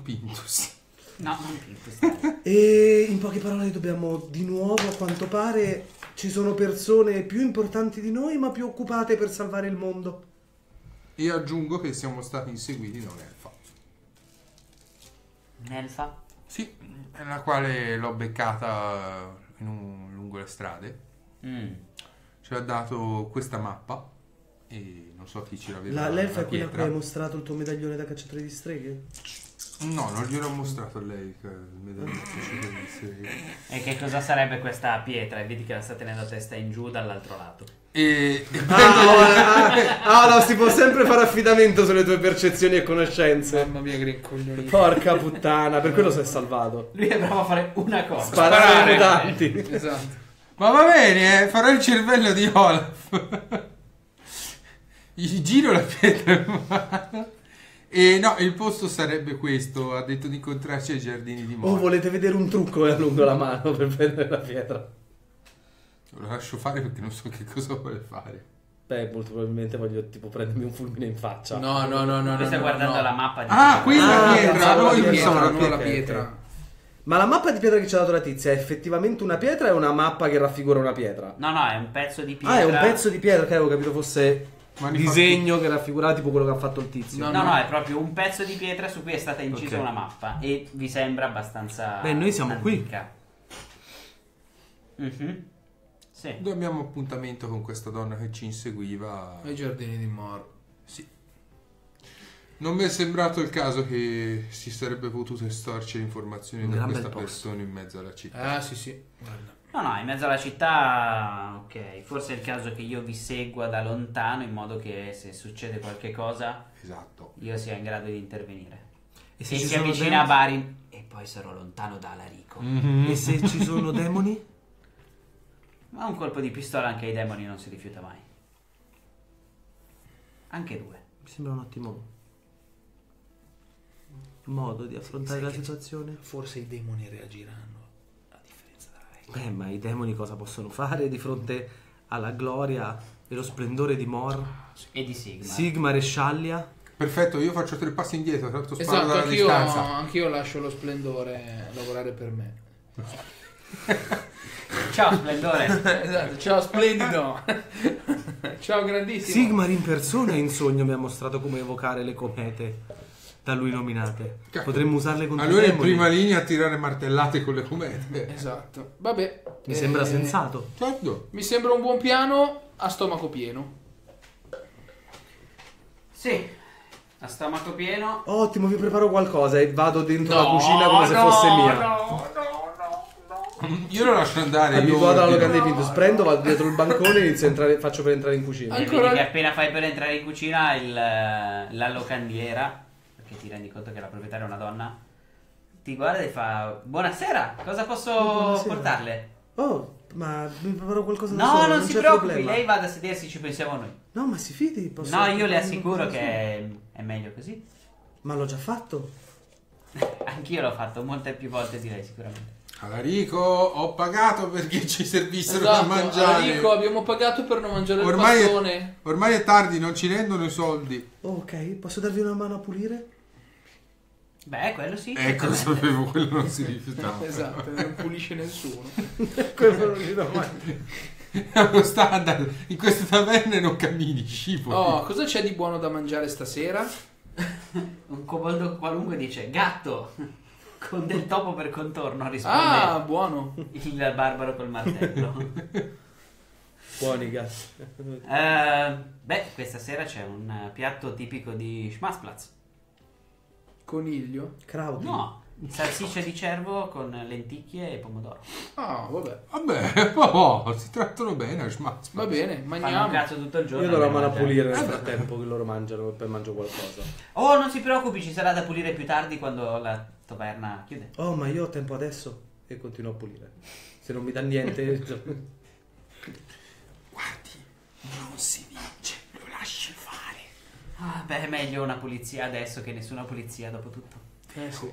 Pintus. No, non Pintus. E in poche parole dobbiamo di nuovo, a quanto pare, ci sono persone più importanti di noi ma più occupate per salvare il mondo. E aggiungo che siamo stati inseguiti da un'elfa. Un'elfa? Sì, la quale l'ho beccata lungo le strade. Ci ha dato questa mappa e non so chi ce l'aveva. L'elfa è quella a cui hai mostrato il tuo medaglione da cacciatore di streghe? No, non gliel'ho mostrato a lei il medaglione da cacciatore di streghe. E che cosa sarebbe questa pietra? E vedi che la sta tenendo a testa in giù dall'altro lato. No, si può sempre fare affidamento sulle tue percezioni e conoscenze. Mamma mia, che coglioni. Porca puttana, per quello si è salvato. Lui è bravo a fare una cosa: sparare ai mutanti. Esatto. Ma va bene, farò il cervello di Olaf. Gli giro la pietra in mano. E no, il posto sarebbe questo. Ha detto di incontrarci ai giardini di Mor. Oh, volete vedere un trucco? E allungo la mano per prendere la pietra. Lo lascio fare perché non so che cosa vuole fare. Beh, molto probabilmente voglio tipo prendermi un fulmine in faccia. No. Tu stai guardando la mappa di pietra. Ah, quella pietra. Non la pietra. Ma la mappa di pietra che ci ha dato la tizia è effettivamente una pietra o è una mappa che raffigura una pietra? No, è un pezzo di pietra. Ah, è un pezzo di pietra, che avevo capito fosse un disegno che raffigurava tipo quello che ha fatto il tizio. No, è proprio un pezzo di pietra su cui è stata incisa una mappa. E vi sembra abbastanza... Beh, noi siamo antica. Qui. Sì. Noi abbiamo appuntamento con questa donna che ci inseguiva ai giardini di Mor. Sì. Non mi è sembrato il caso che si sarebbe potuto estorcere informazioni da questa persona in mezzo alla città. Ah, sì. Guarda. No, in mezzo alla città, ok. Forse è il caso che io vi segua da lontano in modo che se succede qualche cosa, esatto, io sia in grado di intervenire. E se si avvicina a Barin, e poi sarò lontano da Alarico. E se ci sono demoni? Ma un colpo di pistola anche ai demoni non si rifiuta mai. Anche due. Mi sembra un ottimo modo di affrontare la situazione. Forse i demoni reagiranno a differenza della vecchia. Ma i demoni cosa possono fare di fronte alla gloria e lo splendore di Mor e di Sigmar e Sciaglia? Perfetto, io faccio tre passi indietro, tanto sparo dalla distanza. Anch'io lascio lo splendore lavorare per me. Ciao splendore. Esatto, ciao splendido. Ciao grandissimo. Sigmar in persona in sogno mi ha mostrato come evocare le comete da lui nominate. Potremmo usarle contro allora in prima linea a tirare martellate con le comete. Esatto. Vabbè, mi sembra sensato. Certo. Mi sembra un buon piano a stomaco pieno. Sì, a stomaco pieno. Ottimo, vi preparo qualcosa e vado dentro la cucina come se fosse mia. No. Io lo lascio andare. Mi vado alla locanda di Pintus, prendo, vado dietro il bancone e inizio a entrare, faccio per entrare in cucina. E quindi che appena fai per entrare in cucina la locandiera, che ti rendi conto che la proprietaria è una donna, ti guarda e fa: buonasera, cosa posso portarle? Oh, ma mi preparo qualcosa da solo, non si preoccupi, problema. Lei vada a sedersi, ci pensiamo noi. No, ma si fidi, posso... No, io le assicuro che è meglio così. Ma l'ho già fatto. Anch'io l'ho fatto, molte più volte direi sicuramente. Alarico, ho pagato perché ci servissero da mangiare. Alarico, abbiamo pagato per non mangiare il pattone. Ormai è tardi, non ci rendono i soldi. Ok, posso darvi una mano a pulire? Beh, quello sì. Ecco, sapevo, quello non si rifiutava. Esatto, non pulisce nessuno. Quello non si dà mai. Lo standard, in queste taverne non cammini, scivoli. Oh, cosa c'è di buono da mangiare stasera? Un coboldo qualunque dice: gatto! Con del topo per contorno, risponde. Ah, buono. Il barbaro col martello. Buoni gas. Beh, questa sera c'è un piatto tipico di Schmatzplatz. Coniglio? Kraut? No, salsiccia di cervo con lenticchie e pomodoro. Ah, vabbè. Si trattano bene a Schmatzplatz. Va bene, mangiamo. Fanno un cazzo tutto il giorno. Io loro vanno a pulire nel frattempo che loro mangiano, poi mangio qualcosa. Oh, non si preoccupi, ci sarà da pulire più tardi quando la taverna chiude. Oh, ma io ho tempo adesso e continuo a pulire. Se non mi dà niente. Guardi, non si vince, lo lasci fare. Ah, beh, è meglio una pulizia adesso che nessuna pulizia dopo tutto. Sì.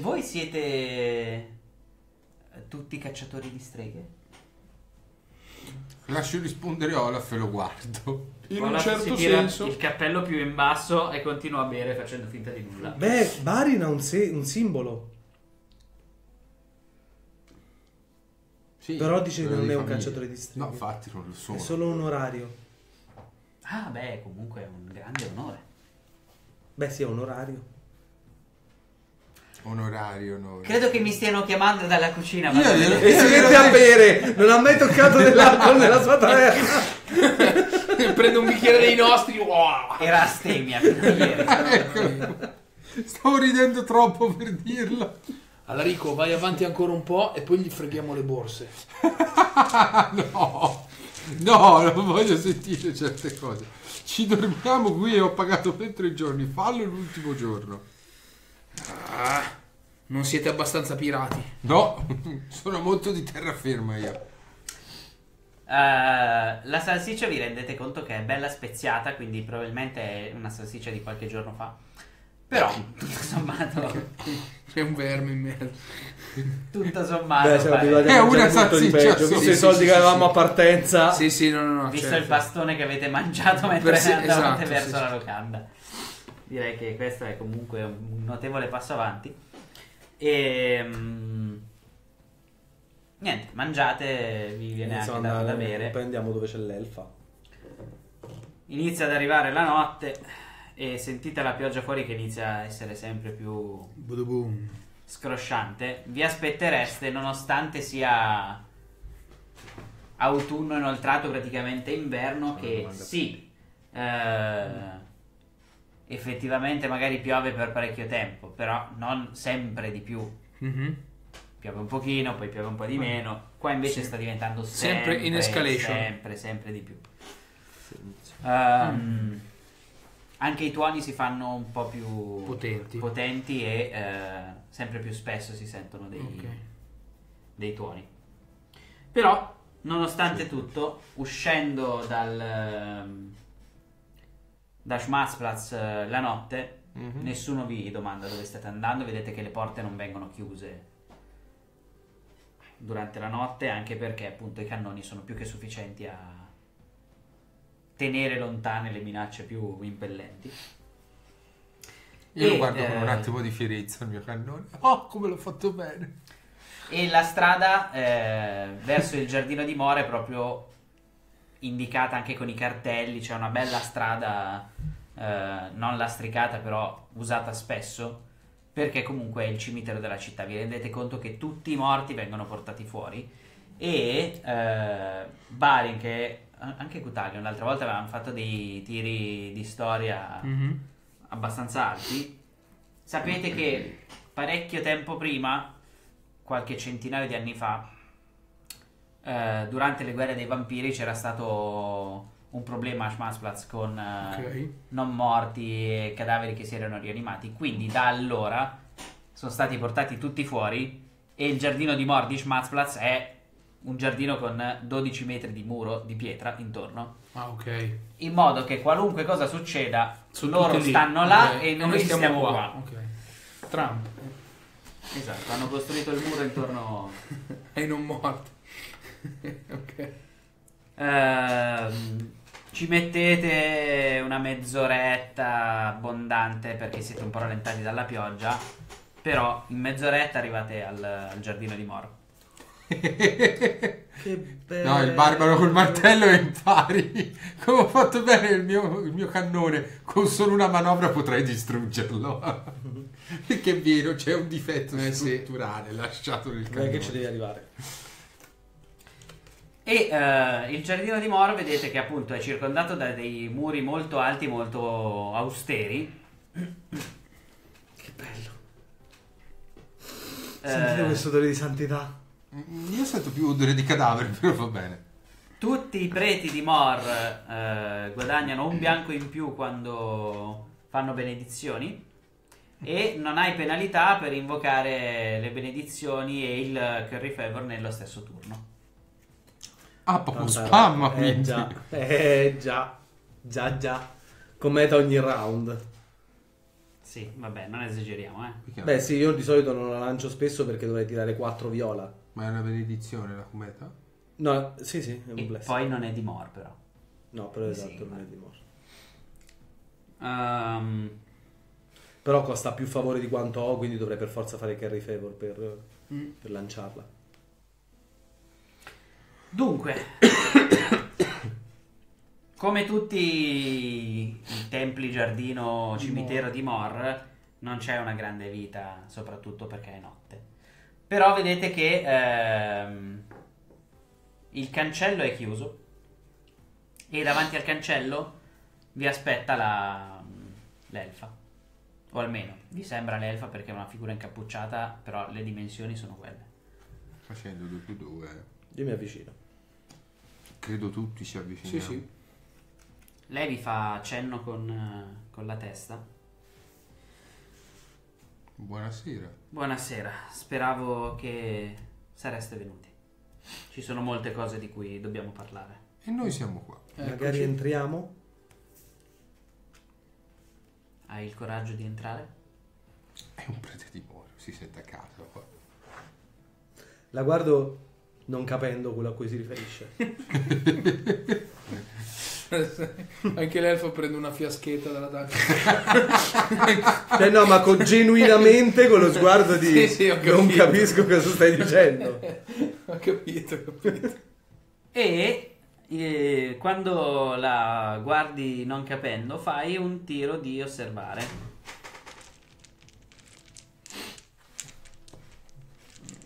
Voi siete tutti cacciatori di streghe? Lascio rispondere Olaf e lo guardo. In Olaf un certo senso il cappello più in basso e continua a bere facendo finta di nulla. Beh, Barin ha un simbolo. Sì, però dice che non è un cacciatore di streghe. No, infatti non lo sono. È solo un orario. Ah, beh, comunque è un grande onore. Beh, sì, è un orario. Onorario, onore. Credo che mi stiano chiamando dalla cucina. Ma e si mette a bere. Non ha mai toccato dell'alcol nella sua taverna. Prende un bicchiere dei nostri. Wow. Era astemia. Stavo ridendo troppo per dirlo. Alarico, vai avanti ancora un po' e poi gli freghiamo le borse. No, no, non voglio sentire certe cose. Ci dormiamo qui e ho pagato per 3 giorni. Fallo l'ultimo giorno. Ah, non siete abbastanza pirati. No, sono molto di terraferma io. La salsiccia vi rendete conto che è bella speziata, quindi probabilmente è una salsiccia di qualche giorno fa. Però, tutto sommato... C'è un verme in mezzo. Tutto sommato... Beh, è una salsiccia. Visto i soldi che avevamo a partenza... Sì, sì, no, no, no. Visto certo. Il bastone che avete mangiato mentre andavate verso la locanda. Direi che questo è comunque un notevole passo avanti. E... niente, mangiate, vi viene anche da bere. Poi andiamo dove c'è l'elfa. Inizia ad arrivare la notte... e sentite la pioggia fuori che inizia a essere sempre più scrosciante. Vi aspettereste, nonostante sia autunno inoltrato, praticamente inverno, che sì, effettivamente magari piove per parecchio tempo, però non sempre di più. Piove un pochino, poi piove un po' di meno. Qua invece sta diventando sempre in escalation, sempre di più. Anche i tuoni si fanno un po' più potenti e sempre più spesso si sentono dei tuoni. Però, nonostante tutto, uscendo da Schmatzplatz la notte, nessuno vi domanda dove state andando. Vedete che le porte non vengono chiuse durante la notte, anche perché appunto i cannoni sono più che sufficienti a tenere lontane le minacce più impellenti. Io lo guardo con un attimo di fierezza il mio cannone. Oh, come l'ho fatto bene! E la strada verso il giardino di Mor è proprio indicata anche con i cartelli. C'è una bella strada non lastricata, però usata spesso, perché comunque è il cimitero della città. Vi rendete conto che tutti i morti vengono portati fuori e Barin, che anche Cuthalion l'altra volta avevano fatto dei tiri di storia abbastanza alti. Sapete che parecchio tempo prima, qualche centinaio di anni fa, durante le guerre dei vampiri c'era stato un problema a Schmatzplatz con non morti e cadaveri che si erano rianimati. Quindi da allora sono stati portati tutti fuori e il giardino di Mor di Schmatzplatz è un giardino con 12 metri di muro di pietra intorno, in modo che qualunque cosa succeda loro stanno là e noi stiamo qua. Trump, esatto, hanno costruito il muro intorno ai non morti. Ci mettete una mezz'oretta abbondante perché siete un po' rallentati dalla pioggia, però in mezz'oretta arrivate al giardino di Mor. Che bello. No, il barbaro col martello è in pari. Come ho fatto bene il mio cannone, con solo una manovra potrei distruggerlo. Che è vero, c'è un difetto strutturale lasciato nel cannone. Che ci devi arrivare. E il giardino di Mor vedete che appunto è circondato da dei muri molto alti, molto austeri. Che bello. Sentite questo odore di santità. Io sento più odore di cadavere, però va bene. Tutti i preti di Mor guadagnano un bianco in più quando fanno benedizioni e non hai penalità per invocare le benedizioni e il curry favor nello stesso turno. Ah, proprio spam, quindi. Già. Già, già. Commenta ogni round. Sì, vabbè, non esageriamo, eh. Beh, sì, io di solito non la lancio spesso perché dovrei tirare 4 viola. Ma è una benedizione la cometa? No, sì, sì, è un blessing. Poi non è di Mor, però. No, però esatto, sì, non è di Mor. Però costa più favore di quanto ho, quindi dovrei per forza fare carry favor per lanciarla. Dunque, come tutti i templi, giardino, cimitero di Mor, non c'è una grande vita, soprattutto perché è notte. Però vedete che il cancello è chiuso e davanti al cancello vi aspetta l'elfa. O almeno vi sembra l'elfa perché è una figura incappucciata, però le dimensioni sono quelle. Facendo 2 più 2. Io mi avvicino. Credo tutti si avvicinano. Sì, sì. Lei vi fa cenno con la testa. Buonasera. Buonasera, speravo che sareste venuti. Ci sono molte cose di cui dobbiamo parlare. E noi siamo qua. Magari entriamo? Hai il coraggio di entrare? È un prete di Mor, si sente a casa qua. La guardo non capendo quello a cui si riferisce. Anche l'elfo prende una fiaschetta dalla tacca. No, ma genuinamente con lo sguardo di sì, sì, non capisco cosa stai dicendo. Ho capito, ho capito. E quando la guardi non capendo fai un tiro di osservare.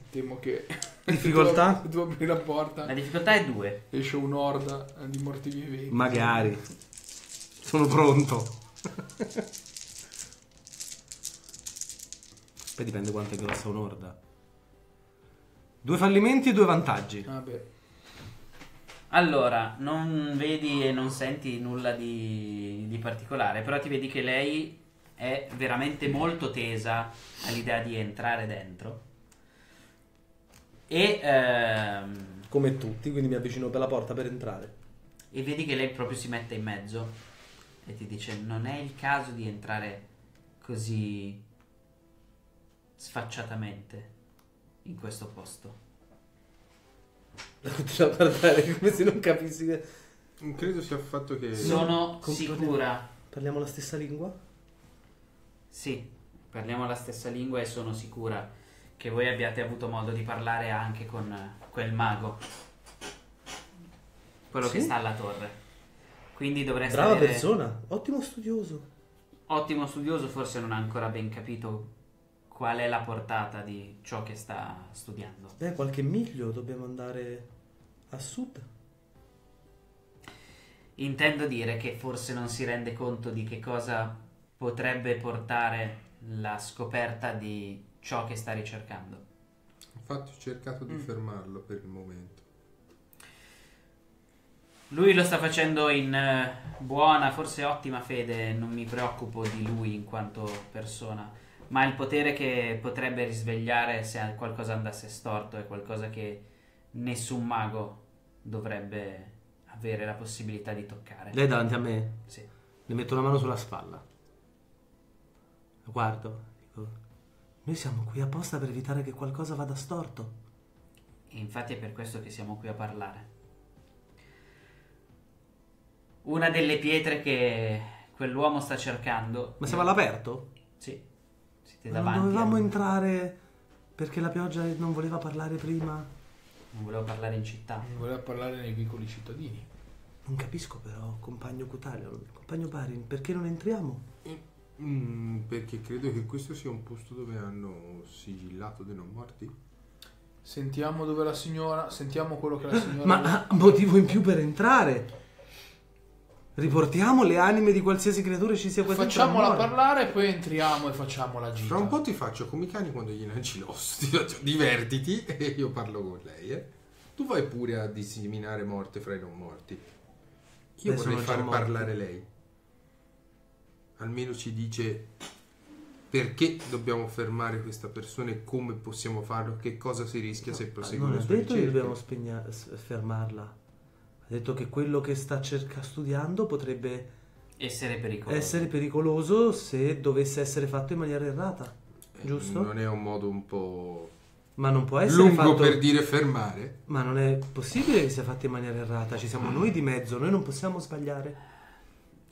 Temo che difficoltà? Tu apri la porta. La difficoltà è 2. Esce un'orda di morti viventi. Magari. Sono pronto. Poi dipende quanto è grossa un'orda. 2 fallimenti e 2 vantaggi. Ah, beh. Allora, non vedi e non senti nulla di particolare, però ti vedi che lei è veramente molto tesa all'idea di entrare dentro. E come tutti, quindi mi avvicino per la porta per entrare. E vedi che lei proprio si mette in mezzo e ti dice: non è il caso di entrare così sfacciatamente in questo posto. Continua a parlare come se non capissi che... Non credo sia affatto che... Sono sicura. Parliamo la stessa lingua? Sì, parliamo la stessa lingua e sono sicura che voi abbiate avuto modo di parlare anche con quel mago, quello sì, che sta alla torre. Quindi dovreste... Brava avere... persona, ottimo studioso. Ottimo studioso, forse non ha ancora ben capito qual è la portata di ciò che sta studiando. Beh, qualche miglio dobbiamo andare a sud. Intendo dire che forse non si rende conto di che cosa potrebbe portare la scoperta di ciò che sta ricercando. Infatti ho cercato di fermarlo per il momento. Lui lo sta facendo in buona, forse ottima fede. Non mi preoccupo di lui in quanto persona, ma il potere che potrebbe risvegliare se qualcosa andasse storto è qualcosa che nessun mago dovrebbe avere la possibilità di toccare. Lei davanti a me? Sì. Le metto la mano sulla spalla, lo guardo, dico: noi siamo qui apposta per evitare che qualcosa vada storto. E infatti è per questo che siamo qui a parlare. Una delle pietre che quell'uomo sta cercando... Ma siamo all'aperto? Sì. Siete davanti. Non dovevamo entrare perché la pioggia non voleva parlare prima? Non voleva parlare in città. Non voleva parlare nei piccoli cittadini. Non capisco però, compagno Cuthalion, compagno Barin, perché non entriamo? Perché credo che questo sia un posto dove hanno sigillato dei non morti. Sentiamo dove la signora... Sentiamo quello che la signora... Ma ha motivo in più per entrare. Riportiamo le anime di qualsiasi creatura ci sia qua dentro. Facciamola parlare, poi entriamo e facciamola girare. Fra un po' ti faccio come i cani quando gli lanci l'osso. Ti faccio divertiti e io parlo con lei, eh. Tu vai pure a disseminare morte fra i non morti. Io vorrei far parlare lei. Almeno ci dice perché dobbiamo fermare questa persona e come possiamo farlo, che cosa si rischia se proseguiamo. Non ha detto che dobbiamo fermarla, ha detto che quello che sta studiando potrebbe essere pericoloso se dovesse essere fatto in maniera errata, giusto? Non è un modo un po'... Ma non può essere lungo fatto... per dire fermare? Ma non è possibile che sia fatto in maniera errata, ci siamo noi di mezzo, noi non possiamo sbagliare.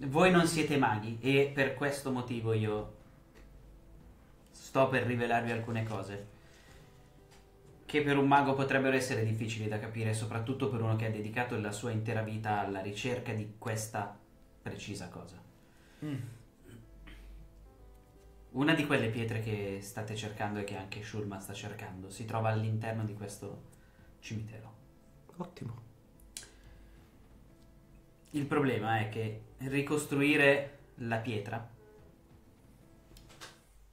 Voi non siete maghi e per questo motivo io sto per rivelarvi alcune cose che per un mago potrebbero essere difficili da capire, soprattutto per uno che ha dedicato la sua intera vita alla ricerca di questa precisa cosa. Una di quelle pietre che state cercando e che anche Schulman sta cercando si trova all'interno di questo cimitero. Ottimo. Il problema è che ricostruire la pietra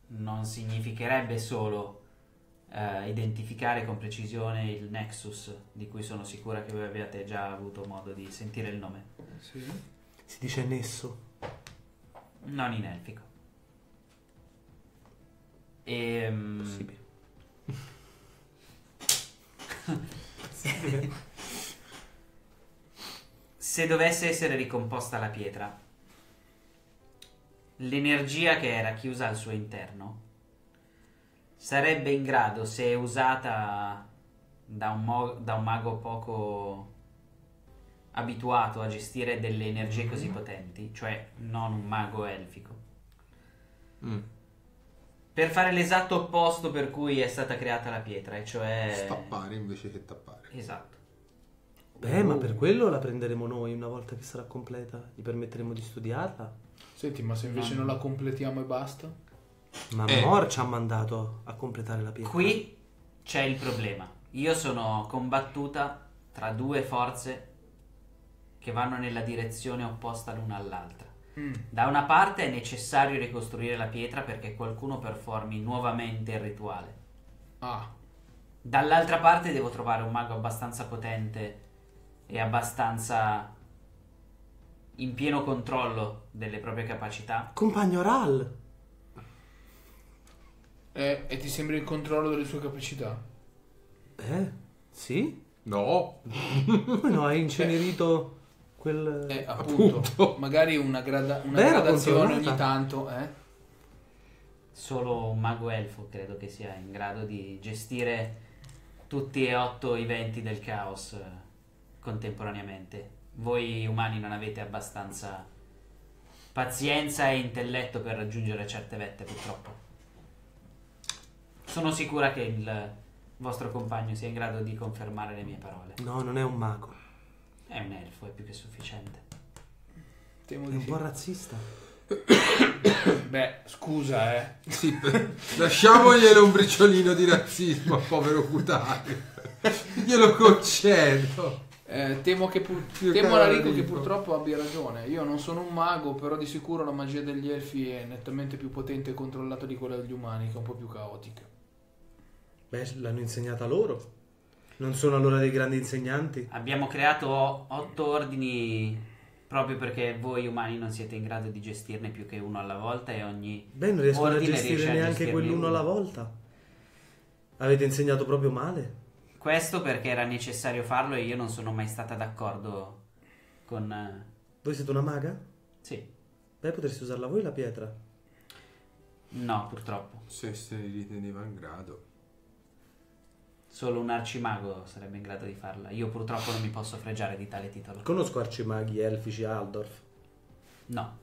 non significherebbe solo identificare con precisione il Nexus, di cui sono sicura che voi abbiate già avuto modo di sentire il nome. Sì. Si dice nesso. Non in elfico. E, possibile. Possibile. Se dovesse essere ricomposta la pietra, l'energia che era chiusa al suo interno sarebbe in grado, se usata da un mago poco abituato a gestire delle energie così potenti, cioè non un mago elfico, per fare l'esatto opposto per cui è stata creata la pietra, e cioè stappare invece che tappare. Esatto. Beh, ma per quello la prenderemo noi una volta che sarà completa, gli permetteremo di studiarla. Senti, ma se invece non la completiamo e basta? Ma Mor ci ha mandato a completare la pietra. Qui c'è il problema. Io sono combattuta tra due forze che vanno nella direzione opposta l'una all'altra. Da una parte è necessario ricostruire la pietra perché qualcuno performi nuovamente il rituale. Dall'altra parte devo trovare un mago abbastanza potente e abbastanza in pieno controllo delle proprie capacità. Compagno Ral! E ti sembra in controllo delle sue capacità? Sì? No! Come no, hai incenerito quel... appunto. Magari una gradazione ogni tanto, Solo un mago elfo credo che sia in grado di gestire tutti e 8 i venti del caos contemporaneamente. Voi umani non avete abbastanza pazienza e intelletto per raggiungere certe vette, purtroppo. Sono sicura che il vostro compagno sia in grado di confermare le mie parole. No, non è un mago. È un elfo, è più che sufficiente. Temo di un po' razzista. Beh, scusa, Sì, lasciamoglielo un briciolino di razzismo, povero Cuthalion. Glielo concedo. Temo Alarico che purtroppo abbia ragione. Io non sono un mago, però di sicuro la magia degli elfi è nettamente più potente e controllata di quella degli umani, che è un po' più caotica. Beh, l'hanno insegnata loro. Non sono allora dei grandi insegnanti. Abbiamo creato 8 ordini proprio perché voi umani non siete in grado di gestirne più che uno alla volta, e ogni non riescono a gestire neanche quell'uno alla volta. Avete insegnato proprio male. Questo perché era necessario farlo e io non sono mai stata d'accordo con... Voi siete una maga? Sì. Beh, potreste usarla voi la pietra? No, purtroppo. Se se ne riteneva in grado. Solo un arcimago sarebbe in grado di farla. Io purtroppo non mi posso fregiare di tale titolo. Conosco arcimaghi elfici a Aldorf? No.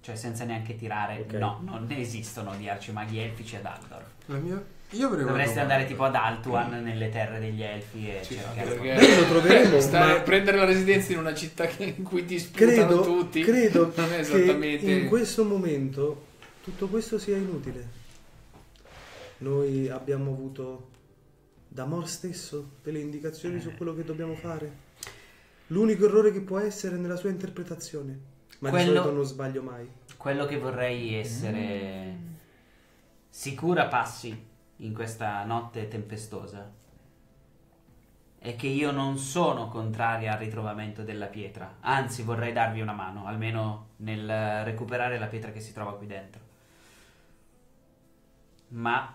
Cioè senza neanche tirare, no, non esistono di arcimaghi elfici ad Aldorf. Dovreste andare tipo ad Altuan, nelle terre degli elfi, e cercare. Perché lo troveremo. Prendere la residenza in una città in cui ti sputano tutti. Credo non è esattamente... che in questo momento tutto questo sia inutile. Noi abbiamo avuto da Mor stesso delle indicazioni su quello che dobbiamo fare. L'unico errore che può essere è nella sua interpretazione. Ma di solito non sbaglio mai. Quello che vorrei essere sicura passi in questa notte tempestosa è che io non sono contraria al ritrovamento della pietra. Anzi, vorrei darvi una mano, almeno nel recuperare la pietra che si trova qui dentro. Ma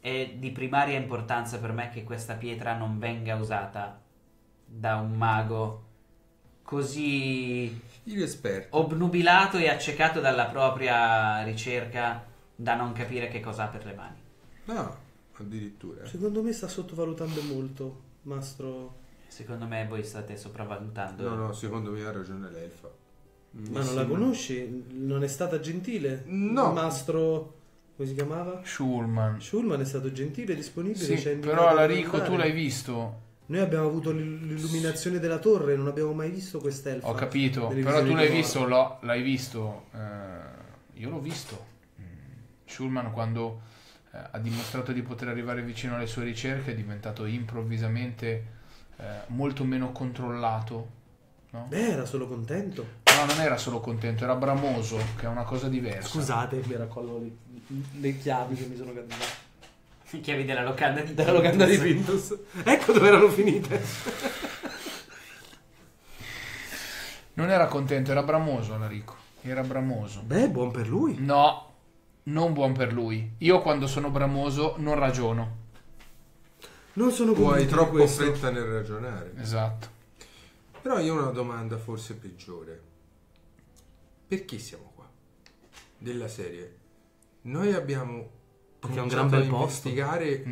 è di primaria importanza per me che questa pietra non venga usata da un mago così obnubilato e accecato dalla propria ricerca da non capire che cosa ha per le mani. No, addirittura. Secondo me sta sottovalutando molto, Mastro. Secondo me voi state sopravvalutando. No, no, secondo me ha ragione l'elfa. Ma non la conosci? Non è stata gentile? No. Mastro... come si chiamava? Schulman. Schulman è stato gentile, disponibile. Sì, però Alarico tu l'hai visto. Noi abbiamo avuto l'illuminazione della torre, non abbiamo mai visto quest'elfa. Ho capito, però tu l'hai visto, l'hai visto. Io l'ho visto. Schulman quando ha dimostrato di poter arrivare vicino alle sue ricerche è diventato improvvisamente molto meno controllato. No? Beh, era solo contento. No, non era solo contento, era bramoso, che è una cosa diversa. Scusate, mi raccolgo le chiavi che mi sono cadute. Le chiavi della locanda di Pintus. Della locanda di Pintus. Ecco dove erano finite. Non era contento, era bramoso Alarico. Era bramoso. Beh, buon per lui. No, non buon per lui. Io quando sono bramoso non ragiono. Non sono convinto. Tu hai troppo fretta nel ragionare. Esatto. Però io ho una domanda forse peggiore. Perché siamo qua? Della serie. Noi abbiamo cominciato a investigare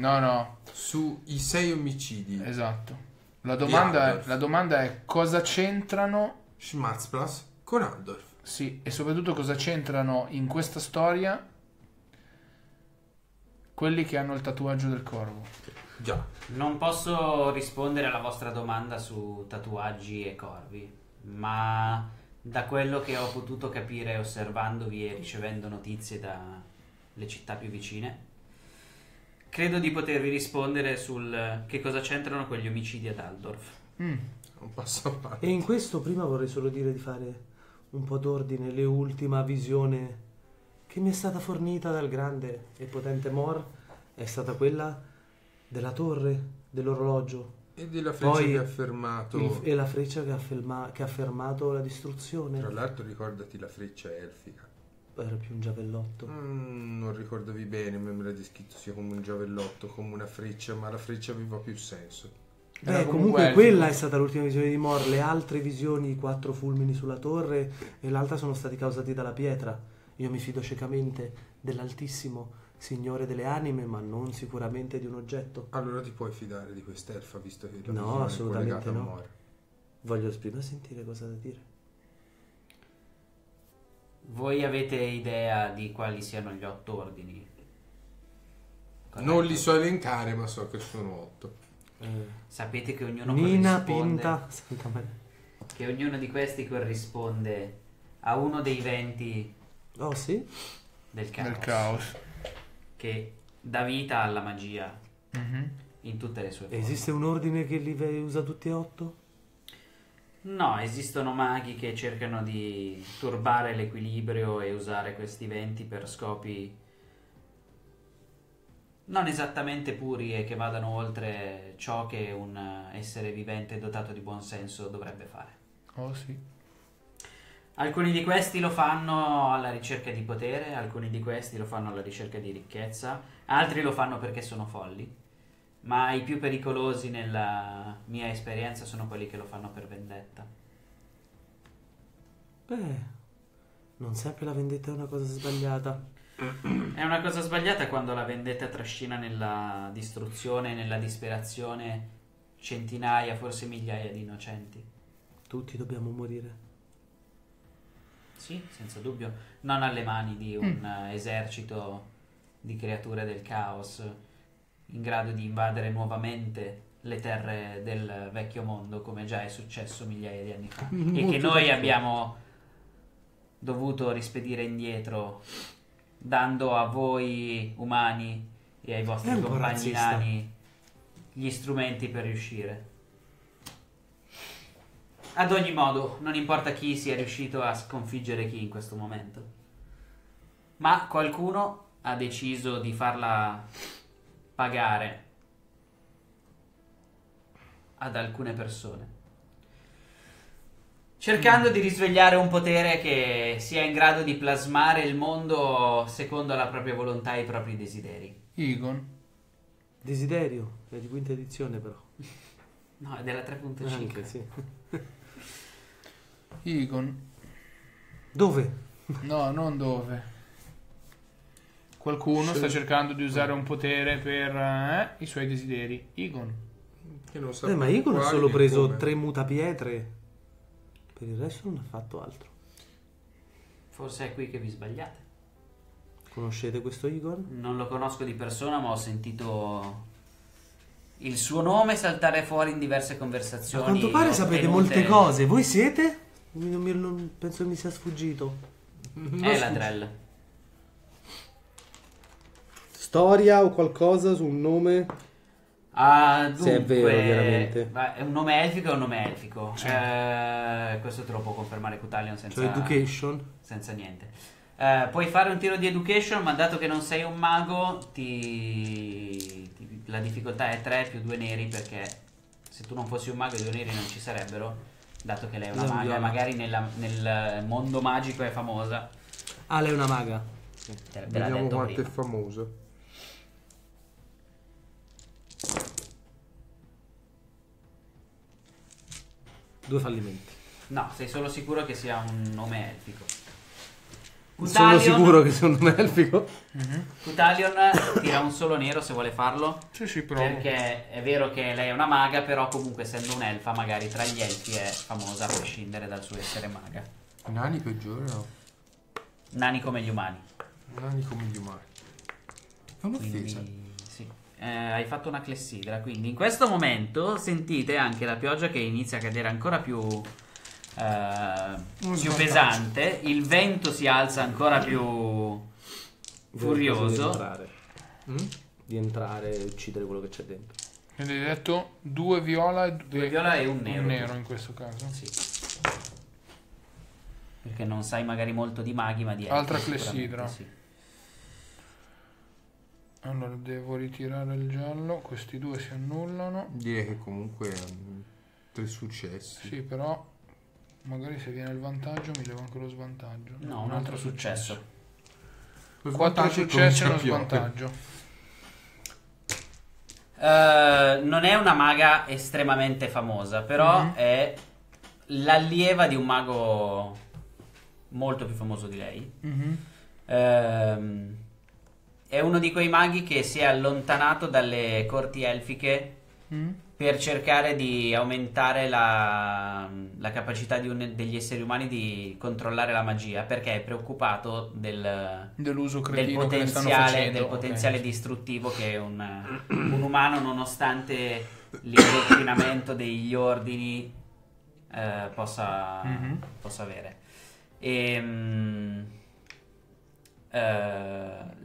sui 6 omicidi. Esatto. La domanda è cosa c'entrano Schmatzplatz con Aldorf. Sì, e soprattutto cosa c'entrano in questa storia quelli che hanno il tatuaggio del corvo. Già. Non posso rispondere alla vostra domanda su tatuaggi e corvi, ma... da quello che ho potuto capire osservandovi e ricevendo notizie dalle città più vicine, credo di potervi rispondere sul che cosa c'entrano quegli omicidi ad Aldorf. Un passo avanti. E in questo prima vorrei solo dire di fare un po' d'ordine l'ultima visione che mi è stata fornita dal grande e potente Mor è stata quella della torre, dell'orologio. E della freccia che ha fermato... E la freccia che ha fermato la distruzione. Tra l'altro ricordati la freccia elfica. Era più un giavellotto. Non ricordavi bene, me l'ha descritto sia come un giavellotto, come una freccia, ma la freccia aveva più senso. Beh, comunque quella è stata l'ultima visione di Mor. Le altre visioni, i 4 fulmini sulla torre e l'altra sono stati causati dalla pietra. Io mi fido ciecamente dell'Altissimo... Signore delle anime, ma non sicuramente di un oggetto. Allora ti puoi fidare di quest'elfa, visto che la visione è collegata a Mor. Voglio prima sentire cosa da dire. Voi avete idea di quali siano gli 8 ordini? Corretto? Non li so elencare, ma so che sono 8. Sapete che ognuno che ognuno di questi corrisponde a uno dei 20 del caos. Del caos. Che dà vita alla magia in tutte le sue forme. Esiste un ordine che li usa tutti e 8? No, esistono maghi che cercano di turbare l'equilibrio e usare questi venti per scopi non esattamente puri e che vadano oltre ciò che un essere vivente dotato di buon senso dovrebbe fare. Oh sì. Alcuni di questi lo fanno alla ricerca di potere, alcuni di questi lo fanno alla ricerca di ricchezza, altri lo fanno perché sono folli, ma i più pericolosi nella mia esperienza sono quelli che lo fanno per vendetta. Beh, non sempre la vendetta è una cosa sbagliata. È una cosa sbagliata quando la vendetta trascina nella distruzione, nella disperazione centinaia, forse migliaia di innocenti. Tutti dobbiamo morire. Sì, senza dubbio, non alle mani di un esercito di creature del caos in grado di invadere nuovamente le terre del vecchio mondo, come già è successo migliaia di anni fa, e che noi abbiamo dovuto rispedire indietro, dando a voi umani e ai vostri compagni nani gli strumenti per riuscire. Ad ogni modo, non importa chi sia riuscito a sconfiggere chi in questo momento, ma qualcuno ha deciso di farla pagare ad alcune persone, cercando di risvegliare un potere che sia in grado di plasmare il mondo secondo la propria volontà e i propri desideri. Igon. Desiderio, è di quinta edizione però. No, è della 3.5. Sì. Igon. Dove? No, non dove. Qualcuno sta cercando di usare un potere per i suoi desideri. Igon. Che non sa ma Igon ha solo preso come. 3 mutapietre. Per il resto non ha fatto altro. Forse è qui che vi sbagliate. Conoscete questo Igon? Non lo conosco di persona, ma ho sentito il suo nome saltare fuori in diverse conversazioni. A quanto pare sapete molte cose. Voi siete? Non penso che mi sia sfuggito. È la Drell. Storia o qualcosa sul nome? Ah, dunque, se è vero, chiaramente. È un nome elfico, è un nome elfico. Certo. Questo te lo può confermare Cuthalion senza... Cioè education? Senza niente. Puoi fare un tiro di education, ma dato che non sei un mago, la difficoltà è 3 più 2 neri, perché se tu non fossi un mago i 2 neri non ci sarebbero, dato che lei è una maga, magari nel mondo magico è famosa. Ah, lei è una maga. Vediamo quanto è famosa. Due fallimenti. No, sei solo sicuro che sia un nome elfico. Cuthalion, sono sicuro che sono un elfico. Cuthalion tira un solo nero se vuole farlo. Sì, provo. Perché è vero che lei è una maga, però comunque essendo un'elfa, magari tra gli elfi è famosa a prescindere dal suo essere maga. Nani peggiore no? Nani come gli umani. Nani come gli umani. È un'offesa. Sì. Hai fatto una clessidra, quindi in questo momento sentite anche la pioggia che inizia a cadere ancora più pesante, il vento si alza ancora più furioso di entrare e uccidere quello che c'è dentro. Quindi hai detto due viola e un nero. Un nero in questo caso. Sì. Perché non sai magari molto di maghi, ma di elfi. Altra clessidra. Sì. Allora devo ritirare il giallo, questi due si annullano. Direi che comunque hanno 3 successi. Sì, però magari se viene il vantaggio mi levo anche lo svantaggio. No, un altro successo. 4 successi e uno svantaggio. Non è una maga estremamente famosa, però è l'allieva di un mago molto più famoso di lei. È uno di quei maghi che si è allontanato dalle corti elfiche per cercare di aumentare la capacità degli esseri umani di controllare la magia, perché è preoccupato dell'uso cretino che stanno facendo, del potenziale distruttivo che un umano, nonostante l'indottrinamento degli ordini, possa avere.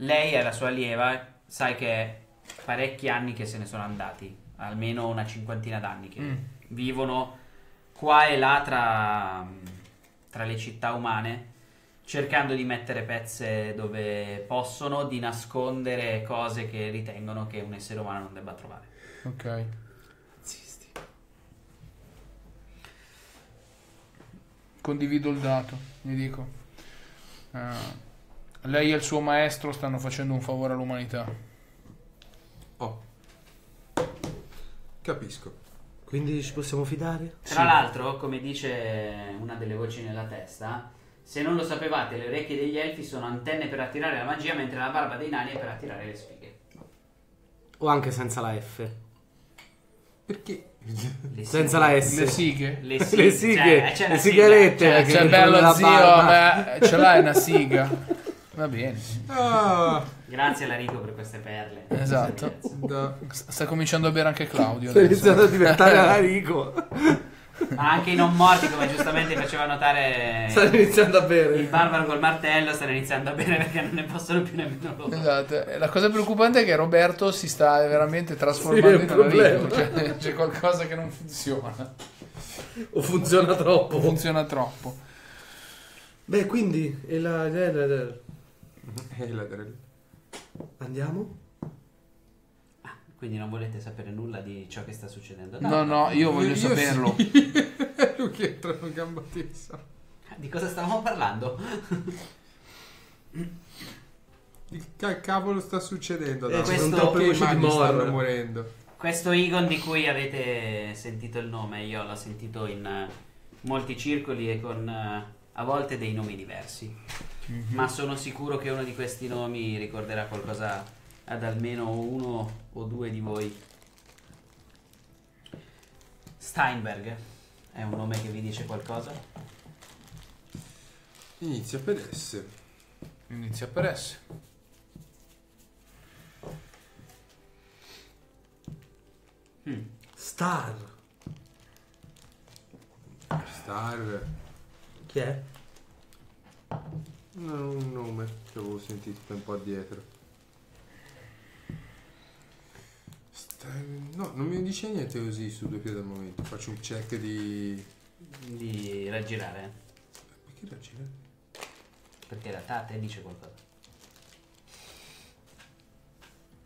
Lei è la sua allieva, sai che è parecchi anni che se ne sono andati, almeno una cinquantina d'anni che vivono qua e là tra le città umane, cercando di mettere pezze dove possono, di nascondere cose che ritengono che un essere umano non debba trovare. Ok. Razzisti. Condivido il dato, gli dico. Lei e il suo maestro stanno facendo un favore all'umanità. Oh. Capisco. Quindi ci possiamo fidare? Tra l'altro, come dice una delle voci nella testa, se non lo sapevate, le orecchie degli elfi sono antenne per attirare la magia, mentre la barba dei nani è per attirare le sfighe. O anche senza la F. Perché? Senza la S. Le sighe. Le sighe. Le sighe. Cioè, le sigarette. C'è bello zio, ma ce l'hai una siga. Va bene. Oh. Grazie Alarico per queste perle. Esatto. Sta cominciando a bere anche Claudio. Sta iniziando a diventare Alarico. Ma anche i non morti, come giustamente faceva notare, stanno iniziando a bere. Il barbaro col martello stanno iniziando a bere perché non ne possono più nemmeno loro. Esatto. La cosa preoccupante è che Roberto si sta veramente trasformando in Alarico. Cioè, c'è qualcosa che non funziona. O funziona troppo. O funziona troppo. Beh, quindi... E la... Andiamo? Ah, quindi non volete sapere nulla di ciò che sta succedendo? No, no, io voglio saperlo. Sì. Lui che entra in gamba tesa. Di cosa stavamo parlando? Che cavolo sta succedendo? Questo è un troppo di Mor stanno morendo. Questo Igon di cui avete sentito il nome, io l'ho sentito in molti circoli e con a volte dei nomi diversi, ma sono sicuro che uno di questi nomi ricorderà qualcosa ad almeno uno o due di voi. Steinberg è un nome che vi dice qualcosa? Inizia per S. Inizia per S. Star. Chi è? No, un nome che avevo sentito tempo addietro. No, non mi dice niente così su due piedi al momento. Faccio un check di raggirare. Perché raggirare? Perché in realtà a te dice qualcosa.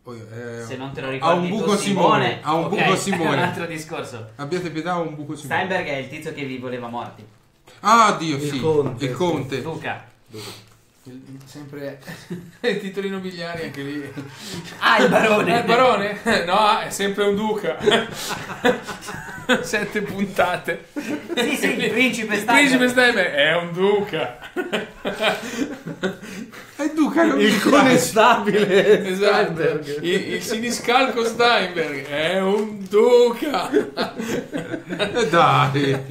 Se non te lo ricordi, ha un buco Simone. Ha un buco Simone. È un altro discorso. Abbiate pietà, ha un buco Simone. Steinberg è il tizio che vi voleva morti. Ah, Dio, il sì. Conte. Il Conte. Luca. Sempre il titoli nobiliari anche lì. Ah, il barone. Il barone? No, è sempre un duca. 7 puntate. Sì, sì, il principe Steinberg. Il principe Steinberg è un duca. È duca, non il conestabile. Esatto. Il siniscalco Steinberg è un duca. Dai.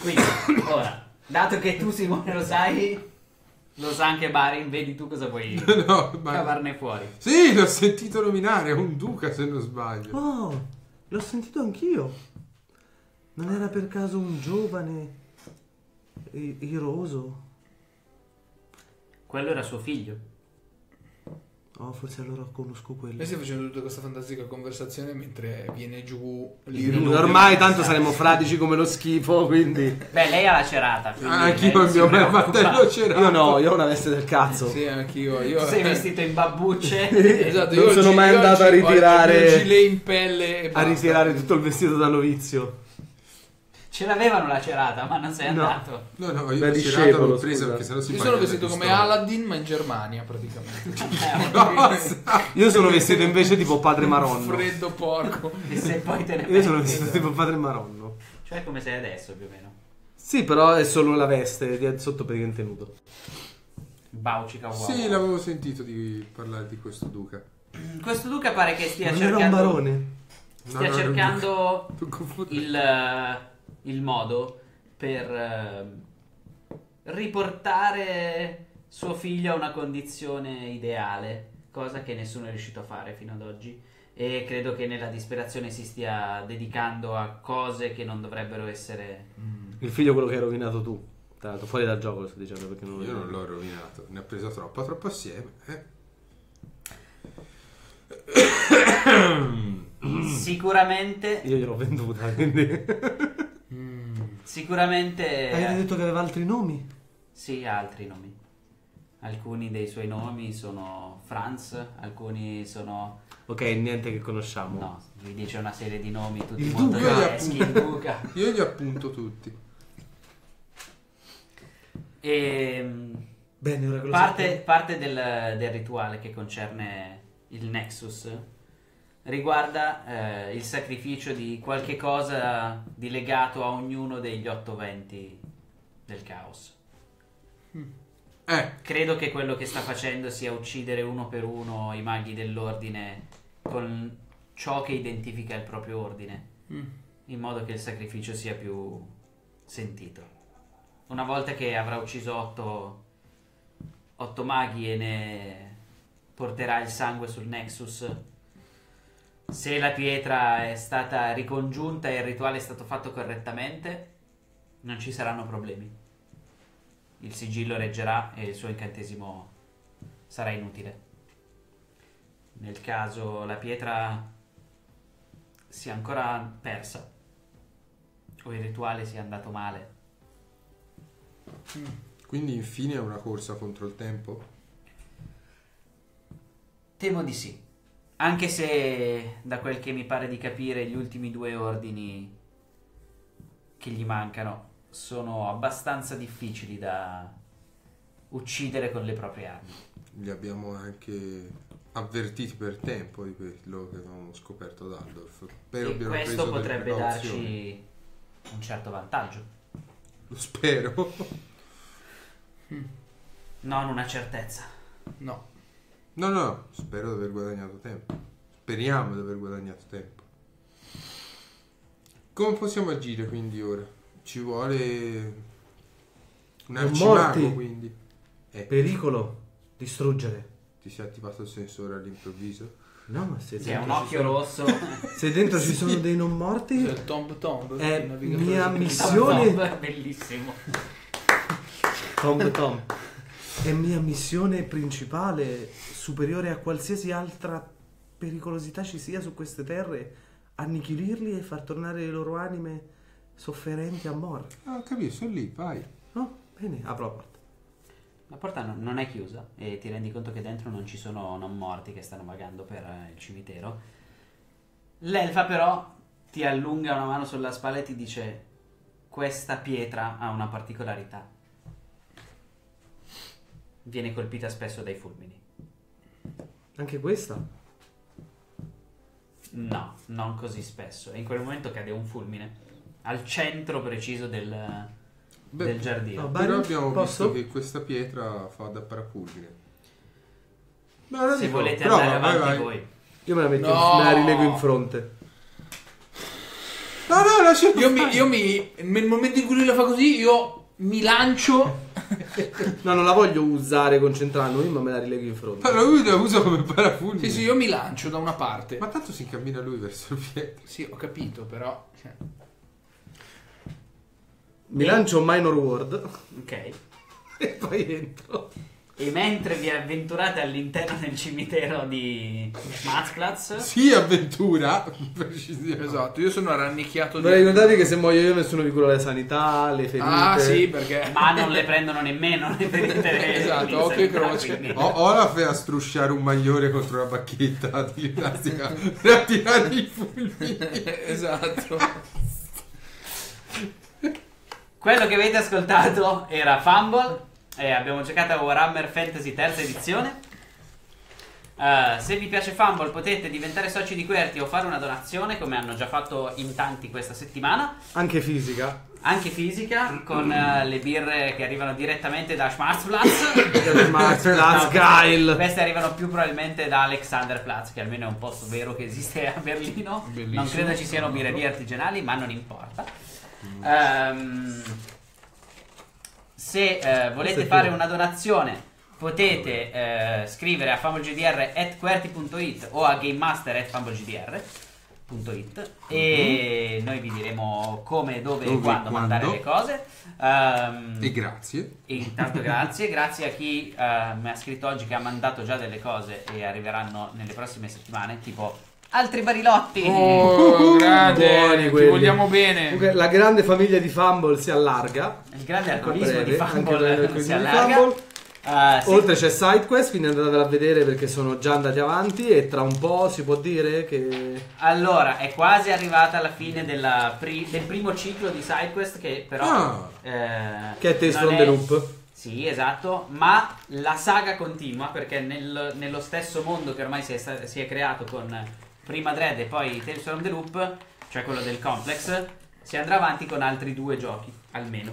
Quindi, ora, dato che tu Simone lo sai, lo sa anche Barin, vedi tu cosa vuoi cavarne fuori. Sì, l'ho sentito nominare, è un duca se non sbaglio. Oh, l'ho sentito anch'io. Non era per caso un giovane iroso? Quello era suo figlio. Oh, forse allora conosco quello. Noi stiamo facendo tutta questa fantastica conversazione mentre viene giù lì. Ormai tanto saremo fradici come lo schifo, quindi... Beh, lei ha la cerata. Anch'io il mio fratello cerato. Io no, io ho una veste del cazzo. Sì, anch'io. Io... Sei vestito in babbucce. Esatto, non io sono mai andato a ritirare... Oggi le in pelle e a ritirare tutto il vestito da novizio. Ce l'avevano la cerata, ma non sei andato. No, no, io la cerata l'ho presa perché sennò si... Io sono vestito come Aladdin, ma in Germania praticamente. Io sono vestito invece tipo padre Maronno. Freddo porco. E se poi te ne... Io sono vestito tipo padre Maronno. Cioè come sei adesso più o meno. Sì, però è solo la veste di sotto per il tenuto. Baucica uomo. Sì, l'avevo sentito di parlare di questo duca. Questo duca pare che stia cercando... Non era un barone. Stia cercando il modo per riportare suo figlio a una condizione ideale, cosa che nessuno è riuscito a fare fino ad oggi, e credo che nella disperazione si stia dedicando a cose che non dovrebbero essere... Il figlio, quello che hai rovinato tu, tra l'altro fuori dal gioco lo sto dicendo perché non... Io non l'ho rovinato, ne ho preso troppo assieme, Sicuramente io gliel'ho venduta, quindi sicuramente... Hai detto che aveva altri nomi? Sì, ha altri nomi. Alcuni dei suoi nomi sono Franz, alcuni sono... Ok, niente che conosciamo. No, vi dice una serie di nomi tutti molto tedeschi. Io li appunto tutti. E bene, ora parte del rituale che concerne il Nexus riguarda il sacrificio di qualche cosa di legato a ognuno degli 8 venti del caos. Credo che quello che sta facendo sia uccidere uno per uno i maghi dell'ordine con ciò che identifica il proprio ordine, in modo che il sacrificio sia più sentito. Una volta che avrà ucciso 8 maghi e ne porterà il sangue sul Nexus, se la pietra è stata ricongiunta e il rituale è stato fatto correttamente, non ci saranno problemi. Il sigillo reggerà e il suo incantesimo sarà inutile. Nel caso la pietra sia ancora persa o il rituale sia andato male. Quindi infine è una corsa contro il tempo? Temo di sì. Anche se, da quel che mi pare di capire, gli ultimi 2 ordini che gli mancano sono abbastanza difficili da uccidere con le proprie armi. li abbiamo anche avvertiti per tempo di quello che avevamo scoperto ad Aldorf. Però e questo potrebbe darci un certo vantaggio. Lo spero. Non una certezza. No. No, no, spero di aver guadagnato tempo. Speriamo di aver guadagnato tempo. Come possiamo agire quindi ora? Ci vuole un arcimago, quindi. Pericolo, distruggere. Ti si è attivato il sensore all'improvviso? No, ma se c'è un occhio rosso. Se dentro ci sono dei non morti, cioè, Tomb Tomb è mia missione. Tomb, bellissimo. Tomb Tomb è mia missione principale, superiore a qualsiasi altra pericolosità ci sia su queste terre, annichilirli e far tornare le loro anime sofferenti a Mor. Ah, capito, sono lì, vai. No, bene, apro la porta. La porta non è chiusa e ti rendi conto che dentro non ci sono non morti che stanno vagando per il cimitero. L'elfa però ti allunga una mano sulla spalla e ti dice: questa pietra ha una particolarità, viene colpita spesso dai fulmini. Anche questa? No, non così spesso. E in quel momento cade un fulmine al centro preciso del... Beh, del giardino. No, però abbiamo visto che questa pietra fa da parapulmine. Se dico, volete andare avanti voi. Io me la metto, me la rilevo in fronte. No, no, lasciate. Io nel momento in cui lui la fa così, io mi lancio. No, non la voglio usare concentrandomi, ma me la rilego in fronte. Però lui la usa come parapulmine. Sì, sì, io mi lancio da una parte. Ma tanto si cammina lui verso il pietra. Sì, ho capito, però. Mi lancio minor ward. Ok. E poi entro. E mentre vi avventurate all'interno del cimitero di Schmatzplatz. Sì, avventura. Esatto, io sono rannicchiato. Vorrei ricordarvi che se muoio io nessuno vi cura la sanità, le ferite. Ah sì, perché... Ma non le prendono nemmeno le ferite. Esatto, occhio e croce. Olaf è a strusciare un maglione contro una bacchetta di plastica per attirare i fulmini. Esatto. Quello che avete ascoltato era Fumble e abbiamo giocato a Warhammer Fantasy terza edizione. Se vi piace Fumble potete diventare soci di QWERTY o fare una donazione, come hanno già fatto in tanti questa settimana. Anche fisica. Anche fisica, con le birre che arrivano direttamente da Schmatzplatz. Schmatzplatz, Gail. Queste arrivano più probabilmente da Alexanderplatz, che almeno è un posto vero che esiste a Berlino. Bellissimo. Non credo ci siano birrerie artigianali, ma non importa. Se volete fare una donazione potete scrivere a fumblegdr@querty.it o a gamemaster@fumblegdr.it e noi vi diremo come, dove e quando mandare le cose. E grazie. E intanto grazie a chi mi ha scritto oggi che ha mandato già delle cose e arriveranno nelle prossime settimane, tipo altri barilotti. Grande, ti vogliamo bene. La grande famiglia di Fumble si allarga. Il grande alcolismo di Fumble si allarga. Oltre c'è Sidequest, quindi andatevela a vedere perché sono già andati avanti. E tra un po' si può dire che... Allora, è quasi arrivata la fine del primo ciclo di Sidequest, che però... che è Tales from the Loop. Sì, esatto, ma la saga continua perché nello stesso mondo che ormai si è creato con... prima Dread e poi Tales from the Loop, cioè quello del complex, si andrà avanti con altri due giochi almeno,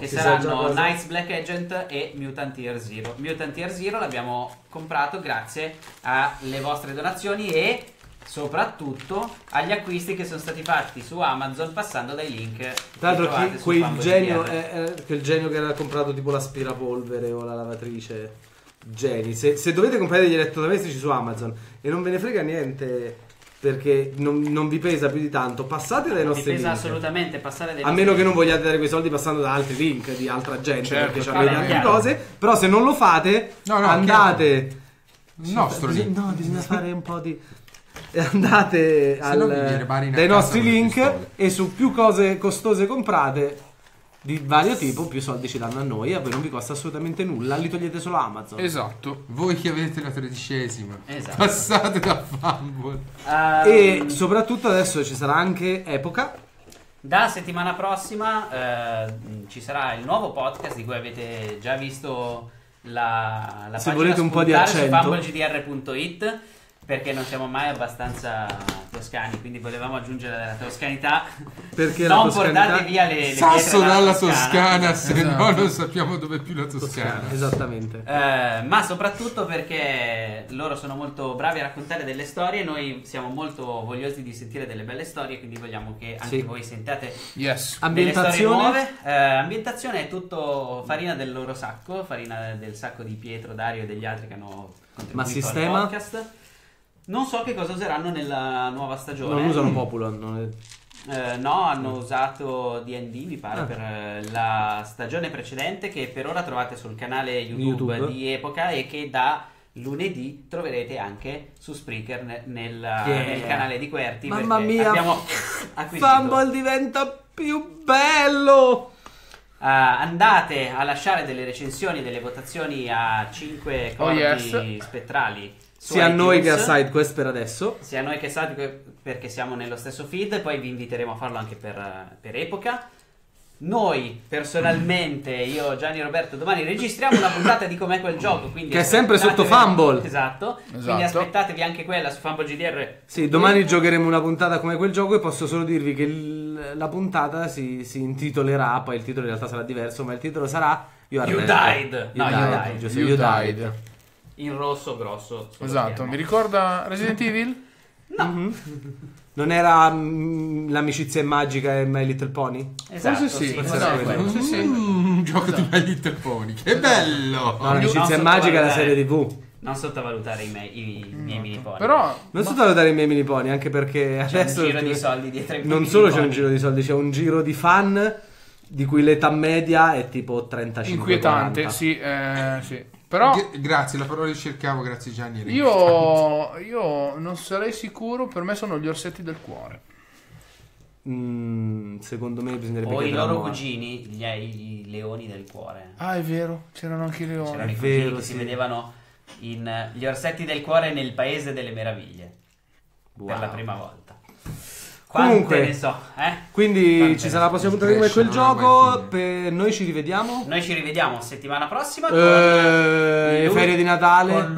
che saranno Knights Black Agent e Mutant Year Zero. Mutant Year Zero l'abbiamo comprato grazie alle vostre donazioni e soprattutto agli acquisti che sono stati fatti su Amazon passando dai link. Tanto che quel genio che era comprato tipo l'aspirapolvere o la lavatrice. Geni, se dovete comprare degli elettrodomestici su Amazon e non ve ne frega niente perché non vi pesa più di tanto, passate dai nostri link. Assolutamente, passate dai nostri link. A meno che non vogliate dare quei soldi passando da altri link di altra gente, certo, perché c'hanno altre cose. Però se non lo fate, andate. No, bisogna fare un po' di... Andate dai nostri link e su più cose costose comprate di vario tipo, più soldi ci danno a noi. A voi non vi costa assolutamente nulla, li togliete solo Amazon. Esatto, voi che avete la 13ª, esatto, passate da Fumble. E soprattutto adesso ci sarà anche Epoca. Da settimana prossima ci sarà il nuovo podcast di cui avete già visto la se volete un po' di accento su fumblegdr@querty.it, perché non siamo mai abbastanza toscani, quindi volevamo aggiungere la toscanità, perché non la toscanità... portate via le sasso dalla toscana, se no non sappiamo dove più la toscana. Esattamente. Ma soprattutto perché loro sono molto bravi a raccontare delle storie, noi siamo molto vogliosi di sentire delle belle storie, quindi vogliamo che anche voi sentiate delle storie nuove. Ambientazione è tutto farina del loro sacco, farina del sacco di Pietro, Dario e degli altri che hanno contribuito al podcast. Non so che cosa useranno nella nuova stagione. Non usano Populon? Non è... no, hanno usato D&D, mi pare, per la stagione precedente, che per ora trovate sul canale YouTube di Epoca, e che da lunedì troverete anche su Spreaker nel canale di QWERTY. Mamma mia, Fumble diventa più bello! Andate a lasciare delle recensioni, delle votazioni a 5 corpi spettrali. Sia a noi che a Sidequest per adesso. Sia a noi che a Sidequest, perché siamo nello stesso feed. Poi vi inviteremo a farlo anche per Epoca. Noi personalmente, io, Gianni e Roberto, domani registriamo una puntata di com'è quel gioco, quindi che è sempre sotto Fumble. Esatto. Quindi aspettatevi anche quella su FumbleGDR. Sì, domani giocheremo una puntata com'è quel gioco, e posso solo dirvi che la puntata si intitolerà, poi il titolo in realtà sarà diverso, ma il titolo sarà You Died. In rosso grosso. Esatto, mi ricorda Resident Evil? No. Non era l'amicizia è magica e My Little Pony? Esatto, forse sì. Un gioco di My Little Pony, che bello! No, l'amicizia è magica è la serie TV. Non sottovalutare i miei mini pony. Però non sottovalutare i miei mini pony, anche perché c'è adesso un giro di soldi dietro i non solo c'è un giro di soldi, c'è un giro di fan di cui l'età media è tipo 35. Inquietante, 40. Sì. Però, grazie, la parola ricercavo, grazie Gianni. Io non sarei sicuro, per me sono gli orsetti del cuore. Secondo me bisognerebbe... O i loro cugini, i leoni del cuore. Ah, è vero, c'erano anche i leoni. C'erano i cugini che si vedevano in gli orsetti del cuore nel Paese delle Meraviglie. Wow. Per la prima volta. Quante comunque ne so, quindi quante ci sarà la prossima puntata di quel gioco. Noi ci rivediamo. Noi ci rivediamo settimana prossima con le ferie di Natale.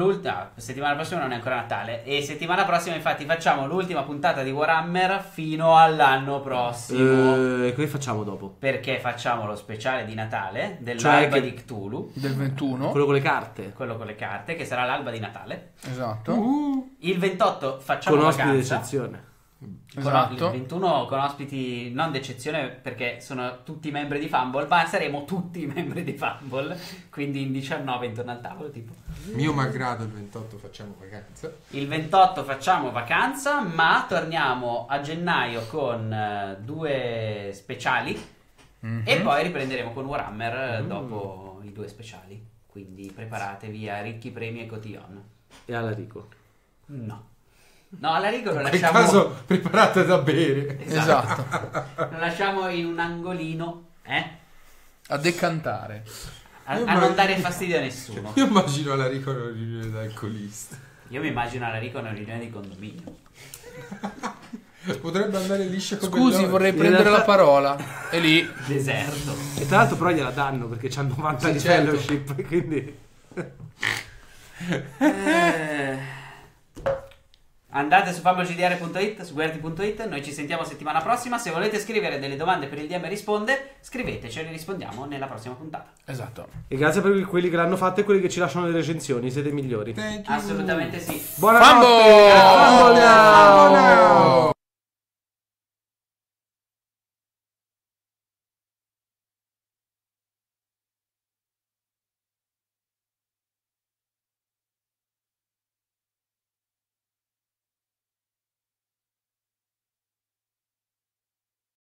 Settimana prossima non è ancora Natale. E settimana prossima, infatti, facciamo l'ultima puntata di Warhammer fino all'anno prossimo. E qui facciamo dopo, perché facciamo lo speciale di Natale dell'alba di Cthulhu del 21. Quello con le carte. Quello con le carte, che sarà l'alba di Natale. Esatto. Il 28 facciamo con ospiti d'eccezione. Esatto. Il 21 con ospiti non d'eccezione, perché sono tutti membri di Fumble, ma saremo tutti membri di Fumble, quindi in 19 intorno al tavolo tipo. Mio malgrado il 28 facciamo vacanza. Il 28 facciamo vacanza, ma torniamo a gennaio con due speciali e poi riprenderemo con Warhammer dopo i due speciali, quindi preparatevi a ricchi premi e cotillon. E Alarico? No, Alarico lo lasciamo... In caso preparate da bere. Esatto. Lo lasciamo in un angolino, a decantare. A non dare fastidio a nessuno. Io immagino Alarico in una riunione da alcolista. Io mi immagino Alarico in una riunione di condominio. Potrebbe andare liscia come... Scusi, vorrei prendere la parola. E lì... Deserto. E tra l'altro però gliela danno, perché c'ha 90 di fellowship, quindi... Andate su fumblegdr.it, su QWERTY.it, noi ci sentiamo settimana prossima. Se volete scrivere delle domande per il DM risponde, scriveteci, le rispondiamo nella prossima puntata. Esatto. E grazie per quelli che l'hanno fatta e quelli che ci lasciano le recensioni, siete migliori. Assolutamente sì. Buona Fumble!